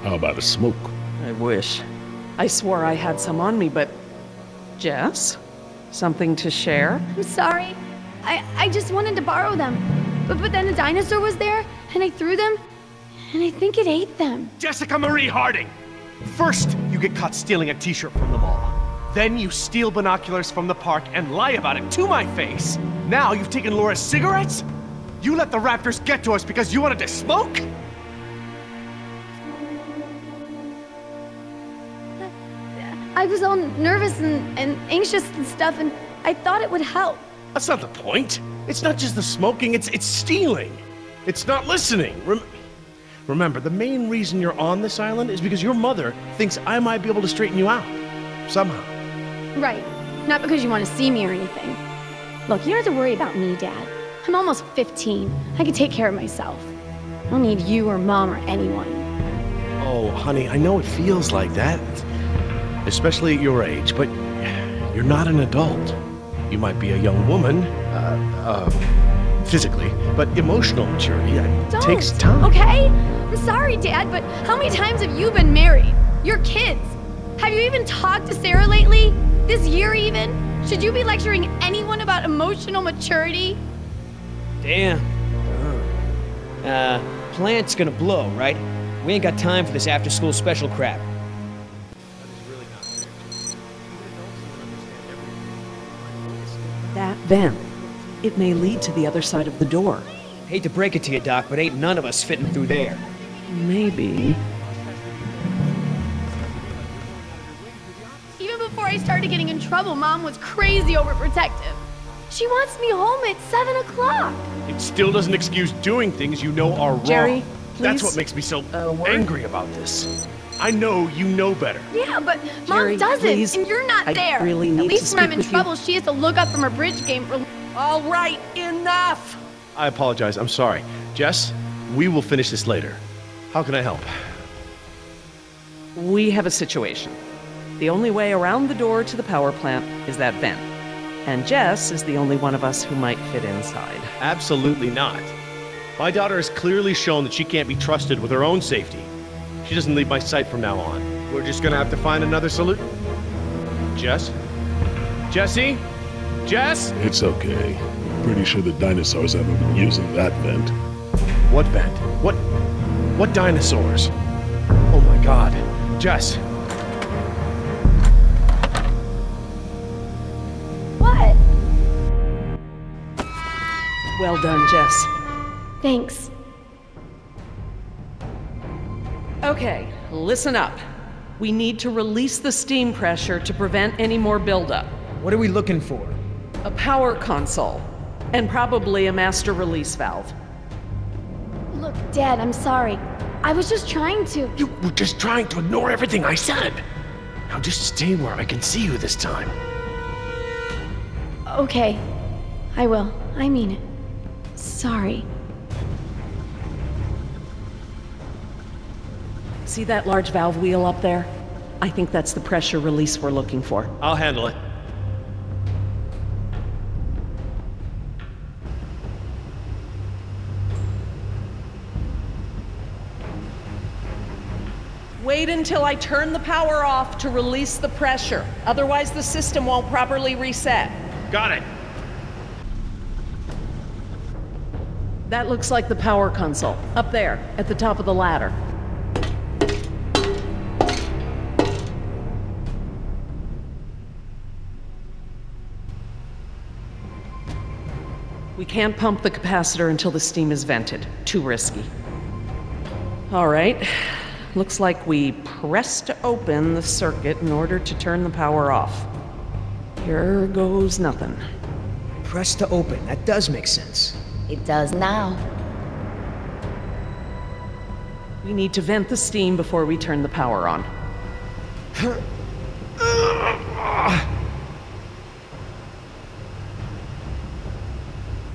How about a smoke? I wish. I swore I had some on me, but... Jess? Something to share? I'm sorry. I, I just wanted to borrow them. But, but then a dinosaur was there, and I threw them, and I think it ate them. Jessica Marie Harding! First, you get caught stealing a t-shirt from the mall. Then you steal binoculars from the park and lie about it to my face. Now you've taken Laura's cigarettes? You let the Raptors get to us because you wanted to smoke? I was all nervous and, and anxious and stuff, and I thought it would help. That's not the point. It's not just the smoking, it's, it's stealing. It's not listening. Rem- Remember, the main reason you're on this island is because your mother thinks I might be able to straighten you out. Somehow. Right. Not because you want to see me or anything. Look, you don't have to worry about me, Dad. I'm almost fifteen. I can take care of myself. I don't need you or Mom or anyone. Oh, honey, I know it feels like that. Especially at your age, but you're not an adult. You might be a young woman, uh, uh, physically, but emotional maturity don't. Takes time. Okay? I'm sorry, Dad, but how many times have you been married? Your kids? Have you even talked to Sarah lately? This year even? Should you be lecturing anyone about emotional maturity? Damn. Uh, plant's gonna blow, right? We ain't got time for this after-school special crap. That vent. It may lead to the other side of the door. Hate to break it to you, Doc, but ain't none of us fitting through there. Maybe. Even before I started getting in trouble, Mom was crazy overprotective. She wants me home at seven o'clock. It still doesn't excuse doing things you know are wrong. Jerry, please. That's what makes me so uh, angry about this. I know you know better. Yeah, but Jerry, Mom doesn't, please. And you're not I there. Really need at least to when I'm in trouble, you. She has to look up from her bridge game for... All right, enough! I apologize, I'm sorry. Jess, we will finish this later. How can I help? We have a situation. The only way around the door to the power plant is that vent. And Jess is the only one of us who might fit inside. Absolutely not. My daughter has clearly shown that she can't be trusted with her own safety. She doesn't leave my sight from now on. We're just gonna have to find another solution. Jess? Jesse? Jess? It's okay. I'm pretty sure the dinosaurs haven't been using that vent. What vent? What? What dinosaurs? Oh my God. Jess. Well done, Jess. Thanks. Okay, listen up. We need to release the steam pressure to prevent any more buildup. What are we looking for? A power console. And probably a master release valve. Look, Dad, I'm sorry. I was just trying to... You were just trying to ignore everything I said! Now just stay where I can see you this time. Okay. I will. I mean it. Sorry. See that large valve wheel up there? I think that's the pressure release we're looking for. I'll handle it. Wait until I turn the power off to release the pressure. Otherwise the system won't properly reset. Got it. That looks like the power console. Up there, at the top of the ladder. We can't pump the capacitor until the steam is vented. Too risky. All right. Looks like we press to open the circuit in order to turn the power off. Here goes nothing. Press to open. That does make sense. It does now. We need to vent the steam before we turn the power on.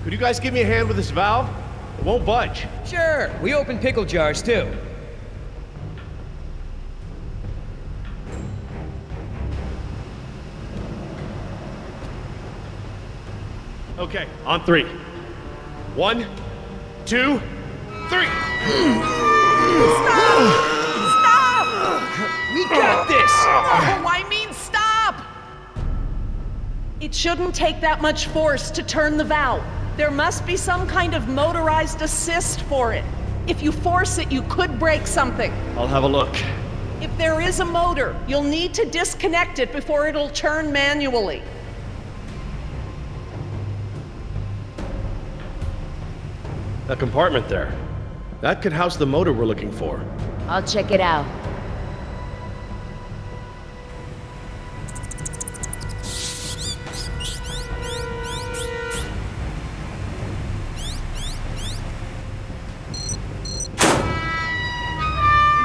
Could you guys give me a hand with this valve? It won't budge. Sure. We open pickle jars, too. Okay, on three. One, two, three! Stop! Stop! We got this! No, I mean stop! It shouldn't take that much force to turn the valve. There must be some kind of motorized assist for it. If you force it, you could break something. I'll have a look. If there is a motor, you'll need to disconnect it before it'll turn manually. That compartment there. That could house the motor we're looking for. I'll check it out.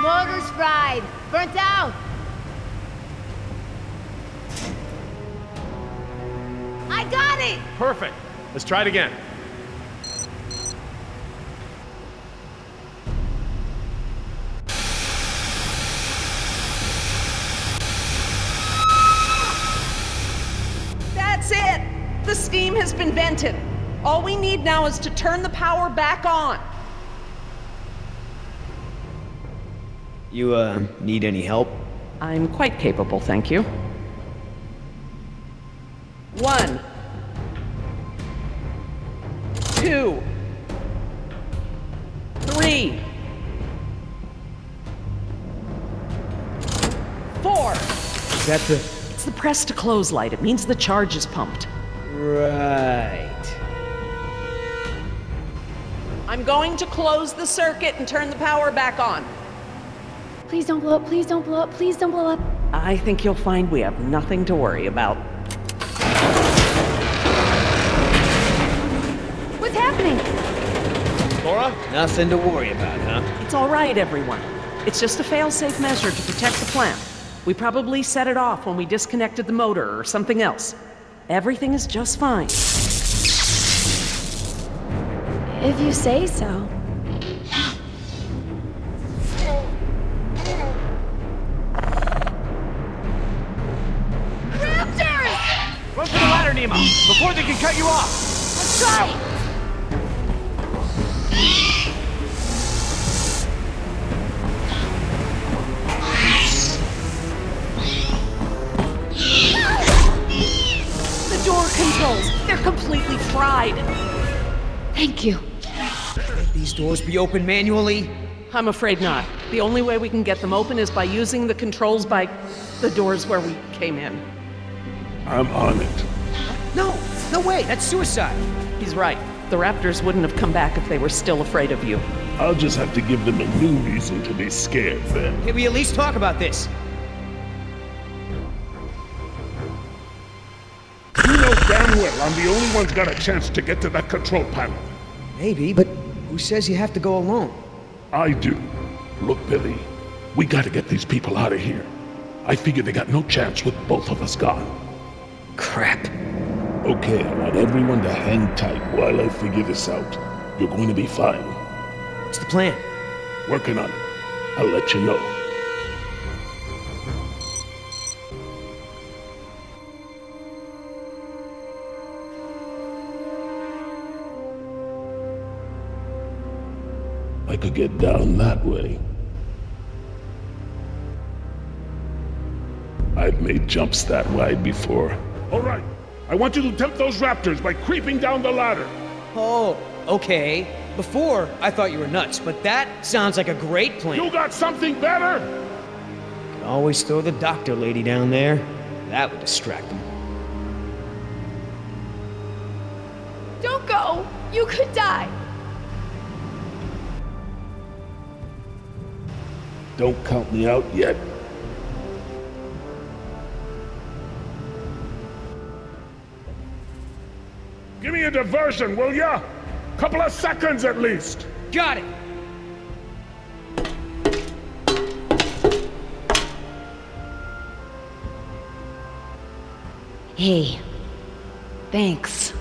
Motor's fried! Burnt out! I got it! Perfect. Let's try it again. Has been vented. All we need now is to turn the power back on. You, uh, need any help? I'm quite capable, thank you. One. Two. Three. Four. Is that the... It's the press to close light. It means the charge is pumped. Right. I'm going to close the circuit and turn the power back on. Please don't blow up, please don't blow up, please don't blow up. I think you'll find we have nothing to worry about. What's happening? Laura? Nothing to worry about, huh? It's all right, everyone. It's just a fail-safe measure to protect the plant. We probably set it off when we disconnected the motor or something else. Everything is just fine. If you say so. Raptors! Run for the ladder, Nemo, before they can cut you off! I'll try! They're completely fried. Thank you. Can these doors be opened manually? I'm afraid not. The only way we can get them open is by using the controls by the doors where we came in. I'm on it. No, no way, that's suicide. He's right. The Raptors wouldn't have come back if they were still afraid of you. I'll just have to give them a new reason to be scared then. Can we at least talk about this? You know damn well I'm the only one's got a chance to get to that control panel. Maybe, but who says you have to go alone? I do. Look, Billy, we gotta get these people out of here. I figure they got no chance with both of us gone. Crap. Okay, I want everyone to hang tight while I figure this out. You're going to be fine. What's the plan? Working on it. I'll let you know. I could get down that way. I've made jumps that wide before. All right. I want you to tempt those raptors by creeping down the ladder. Oh, okay. Before, I thought you were nuts, but that sounds like a great plan. You got something better? You can always throw the doctor lady down there. That would distract them. Don't go. You could die. Don't count me out yet. Give me a diversion, will ya? Couple of seconds at least. Got it. Hey, thanks.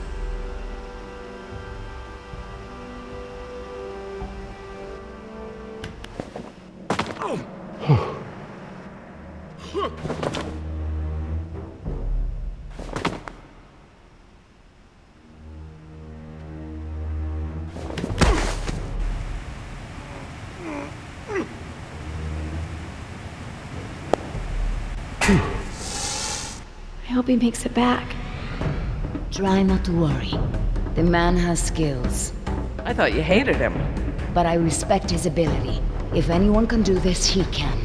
He makes it back. Try not to worry. The man has skills. I thought you hated him. But I respect his ability. If anyone can do this, he can.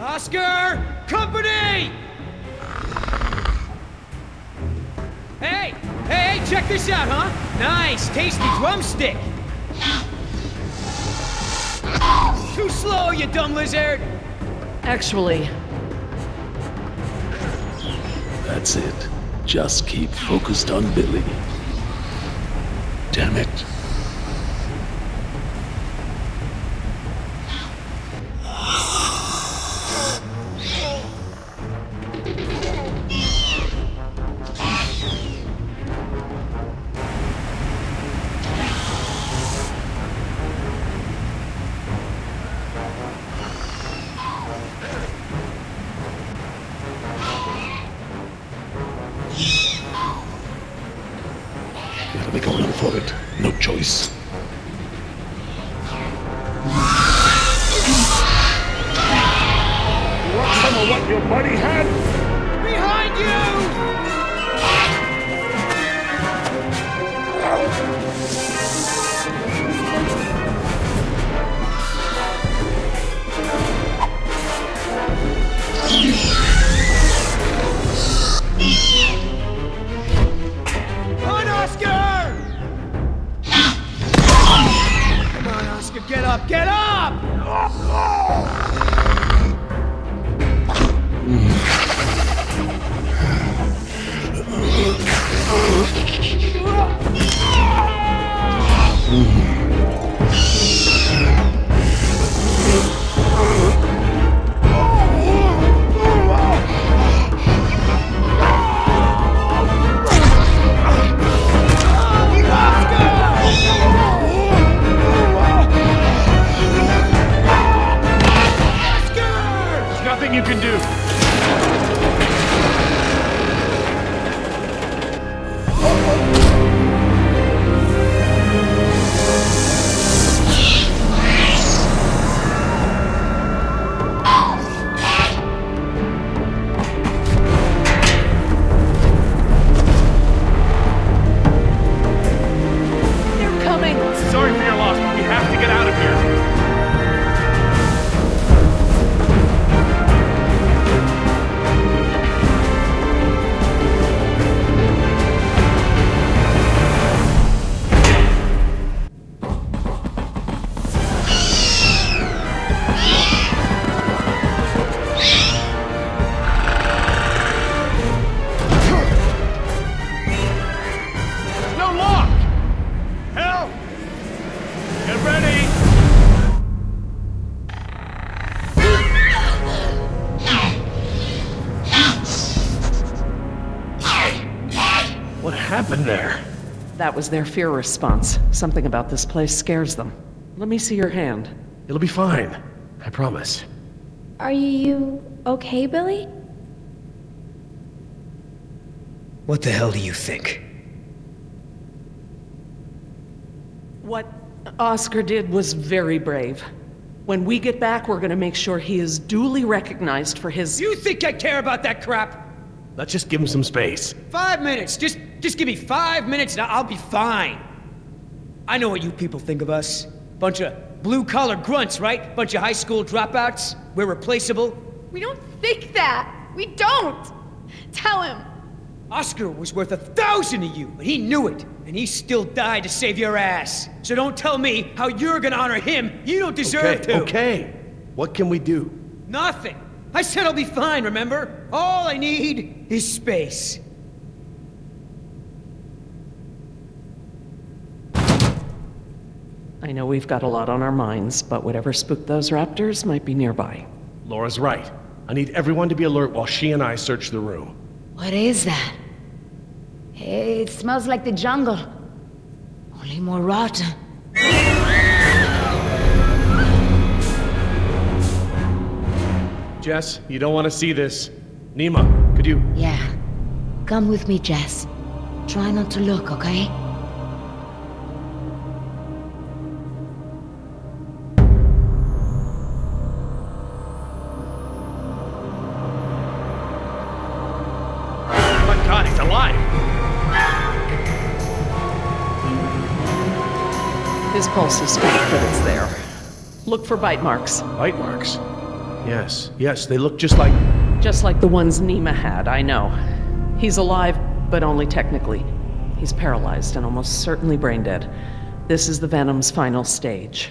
Oscar! Company! Hey! Hey, check this out, huh? Nice, tasty drumstick! Too slow, you dumb lizard! Actually... That's it. Just keep focused on Billy. Damn it. Oh, What happened there? That was their fear response. Something about this place scares them. Let me see your hand. It'll be fine. I promise. Are you okay, Billy? What the hell do you think? What Oscar did was very brave. When we get back, we're gonna make sure he is duly recognized for his— You think I care about that crap? Let's just give him some space. Five minutes! Just, just give me five minutes and I'll be fine. I know what you people think of us. Bunch of blue-collar grunts, right? Bunch of high school dropouts. We're replaceable. We don't think that! We don't! Tell him! Oscar was worth a thousand of you, and he knew it, and he still died to save your ass. So don't tell me how you're gonna honor him. You don't deserve okay, to. Okay, what can we do? Nothing. I said I'll be fine, remember? All I need is space. I know we've got a lot on our minds, but whatever spooked those raptors might be nearby. Laura's right. I need everyone to be alert while she and I search the room. What is that? It smells like the jungle. Only more rotten. Jess, you don't want to see this. Nima, could you? Yeah. Come with me, Jess. Try not to look, okay? Pulse is faint, but it's there. Look for bite marks. Bite marks? Yes, yes, they look just like... Just like the ones Nima had, I know. He's alive, but only technically. He's paralyzed and almost certainly brain dead. This is the Venom's final stage.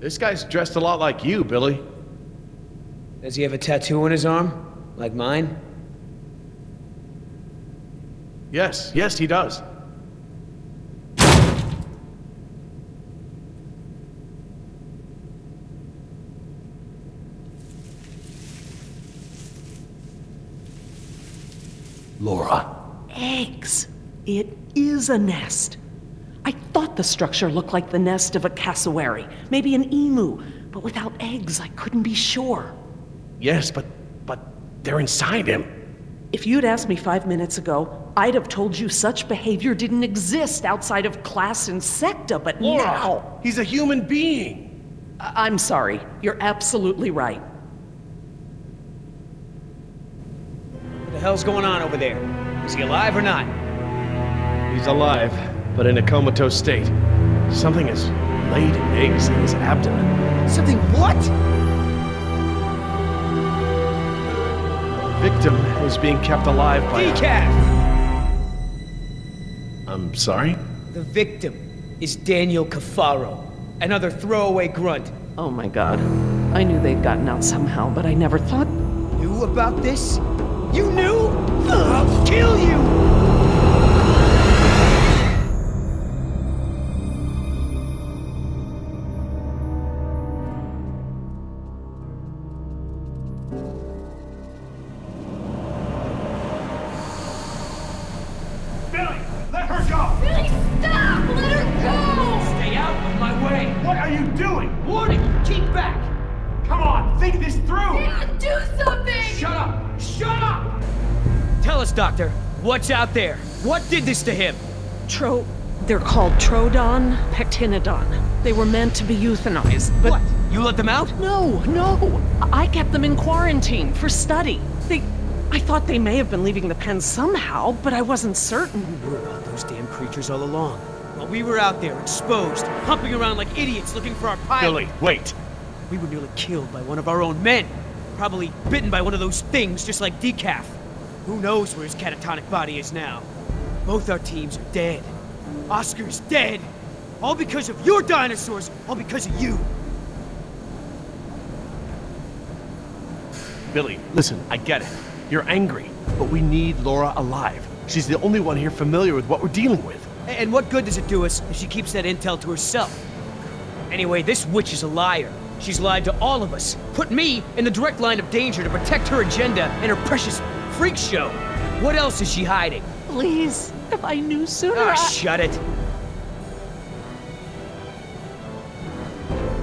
This guy's dressed a lot like you, Billy. Does he have a tattoo on his arm? Like mine? Yes, yes, he does. Laura. Eggs. It is a nest. I thought the structure looked like the nest of a cassowary, maybe an emu, but without eggs, I couldn't be sure. Yes, but, but they're inside him. If you'd asked me five minutes ago, I'd have told you such behavior didn't exist outside of class insecta, but Laura, now... he's a human being! I I'm sorry. You're absolutely right. What the hell's going on over there? Is he alive or not? He's alive, but in a comatose state. Something has laid eggs in his abdomen. Something what? The victim was being kept alive by... Decaf! I'm sorry? The victim is Daniel Cafaro, another throwaway grunt. Oh my god. I knew they'd gotten out somehow, but I never thought... Knew about this? You knew? I'll kill you! Doctor, what's out there? What did this to him? Tro... They're called Troodon, Pectinodon. They were meant to be euthanized, but... What? You let them out? No, no! I kept them in quarantine for study. They... I thought they may have been leaving the pen somehow, but I wasn't certain. We were about those damn creatures all along. While we were out there, exposed, pumping around like idiots looking for our pilot... Billy, wait! We were nearly killed by one of our own men. Probably bitten by one of those things, just like Decaf. Who knows where his catatonic body is now? Both our teams are dead. Oscar's dead! All because of your dinosaurs, all because of you! Billy, listen, I get it. You're angry, but we need Laura alive. She's the only one here familiar with what we're dealing with. And what good does it do us if she keeps that intel to herself? Anyway, this witch is a liar. She's lied to all of us, put me in the direct line of danger to protect her agenda and her precious freak show. What else is she hiding? Please, if I knew sooner. Ah, I... shut it.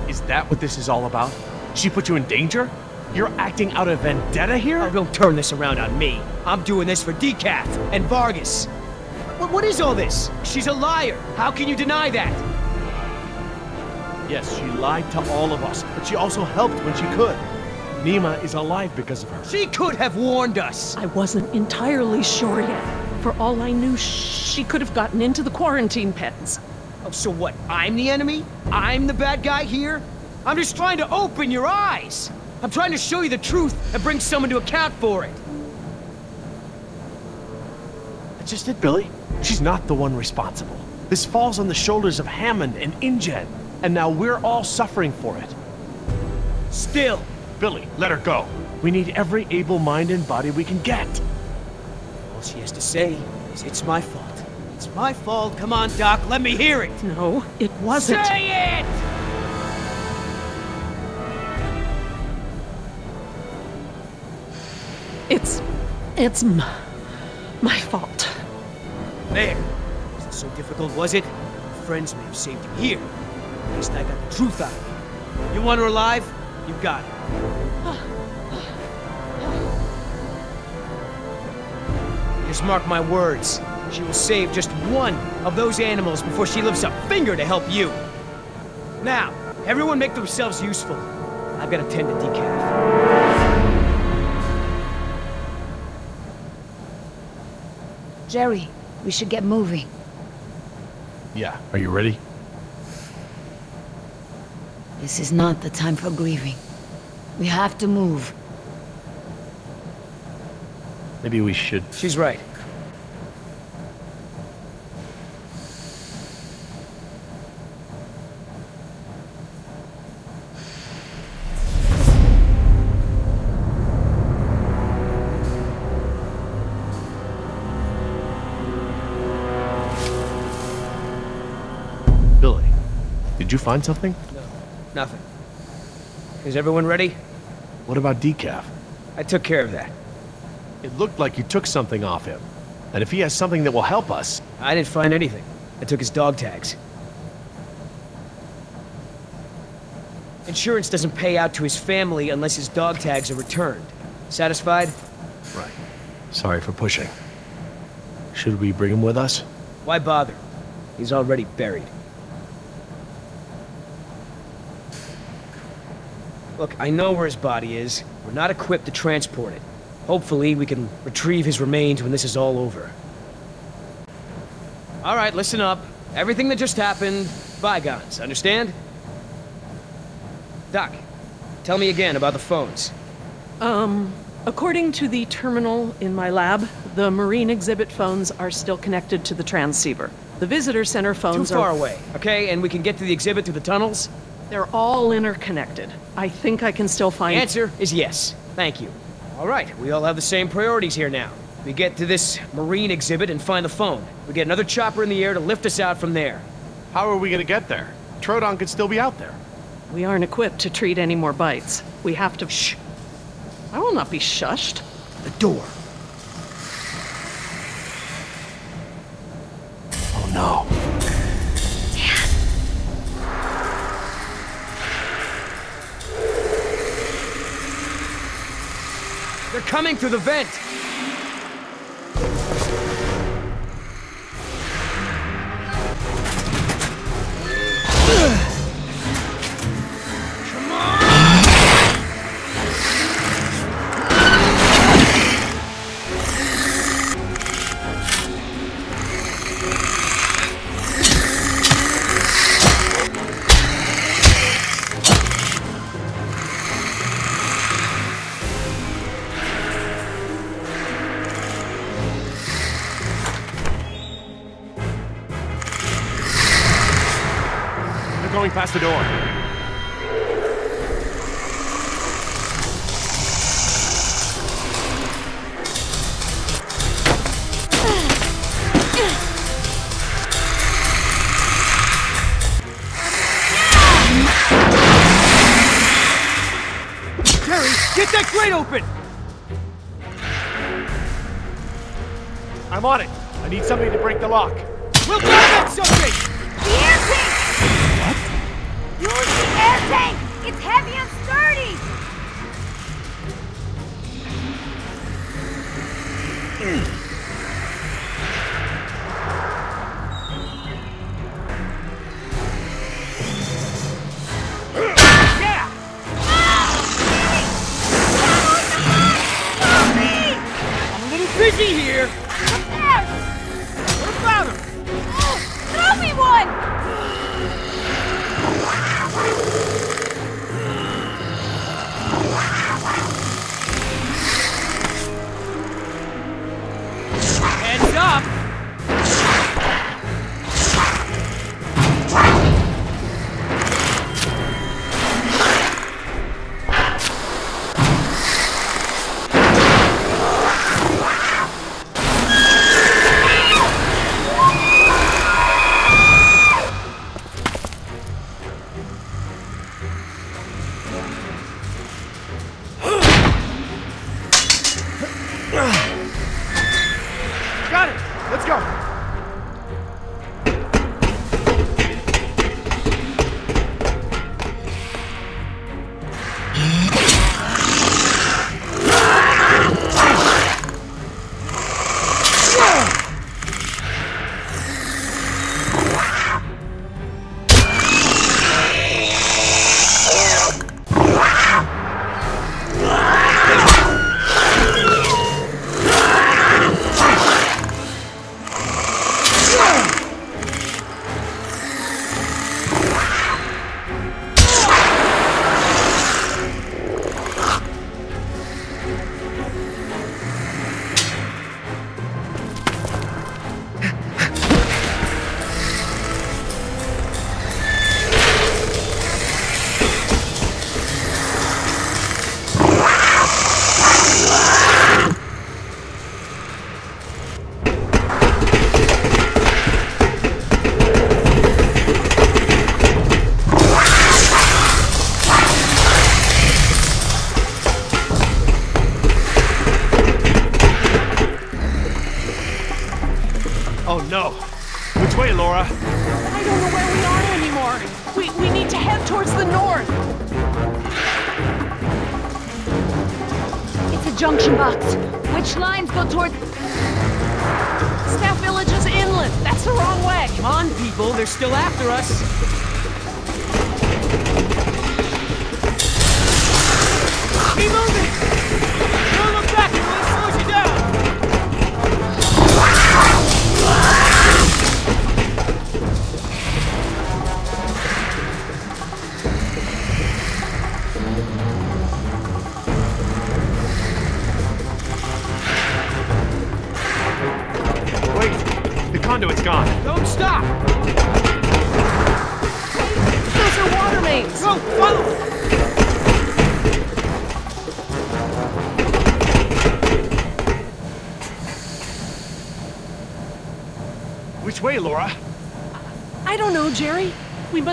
Is that what this is all about? She put you in danger? You're acting out of vendetta here? Oh, don't turn this around on me. I'm doing this for Decaf and Vargas. What, what is all this? She's a liar. How can you deny that? Yes, she lied to all of us, but she also helped when she could. Nima is alive because of her. She could have warned us! I wasn't entirely sure yet. For all I knew, she could have gotten into the quarantine pens. Oh, so what? I'm the enemy? I'm the bad guy here? I'm just trying to open your eyes! I'm trying to show you the truth and bring someone to account for it! That's just it, Billy. She's not the one responsible. This falls on the shoulders of Hammond and InGen. And now we're all suffering for it. Still. Billy, let her go. We need every able mind and body we can get. All she has to say is it's my fault. It's my fault. Come on, Doc, let me hear it. No, it wasn't. Say it! It's... it's my, my fault. There. Was it so difficult, was it? Your friends may have saved you here. At least I got the truth out of it. You want her alive? You got it. Just mark my words. She will save just one of those animals before she lifts a finger to help you. Now, everyone make themselves useful. I've got to tend to Decaf. Jerry, we should get moving. Yeah, are you ready? This is not the time for grieving. We have to move. Maybe we should. She's right. Billy, did you find something? Nothing. Is everyone ready? What about Decaf? I took care of that. It looked like you took something off him. And if he has something that will help us... I didn't find anything. I took his dog tags. Insurance doesn't pay out to his family unless his dog tags are returned. Satisfied? Right. Sorry for pushing. Should we bring him with us? Why bother? He's already buried. Look, I know where his body is. We're not equipped to transport it. Hopefully, we can retrieve his remains when this is all over. All right, listen up. Everything that just happened, bygones, understand? Doc, tell me again about the phones. Um, according to the terminal in my lab, the marine exhibit phones are still connected to the transceiver. The visitor center phones are... Too far away, okay? And we can get to the exhibit through the tunnels? They're all interconnected. I think I can still find... The answer is yes. Thank you. All right, we all have the same priorities here now. We get to this marine exhibit and find the phone. We get another chopper in the air to lift us out from there. How are we gonna get there? Troodon could still be out there. We aren't equipped to treat any more bites. We have to... Shh! I will not be shushed. The door. Oh no. They're coming through the vent! Come on! Past the door. straight open! I'm on it. I need something to break the lock. We'll grab that something! The air tank! What? Use the air tank! It's heavy and sturdy! Mm. Busy here. Up there. What about him? Oh, throw me one. Heads up.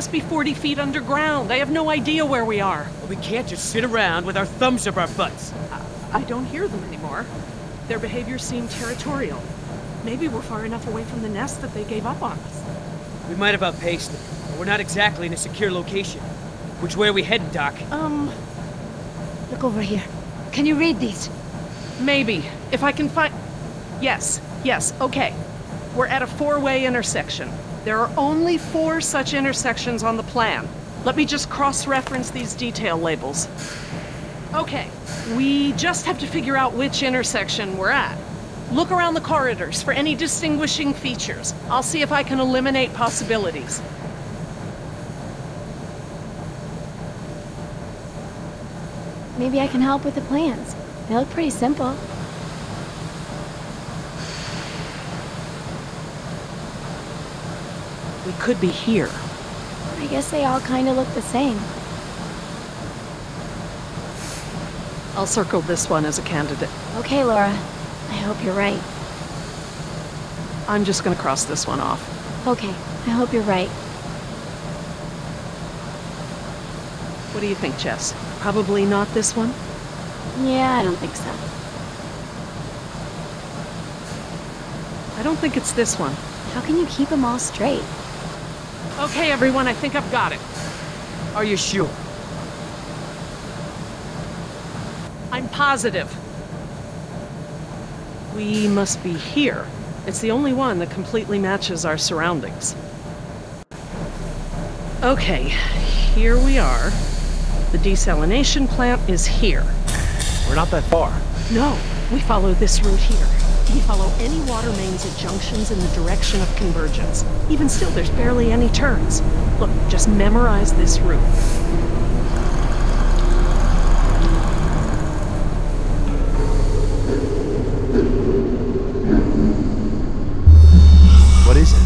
Must be forty feet underground. I have no idea where we are. Well, we can't just sit around with our thumbs up our butts. I, I don't hear them anymore. Their behavior seemed territorial. Maybe we're far enough away from the nest that they gave up on us. We might have outpaced them, but we're not exactly in a secure location. Which way are we headed, Doc? Um, look over here. Can you read these? Maybe. If I can find... Yes, yes, okay. We're at a four-way intersection. There are only four such intersections on the plan. Let me just cross-reference these detail labels. Okay, we just have to figure out which intersection we're at. Look around the corridors for any distinguishing features. I'll see if I can eliminate possibilities. Maybe I can help with the plans. They look pretty simple. We could be here. I guess they all kind of look the same. I'll circle this one as a candidate. Okay, Laura. I hope you're right. I'm just gonna cross this one off. Okay. I hope you're right. What do you think, Jess? Probably not this one? Yeah, I don't think so. I don't think it's this one. How can you keep them all straight? Okay, everyone, I think I've got it. Are you sure? I'm positive. We must be here. It's the only one that completely matches our surroundings. Okay, here we are. The desalination plant is here. We're not that far. No, we follow this route here. We follow any water mains at junctions in the direction of convergence. Even still, there's barely any turns. Look, just memorize this route. What is it?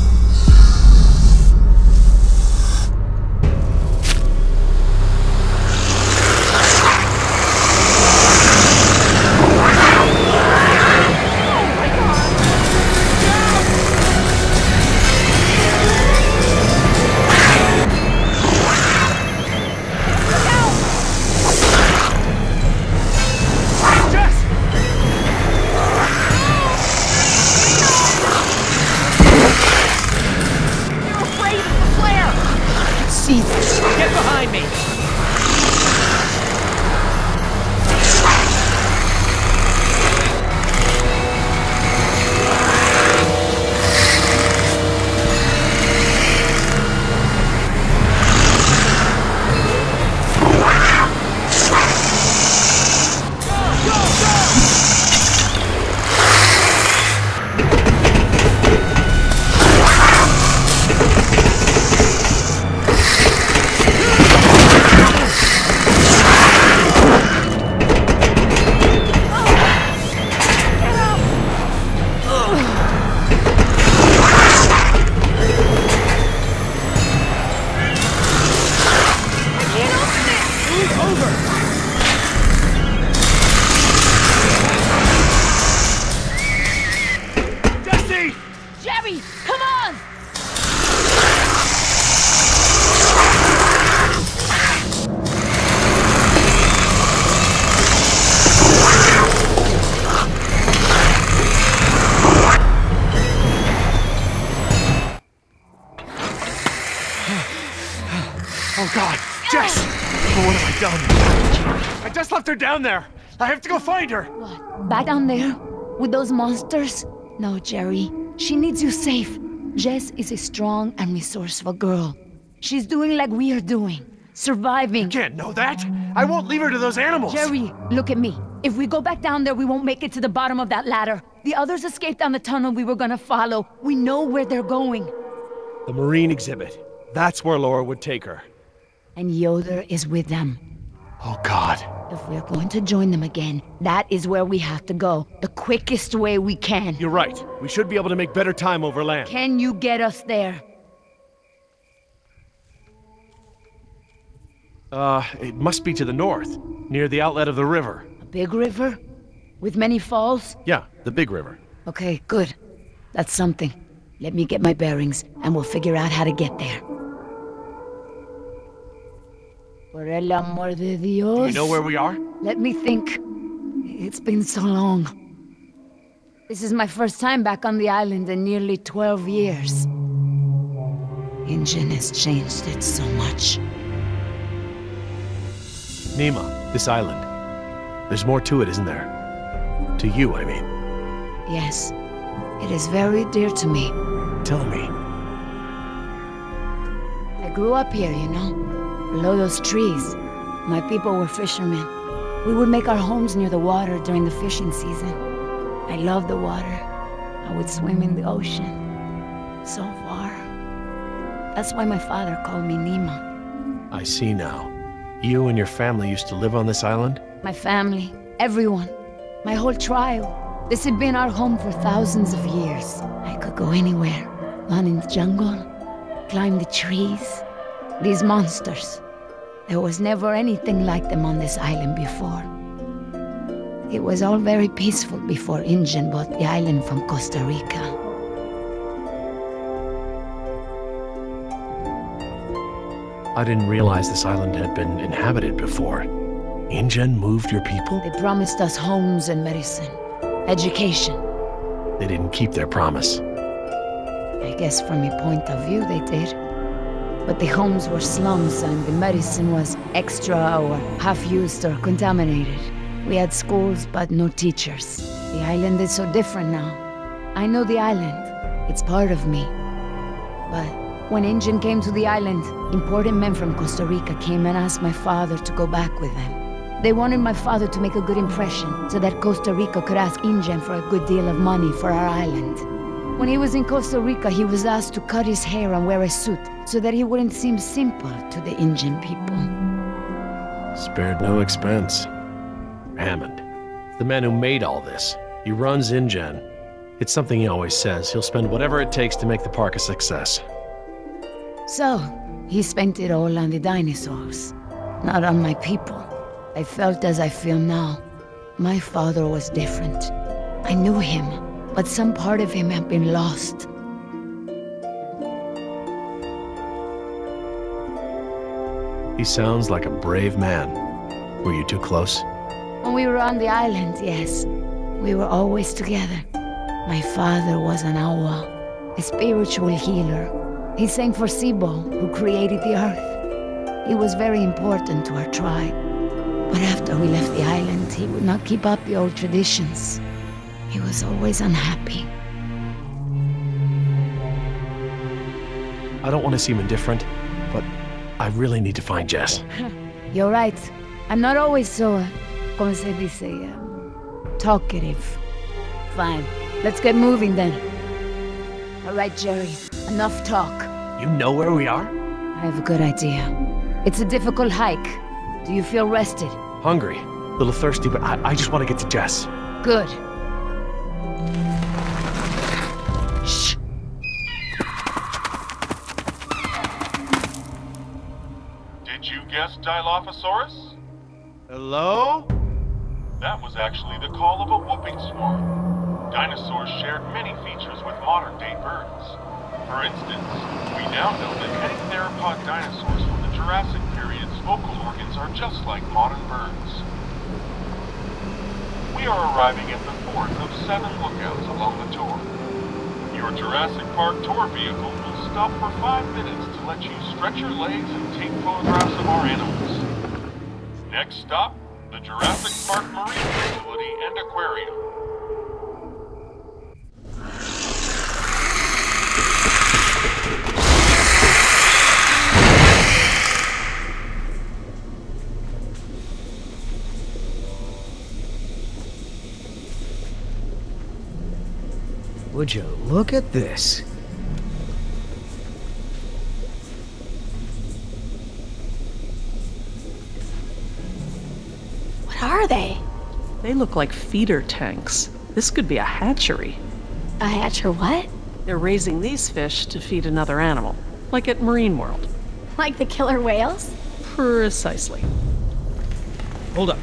Down there! I have to go find her! What? Back down there? With those monsters? No, Jerry. She needs you safe. Jess is a strong and resourceful girl. She's doing like we are doing. Surviving. You can't know that! I won't leave her to those animals! Jerry, look at me. If we go back down there, we won't make it to the bottom of that ladder. The others escaped down the tunnel we were gonna follow. We know where they're going. The marine exhibit. That's where Laura would take her. And Yoder is with them. Oh, God. If we're going to join them again, that is where we have to go. The quickest way we can. You're right. We should be able to make better time over land. Can you get us there? Uh, it must be to the north, near the outlet of the river. A big river? With many falls? Yeah, the big river. Okay, good. That's something. Let me get my bearings, and we'll figure out how to get there. Por el amor de Dios. Do you know where we are? Let me think. It's been so long. This is my first time back on the island in nearly twelve years. InGen has changed it so much. Nima, this island. There's more to it, isn't there? To you, I mean. Yes. It is very dear to me. Tell me. I grew up here, you know. Below those trees, my people were fishermen. We would make our homes near the water during the fishing season. I loved the water. I would swim in the ocean. So far. That's why my father called me Nima. I see now. You and your family used to live on this island? My family. Everyone. My whole tribe. This had been our home for thousands of years. I could go anywhere. Run in the jungle. Climb the trees. These monsters. There was never anything like them on this island before. It was all very peaceful before InGen bought the island from Costa Rica. I didn't realize this island had been inhabited before. InGen moved your people? They promised us homes and medicine, education. They didn't keep their promise. I guess from your point of view they did. But the homes were slums and the medicine was extra or half-used or contaminated. We had schools but no teachers. The island is so different now. I know the island. It's part of me. But when InGen came to the island, important men from Costa Rica came and asked my father to go back with them. They wanted my father to make a good impression so that Costa Rica could ask InGen for a good deal of money for our island. When he was in Costa Rica, he was asked to cut his hair and wear a suit, so that he wouldn't seem simple to the InGen people. Spared no expense. Hammond, the man who made all this, he runs InGen. It's something he always says, he'll spend whatever it takes to make the park a success. So, he spent it all on the dinosaurs, not on my people. I felt as I feel now. My father was different. I knew him. But some part of him had been lost. He sounds like a brave man. Were you too close? When we were on the island, yes. We were always together. My father was an awa, a spiritual healer. He sang for Sibo, who created the earth. He was very important to our tribe. But after we left the island, he would not keep up the old traditions. He was always unhappy. I don't want to seem indifferent, but I really need to find Jess. You're right. I'm not always so, uh, como se dice, uh, talkative. Fine. Let's get moving then. All right, Jerry. Enough talk. You know where we are? I have a good idea. It's a difficult hike. Do you feel rested? Hungry. A little thirsty, but I, I just want to get to Jess. Good. Shh. Did you guess Dilophosaurus? Hello? That was actually the call of a whooping swarm. Dinosaurs shared many features with modern-day birds. For instance, we now know that any theropod dinosaurs from the Jurassic period's vocal organs are just like modern birds. We are arriving at the fourth of seven lookouts along the tour. Your Jurassic Park tour vehicle will stop for five minutes to let you stretch your legs and take photographs of our animals. Next stop, the Jurassic Park Marine Facility and Aquarium. Would you look at this? What are they? They look like feeder tanks. This could be a hatchery. A hatcher what? They're raising these fish to feed another animal, like at Marine World. Like the killer whales? Precisely. Hold up.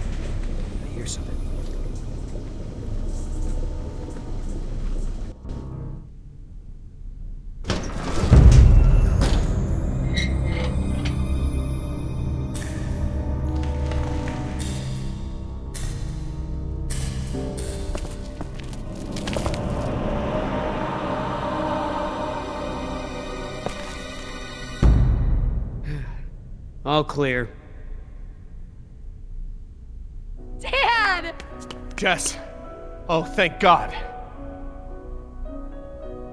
I hear something. All clear. Dad! Jess! Oh, thank God.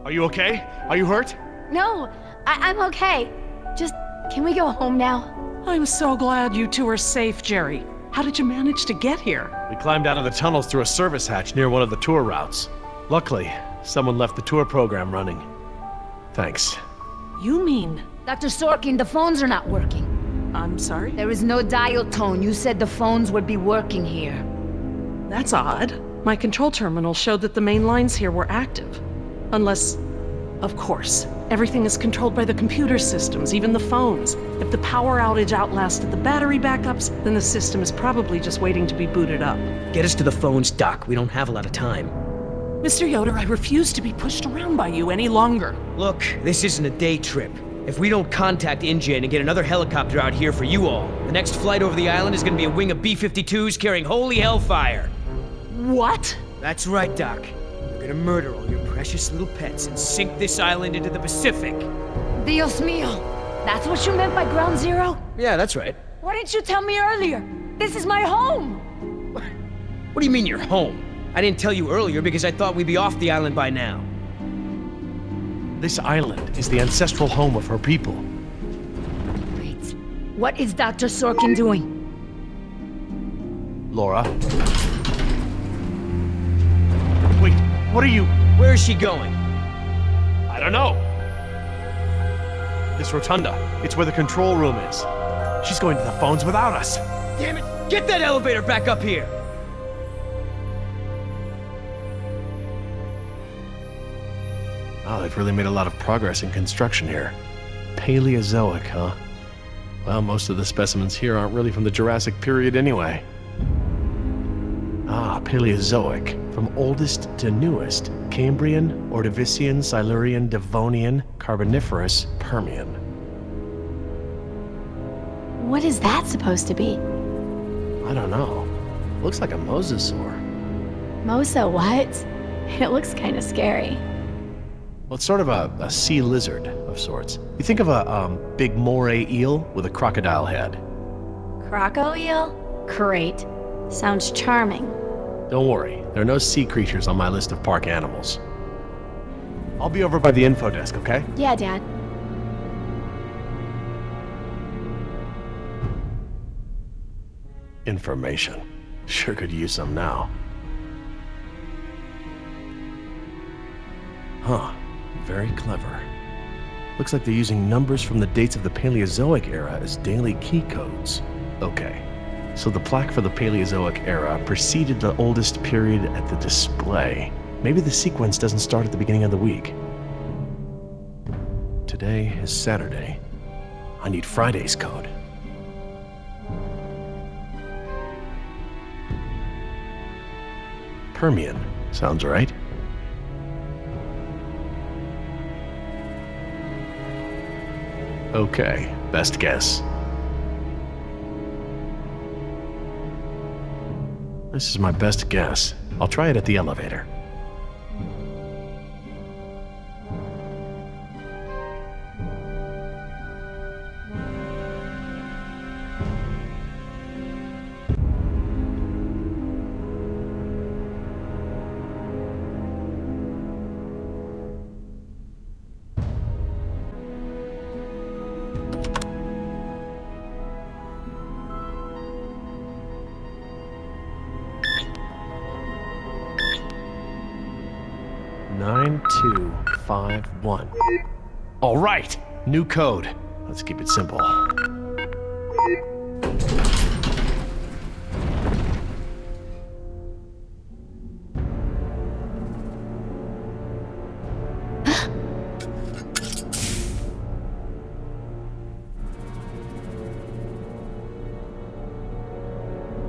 Are you okay? Are you hurt? No, I I'm okay. Just, can we go home now? I'm so glad you two are safe, Jerry. How did you manage to get here? We climbed out of the tunnels through a service hatch near one of the tour routes. Luckily, someone left the tour program running. Thanks. You mean? Doctor Sorkin, the phones are not working. I'm sorry? There is no dial tone. You said the phones would be working here. That's odd. My control terminal showed that the main lines here were active. Unless, of course, everything is controlled by the computer systems, even the phones. If the power outage outlasted the battery backups, then the system is probably just waiting to be booted up. Get us to the phones, Doc. We don't have a lot of time. Mister Yoder, I refuse to be pushed around by you any longer. Look, this isn't a day trip. If we don't contact InGen and get another helicopter out here for you all, the next flight over the island is gonna be a wing of B fifty-twos carrying holy hellfire. What? That's right, Doc. We're gonna murder all your precious little pets and sink this island into the Pacific. Dios mío. That's what you meant by Ground Zero? Yeah, that's right. Why didn't you tell me earlier? This is my home! What do you mean, your home? I didn't tell you earlier because I thought we'd be off the island by now. This island is the ancestral home of her people. Wait, what is Doctor Sorkin doing? Laura? Wait, what are you... Where is she going? I don't know. This rotunda, it's where the control room is. She's going to the phones without us. Damn it, get that elevator back up here! Wow, they've really made a lot of progress in construction here. Paleozoic, huh? Well, most of the specimens here aren't really from the Jurassic period anyway. Ah, Paleozoic. From oldest to newest. Cambrian, Ordovician, Silurian, Devonian, Carboniferous, Permian. What is that supposed to be? I don't know. Looks like a Mosasaur. Mosa what? It looks kind of scary. Well, it's sort of a, a sea lizard of sorts. You think of a um, big moray eel with a crocodile head. Croco eel? Great. Sounds charming. Don't worry, there are no sea creatures on my list of park animals. I'll be over by the info desk, okay? Yeah, Dad. Information. Sure could use some now. Huh. Very clever. Looks like they're using numbers from the dates of the Paleozoic era as daily key codes. Okay, so the plaque for the Paleozoic era preceded the oldest period at the display. Maybe the sequence doesn't start at the beginning of the week. Today is Saturday. I need Friday's code. Permian, sounds right. Okay, best guess. This is my best guess. I'll try it at the elevator. nine two five one. All right, new code. Let's keep it simple.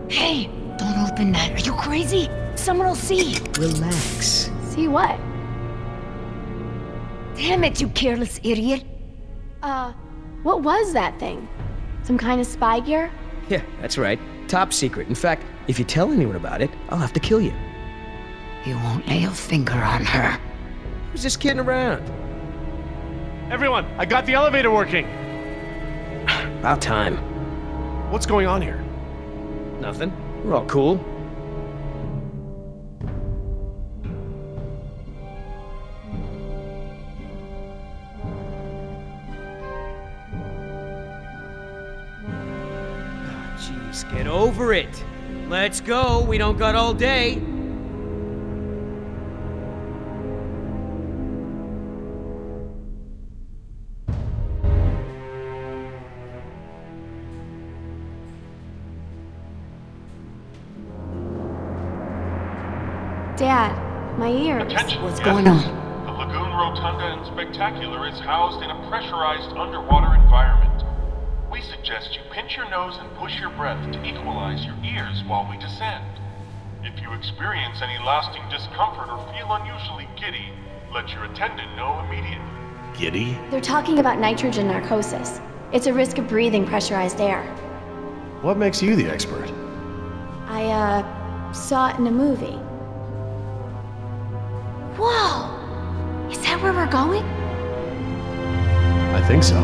Hey, don't open that. Are you crazy? Someone will see. Relax. See what? Damn it, you careless idiot! Uh, what was that thing? Some kind of spy gear? Yeah, that's right. Top secret. In fact, if you tell anyone about it, I'll have to kill you. You won't lay a finger on her. Who's just kidding around? Everyone, I got the elevator working! About time. What's going on here? Nothing. We're all cool. Get over it. Let's go. We don't got all day. Dad, my ears. Attention. What's yes. going on? The Lagoon Rotunda and Spectacular is housed in a pressurized underwater environment. We suggest you pinch your nose and push your breath to equalize your ears while we descend. If you experience any lasting discomfort or feel unusually giddy, let your attendant know immediately. giddy? They're talking about nitrogen narcosis. It's a risk of breathing pressurized air. What makes you the expert? I, uh, saw it in a movie. Whoa! Is that where we're going? I think so.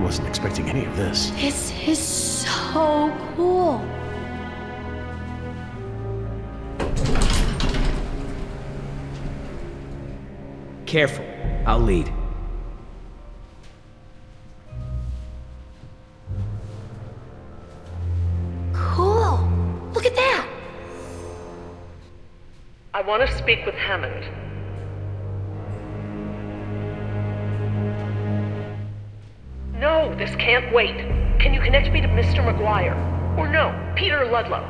Wasn't expecting any of this. This is so cool. Careful, I'll lead. Cool. Look at that. I want to speak with Hammond. No, this can't wait. Can you connect me to Mister McGuire? Or no, Peter Ludlow.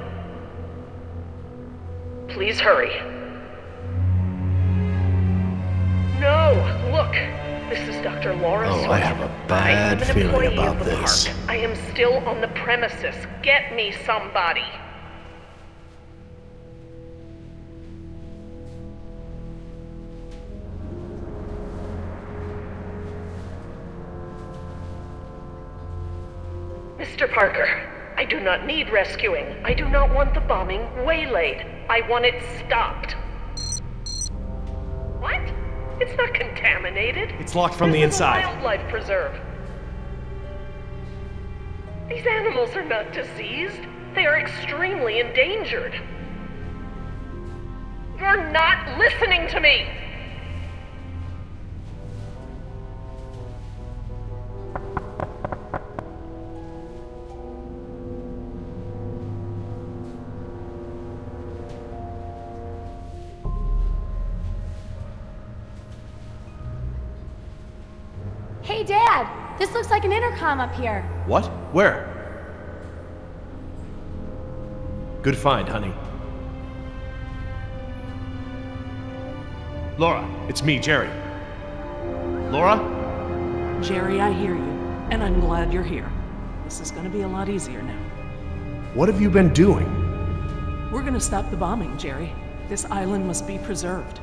Please hurry. No, look. This is Doctor Laura Sorkin. Oh, I have a bad feeling about this. Park. I am still on the premises. Get me somebody. Mister Parker, I do not need rescuing. I do not want the bombing waylaid. I want it stopped. What? It's not contaminated. It's locked from the inside. It's a wildlife preserve. These animals are not diseased. They are extremely endangered. You're not listening to me! Dad, this looks like an intercom up here. What? Where? Good find, honey. Laura, it's me, Jerry. Laura? Jerry, I hear you, and I'm glad you're here. This is gonna be a lot easier now. What have you been doing? We're gonna stop the bombing, Jerry. This island must be preserved.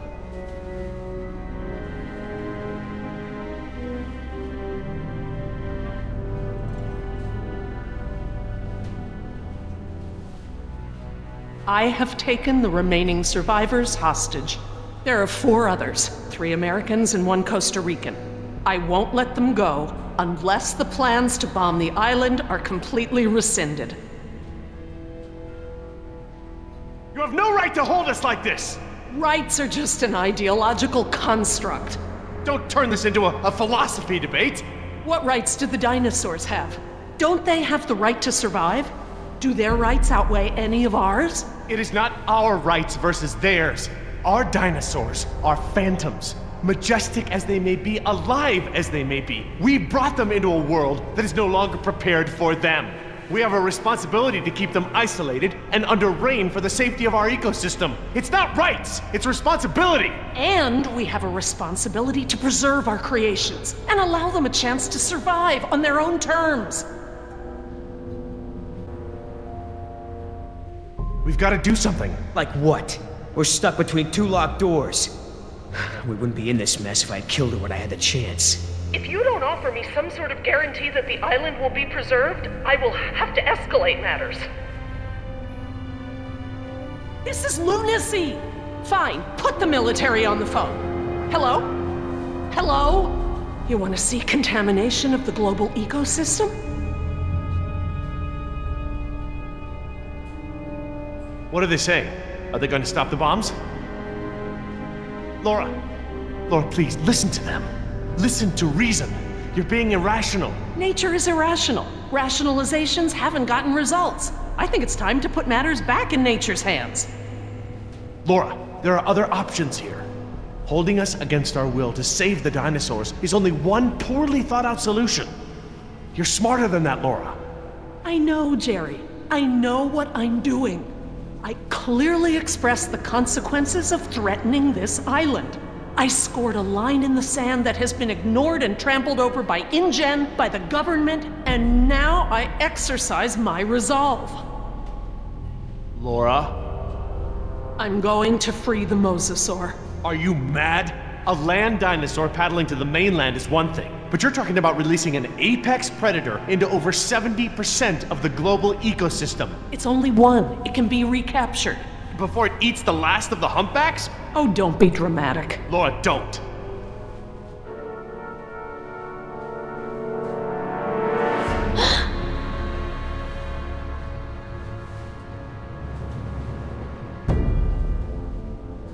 I have taken the remaining survivors hostage. There are four others, three Americans and one Costa Rican. I won't let them go unless the plans to bomb the island are completely rescinded. You have no right to hold us like this! Rights are just an ideological construct. Don't turn this into a, a philosophy debate! What rights do the dinosaurs have? Don't they have the right to survive? Do their rights outweigh any of ours? It is not our rights versus theirs. Our dinosaurs are phantoms. Majestic as they may be, alive as they may be. We brought them into a world that is no longer prepared for them. We have a responsibility to keep them isolated and under rein for the safety of our ecosystem. It's not rights, it's responsibility. And we have a responsibility to preserve our creations and allow them a chance to survive on their own terms. We've got to do something. Like what? We're stuck between two locked doors. We wouldn't be in this mess if I had killed her when I had the chance. If you don't offer me some sort of guarantee that the island will be preserved, I will have to escalate matters. This is lunacy! Fine, put the military on the phone. Hello? Hello? You want to see contamination of the global ecosystem? What do they say? Are they going to stop the bombs? Laura, Laura, please, listen to them. Listen to reason. You're being irrational. Nature is irrational. Rationalizations haven't gotten results. I think it's time to put matters back in nature's hands. Laura, there are other options here. Holding us against our will to save the dinosaurs is only one poorly thought-out solution. You're smarter than that, Laura. I know, Jerry. I know what I'm doing. I clearly expressed the consequences of threatening this island. I scored a line in the sand that has been ignored and trampled over by InGen, by the government, and now I exercise my resolve. Laura? I'm going to free the Mosasaur. Are you mad? A land dinosaur paddling to the mainland is one thing, but you're talking about releasing an apex predator into over seventy percent of the global ecosystem. It's only one. It can be recaptured. Before it eats the last of the humpbacks? Oh, don't be dramatic. Laura, don't.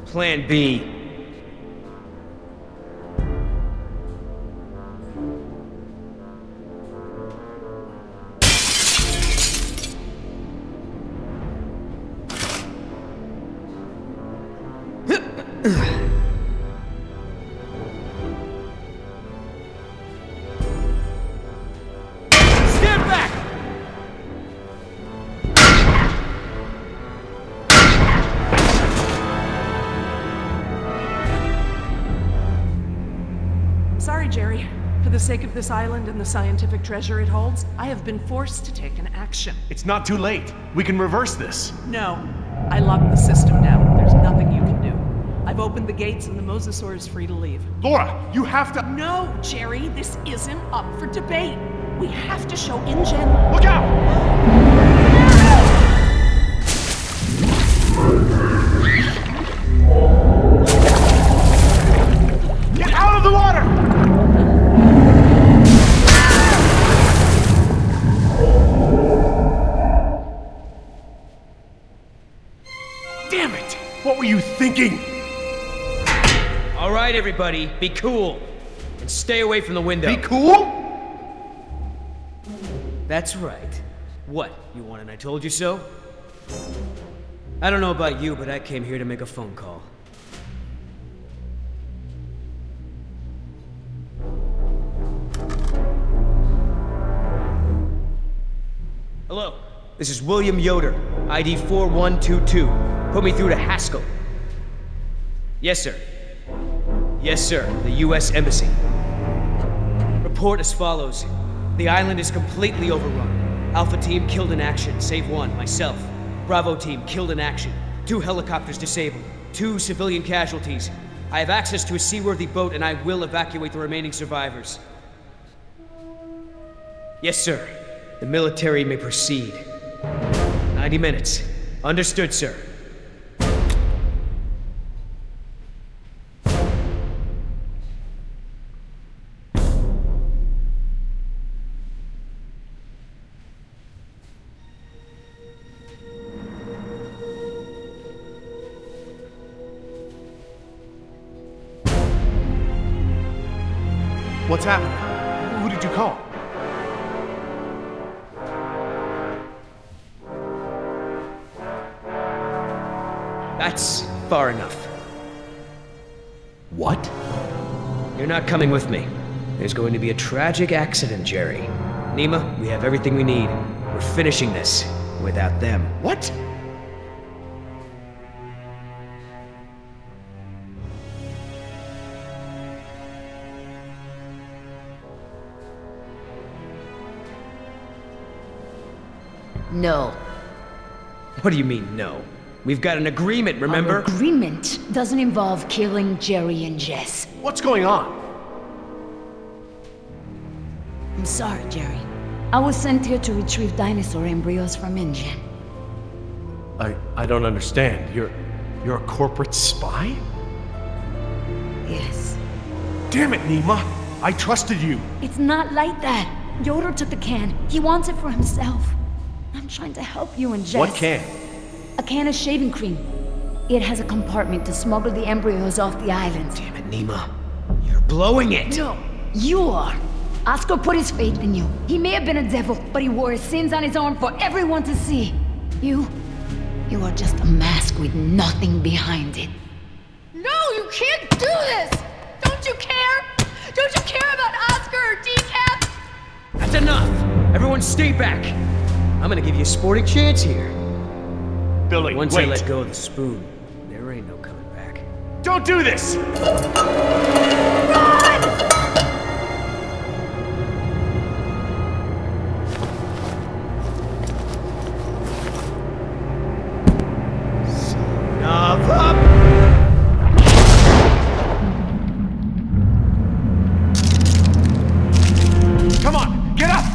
Plan B. For the sake of this island and the scientific treasure it holds, I have been forced to take an action. It's not too late. We can reverse this. No. I locked the system down. There's nothing you can do. I've opened the gates and the Mosasaur is free to leave. Laura, you have to- No, Jerry, this isn't up for debate. We have to show InGen- Look out! All right, everybody, be cool and stay away from the window. Be cool? That's right. What, you want an I told you so? I don't know about you, but I came here to make a phone call. Hello, this is William Yoder, I D four one two two. Put me through to Haskell. Yes, sir. Yes, sir. The U S Embassy. Report as follows. The island is completely overrun. Alpha team killed in action, save one, myself. Bravo team killed in action. Two helicopters disabled. Two civilian casualties. I have access to a seaworthy boat and I will evacuate the remaining survivors. Yes, sir. The military may proceed. ninety minutes. Understood, sir. What's happening? Who did you call? That's far enough. What? You're not coming with me. There's going to be a tragic accident, Jerry. Nima, we have everything we need. We're finishing this without them. What? No. What do you mean, no? We've got an agreement, remember? Our agreement doesn't involve killing Jerry and Jess. What's going on? I'm sorry, Jerry. I was sent here to retrieve dinosaur embryos from InGen. I... I don't understand. You're... you're a corporate spy? Yes. Damn it, Nima! I trusted you! It's not like that! Yoder took the can. He wants it for himself. I'm trying to help you and Jess. What can? A can of shaving cream. It has a compartment to smuggle the embryos off the island. Damn it, Nima. You're blowing it. No, you are. Oscar put his faith in you. He may have been a devil, but he wore his sins on his arm for everyone to see. You... you are just a mask with nothing behind it. No, you can't do this! Don't you care? Don't you care about Oscar or Decaf? That's enough! Everyone stay back! I'm gonna give you a sporting chance here. Billy, wait. Once I let go of the spoon, there ain't no coming back. Don't do this! Run! Son of a... Come on, get up!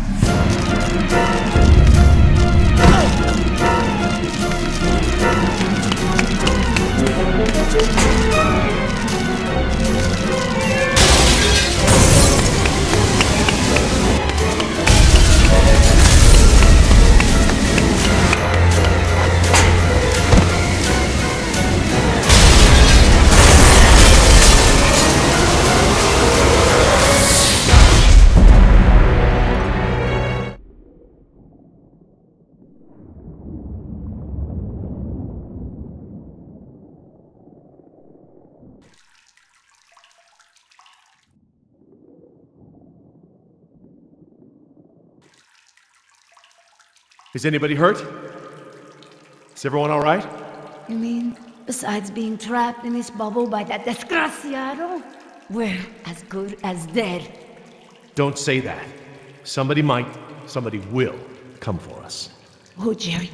Is anybody hurt? Is everyone all right? You mean, besides being trapped in this bubble by that desgraciado, we're as good as dead. Don't say that. Somebody might, somebody will come for us. Oh, Jerry,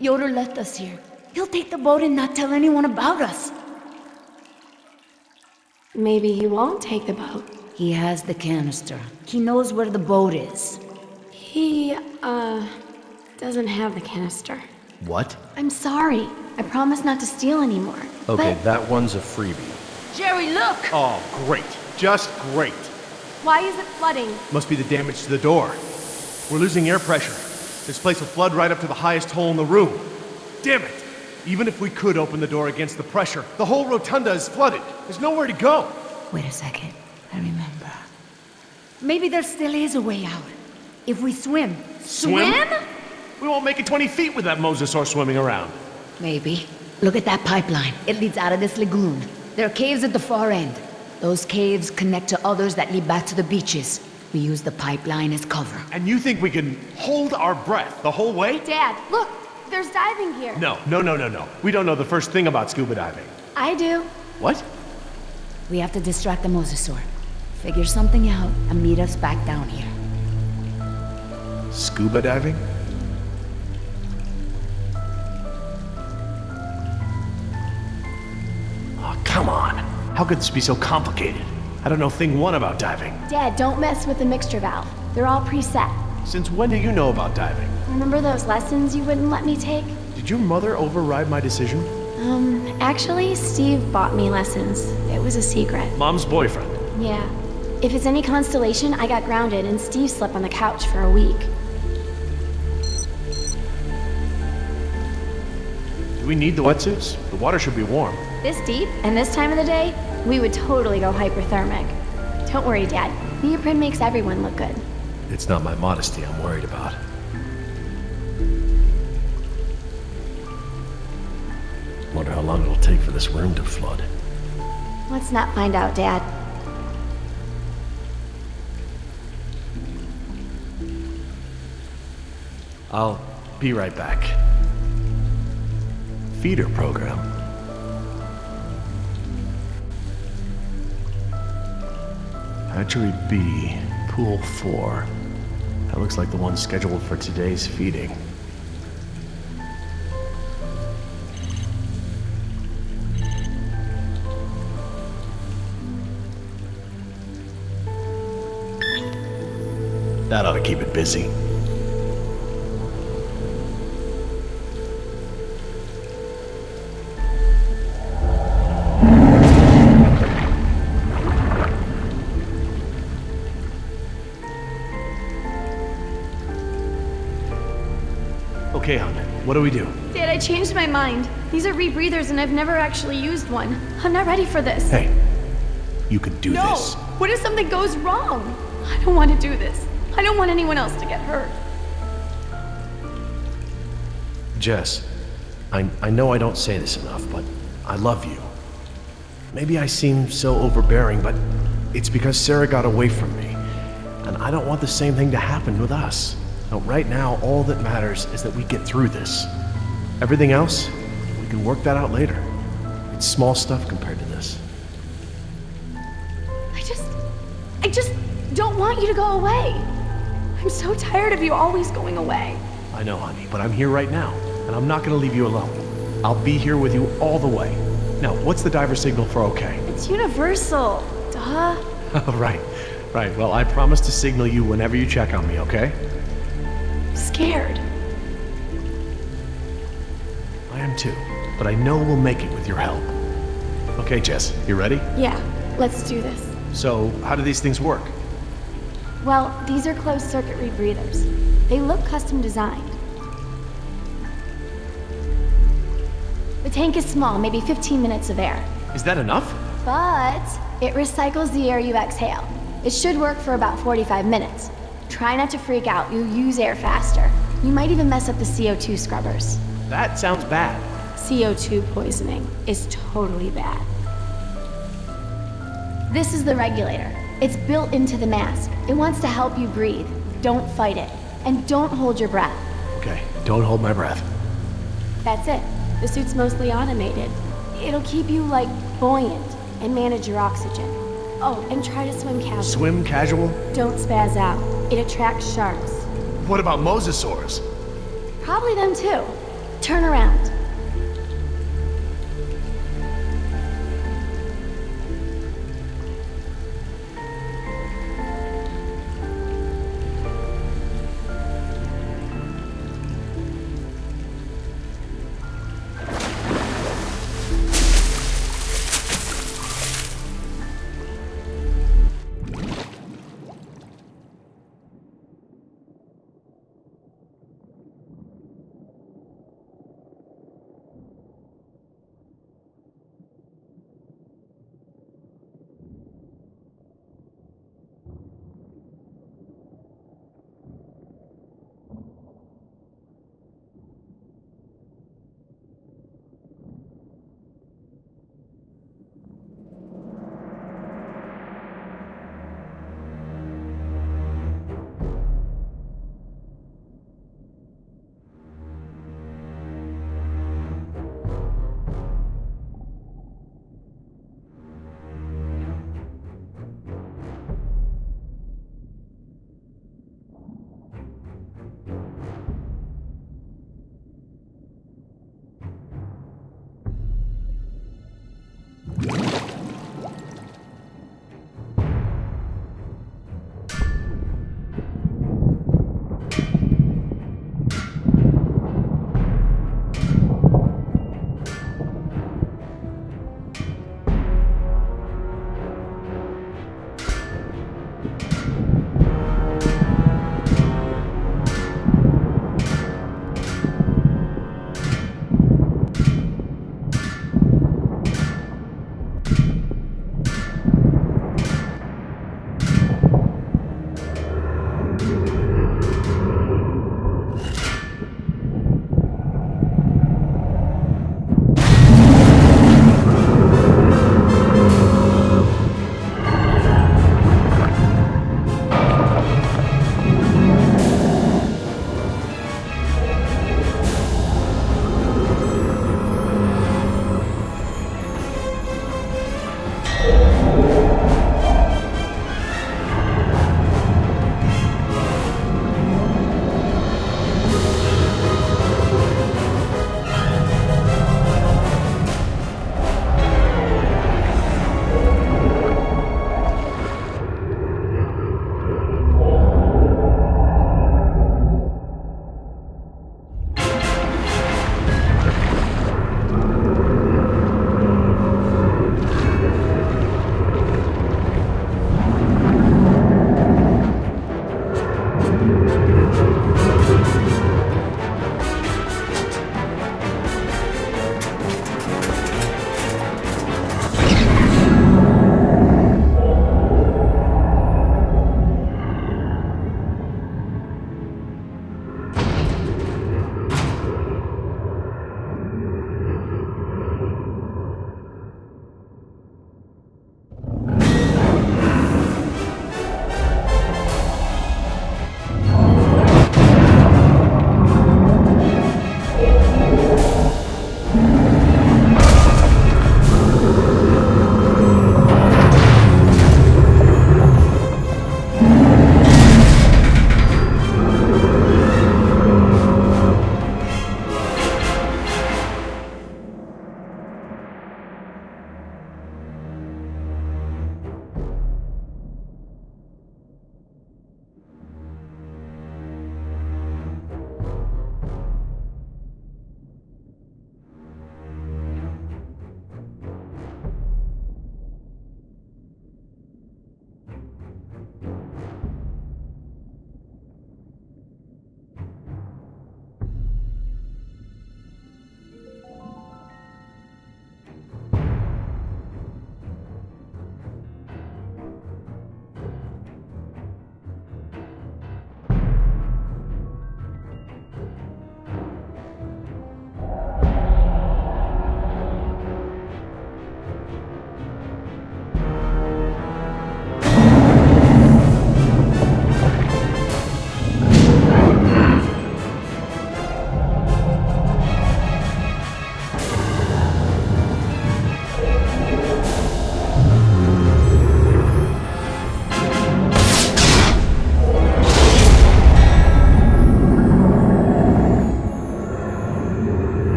Yoder left us here. He'll take the boat and not tell anyone about us. Maybe he won't take the boat. He has the canister. He knows where the boat is. He, uh... doesn't have the canister. What? I'm sorry. I promise not to steal anymore. Okay, but... that one's a freebie. Jerry, look! Oh, great. Just great. Why is it flooding? Must be the damage to the door. We're losing air pressure. This place will flood right up to the highest hole in the room. Damn it! Even if we could open the door against the pressure, the whole rotunda is flooded. There's nowhere to go. Wait a second. I remember. Maybe there still is a way out. If we swim. Swim? Swim? We won't make it twenty feet with that Mosasaur swimming around. Maybe. Look at that pipeline. It leads out of this lagoon. There are caves at the far end. Those caves connect to others that lead back to the beaches. We use the pipeline as cover. And you think we can hold our breath the whole way? Dad, look! There's diving here. No, no, no, no, no. We don't know the first thing about scuba diving. I do. What? We have to distract the Mosasaur. Figure something out and meet us back down here. Scuba diving? Come on. How could this be so complicated? I don't know thing one about diving. Dad, don't mess with the mixture valve. They're all preset. Since when do you know about diving? Remember those lessons you wouldn't let me take? Did your mother override my decision? Um, actually, Steve bought me lessons. It was a secret. Mom's boyfriend. Yeah. If it's any consolation, I got grounded and Steve slept on the couch for a week. Do we need the wetsuits? The water should be warm. This deep, and this time of the day, we would totally go hyperthermic. Don't worry, Dad. Neoprene makes everyone look good. It's not my modesty I'm worried about. Wonder how long it'll take for this room to flood. Let's not find out, Dad. I'll be right back. Feeder program. Hatchery B, Pool four. That looks like the one scheduled for today's feeding. That ought to keep it busy. Okay, hon, what do we do? Dad, I changed my mind. These are rebreathers and I've never actually used one. I'm not ready for this. Hey, you could do no. this. No! What if something goes wrong? I don't want to do this. I don't want anyone else to get hurt. Jess, I, I know I don't say this enough, but I love you. Maybe I seem so overbearing, but it's because Sarah got away from me. And I don't want the same thing to happen with us. Now, right now, all that matters is that we get through this. Everything else, we can work that out later. It's small stuff compared to this. just, I just don't want you to go away. I'm so tired of you always going away. I know, honey, but I'm here right now, and I'm not gonna leave you alone. I'll be here with you all the way. Now, what's the diver signal for okay? It's universal, duh. Right, right, well, I promise to signal you whenever you check on me, okay? I'm scared. I am too, but I know we'll make it with your help. Okay, Jess, you ready? Yeah, let's do this. So, how do these things work? Well, these are closed-circuit rebreathers. They look custom-designed. The tank is small, maybe fifteen minutes of air. Is that enough? But it recycles the air you exhale. It should work for about forty-five minutes. Try not to freak out. You'll use air faster. You might even mess up the C O two scrubbers. That sounds bad. C O two poisoning is totally bad. This is the regulator. It's built into the mask. It wants to help you breathe. Don't fight it. And don't hold your breath. Okay, don't hold my breath. That's it. The suit's mostly automated. It'll keep you, like, buoyant and manage your oxygen. Oh, and try to swim casual. Swim casual? Don't spaz out. It attracts sharks. What about mosasaurs? Probably them too. Turn around.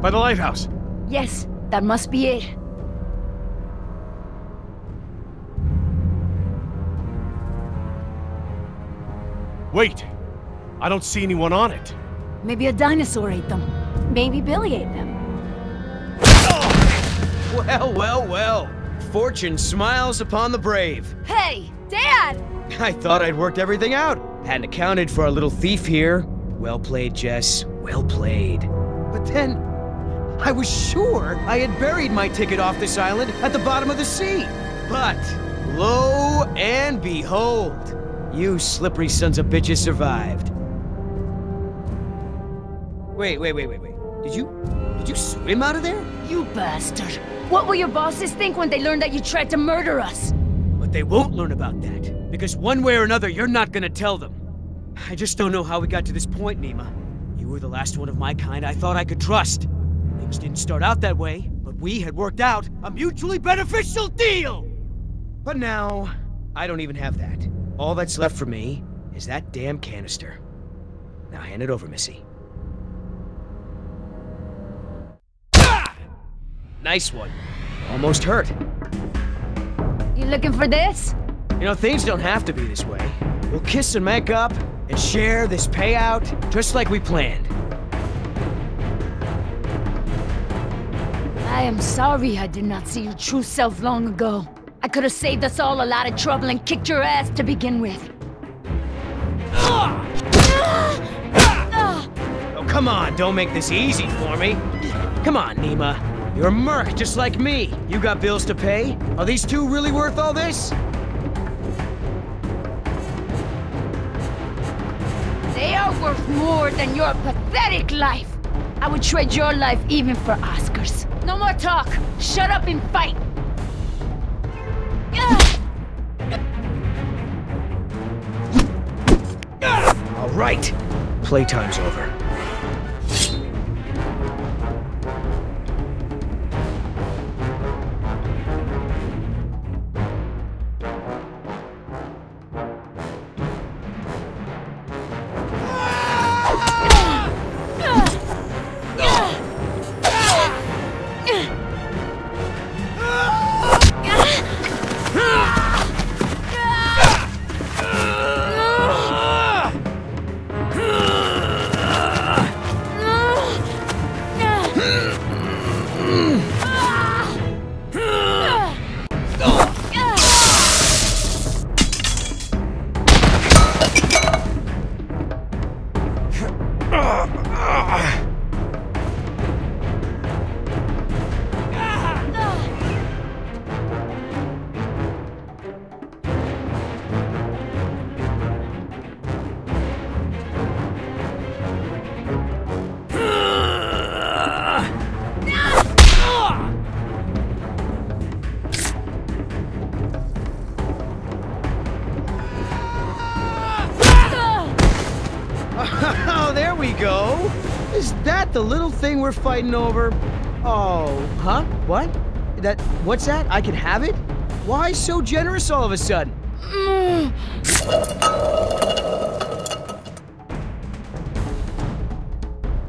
By the lighthouse. Yes, that must be it. Wait, I don't see anyone on it. Maybe a dinosaur ate them. Maybe Billy ate them. Oh! Well, well, well. Fortune smiles upon the brave. Hey, Dad! I thought I'd worked everything out. Hadn't accounted for our little thief here. Well played, Jess. Well played. But then, I was sure I had buried my ticket off this island at the bottom of the sea. But, lo and behold, you slippery sons of bitches survived. Wait, wait, wait, wait, wait. Did you, did you swim out of there? You bastard. What will your bosses think when they learn that you tried to murder us? But they won't learn about that, because one way or another, you're not gonna tell them. I just don't know how we got to this point, Nima. You were the last one of my kind I thought I could trust. Things didn't start out that way, but we had worked out a mutually beneficial deal! But now, I don't even have that. All that's left for me is that damn canister. Now hand it over, Missy. Nice one. Almost hurt. You looking for this? You know, things don't have to be this way. We'll kiss and make up and share this payout just like we planned. I am sorry I did not see your true self long ago. I could have saved us all a lot of trouble and kicked your ass to begin with. Oh, come on, don't make this easy for me. Come on, Nima. You're a merc, just like me. You got bills to pay? Are these two really worth all this? They are worth more than your pathetic life. I would trade your life even for Oscars. No more talk. Shut up and fight. All right. Playtime's over. The little thing we're fighting over. Oh, huh? What? That, what's that? I can have it? Why so generous all of a sudden? Mm.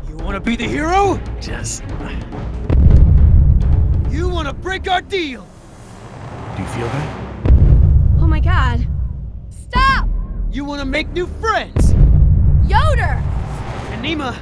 You wanna be the hero? Just... You wanna break our deal? Do you feel that? Oh my God. Stop! You wanna make new friends? Yoder! And Nima,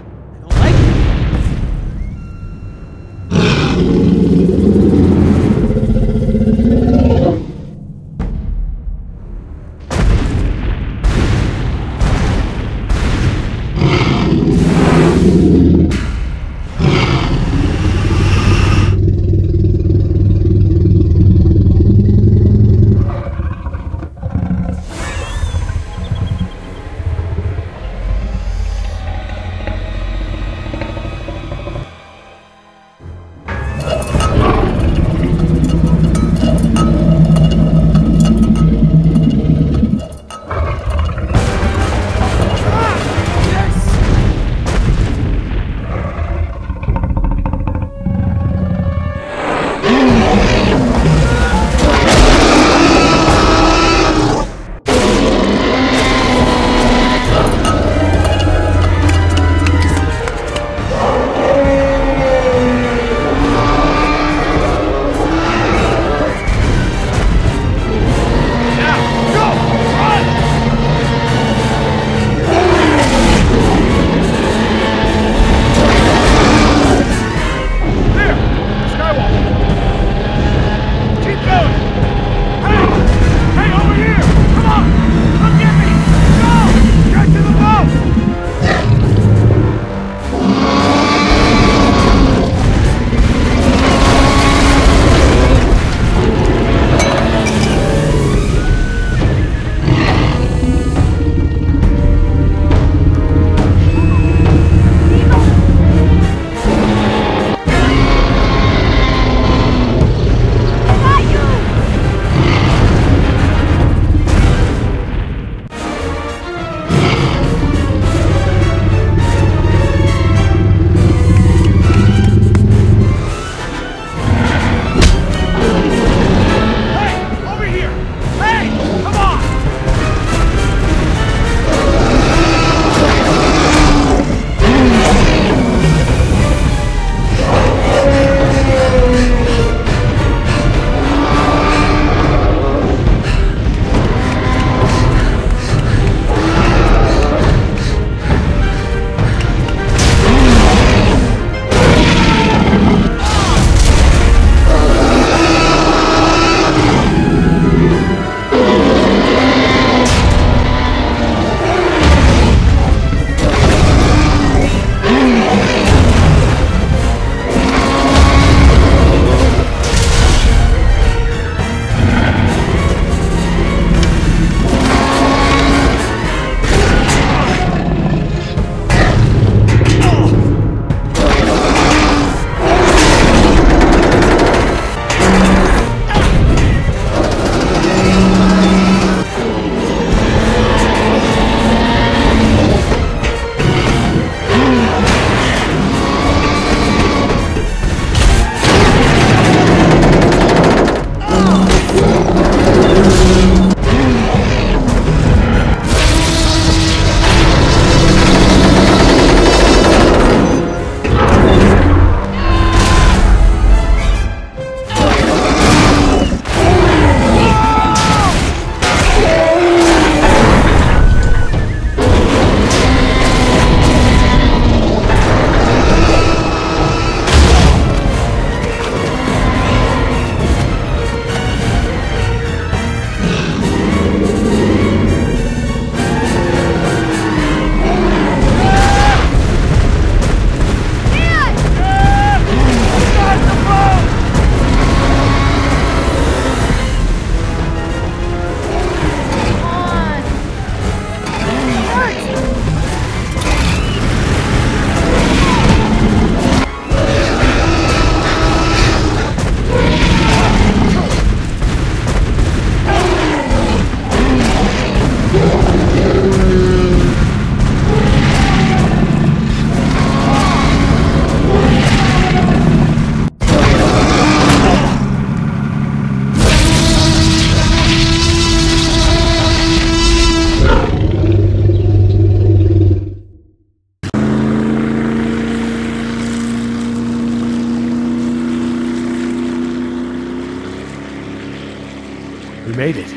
We made it.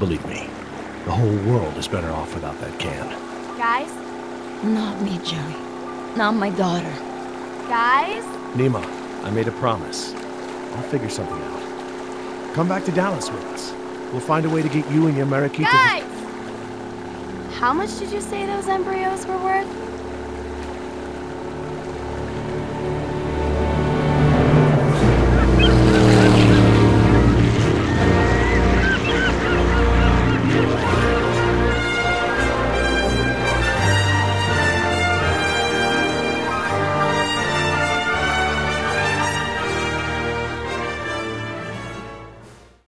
Believe me, the whole world is better off without that can. Guys? Not me, Jerry. Not my daughter. Guys? Nima, I made a promise. I'll figure something out. Come back to Dallas with us. We'll find a way to get you and your Mariquita. Guys! How much did you say those embryos were worth?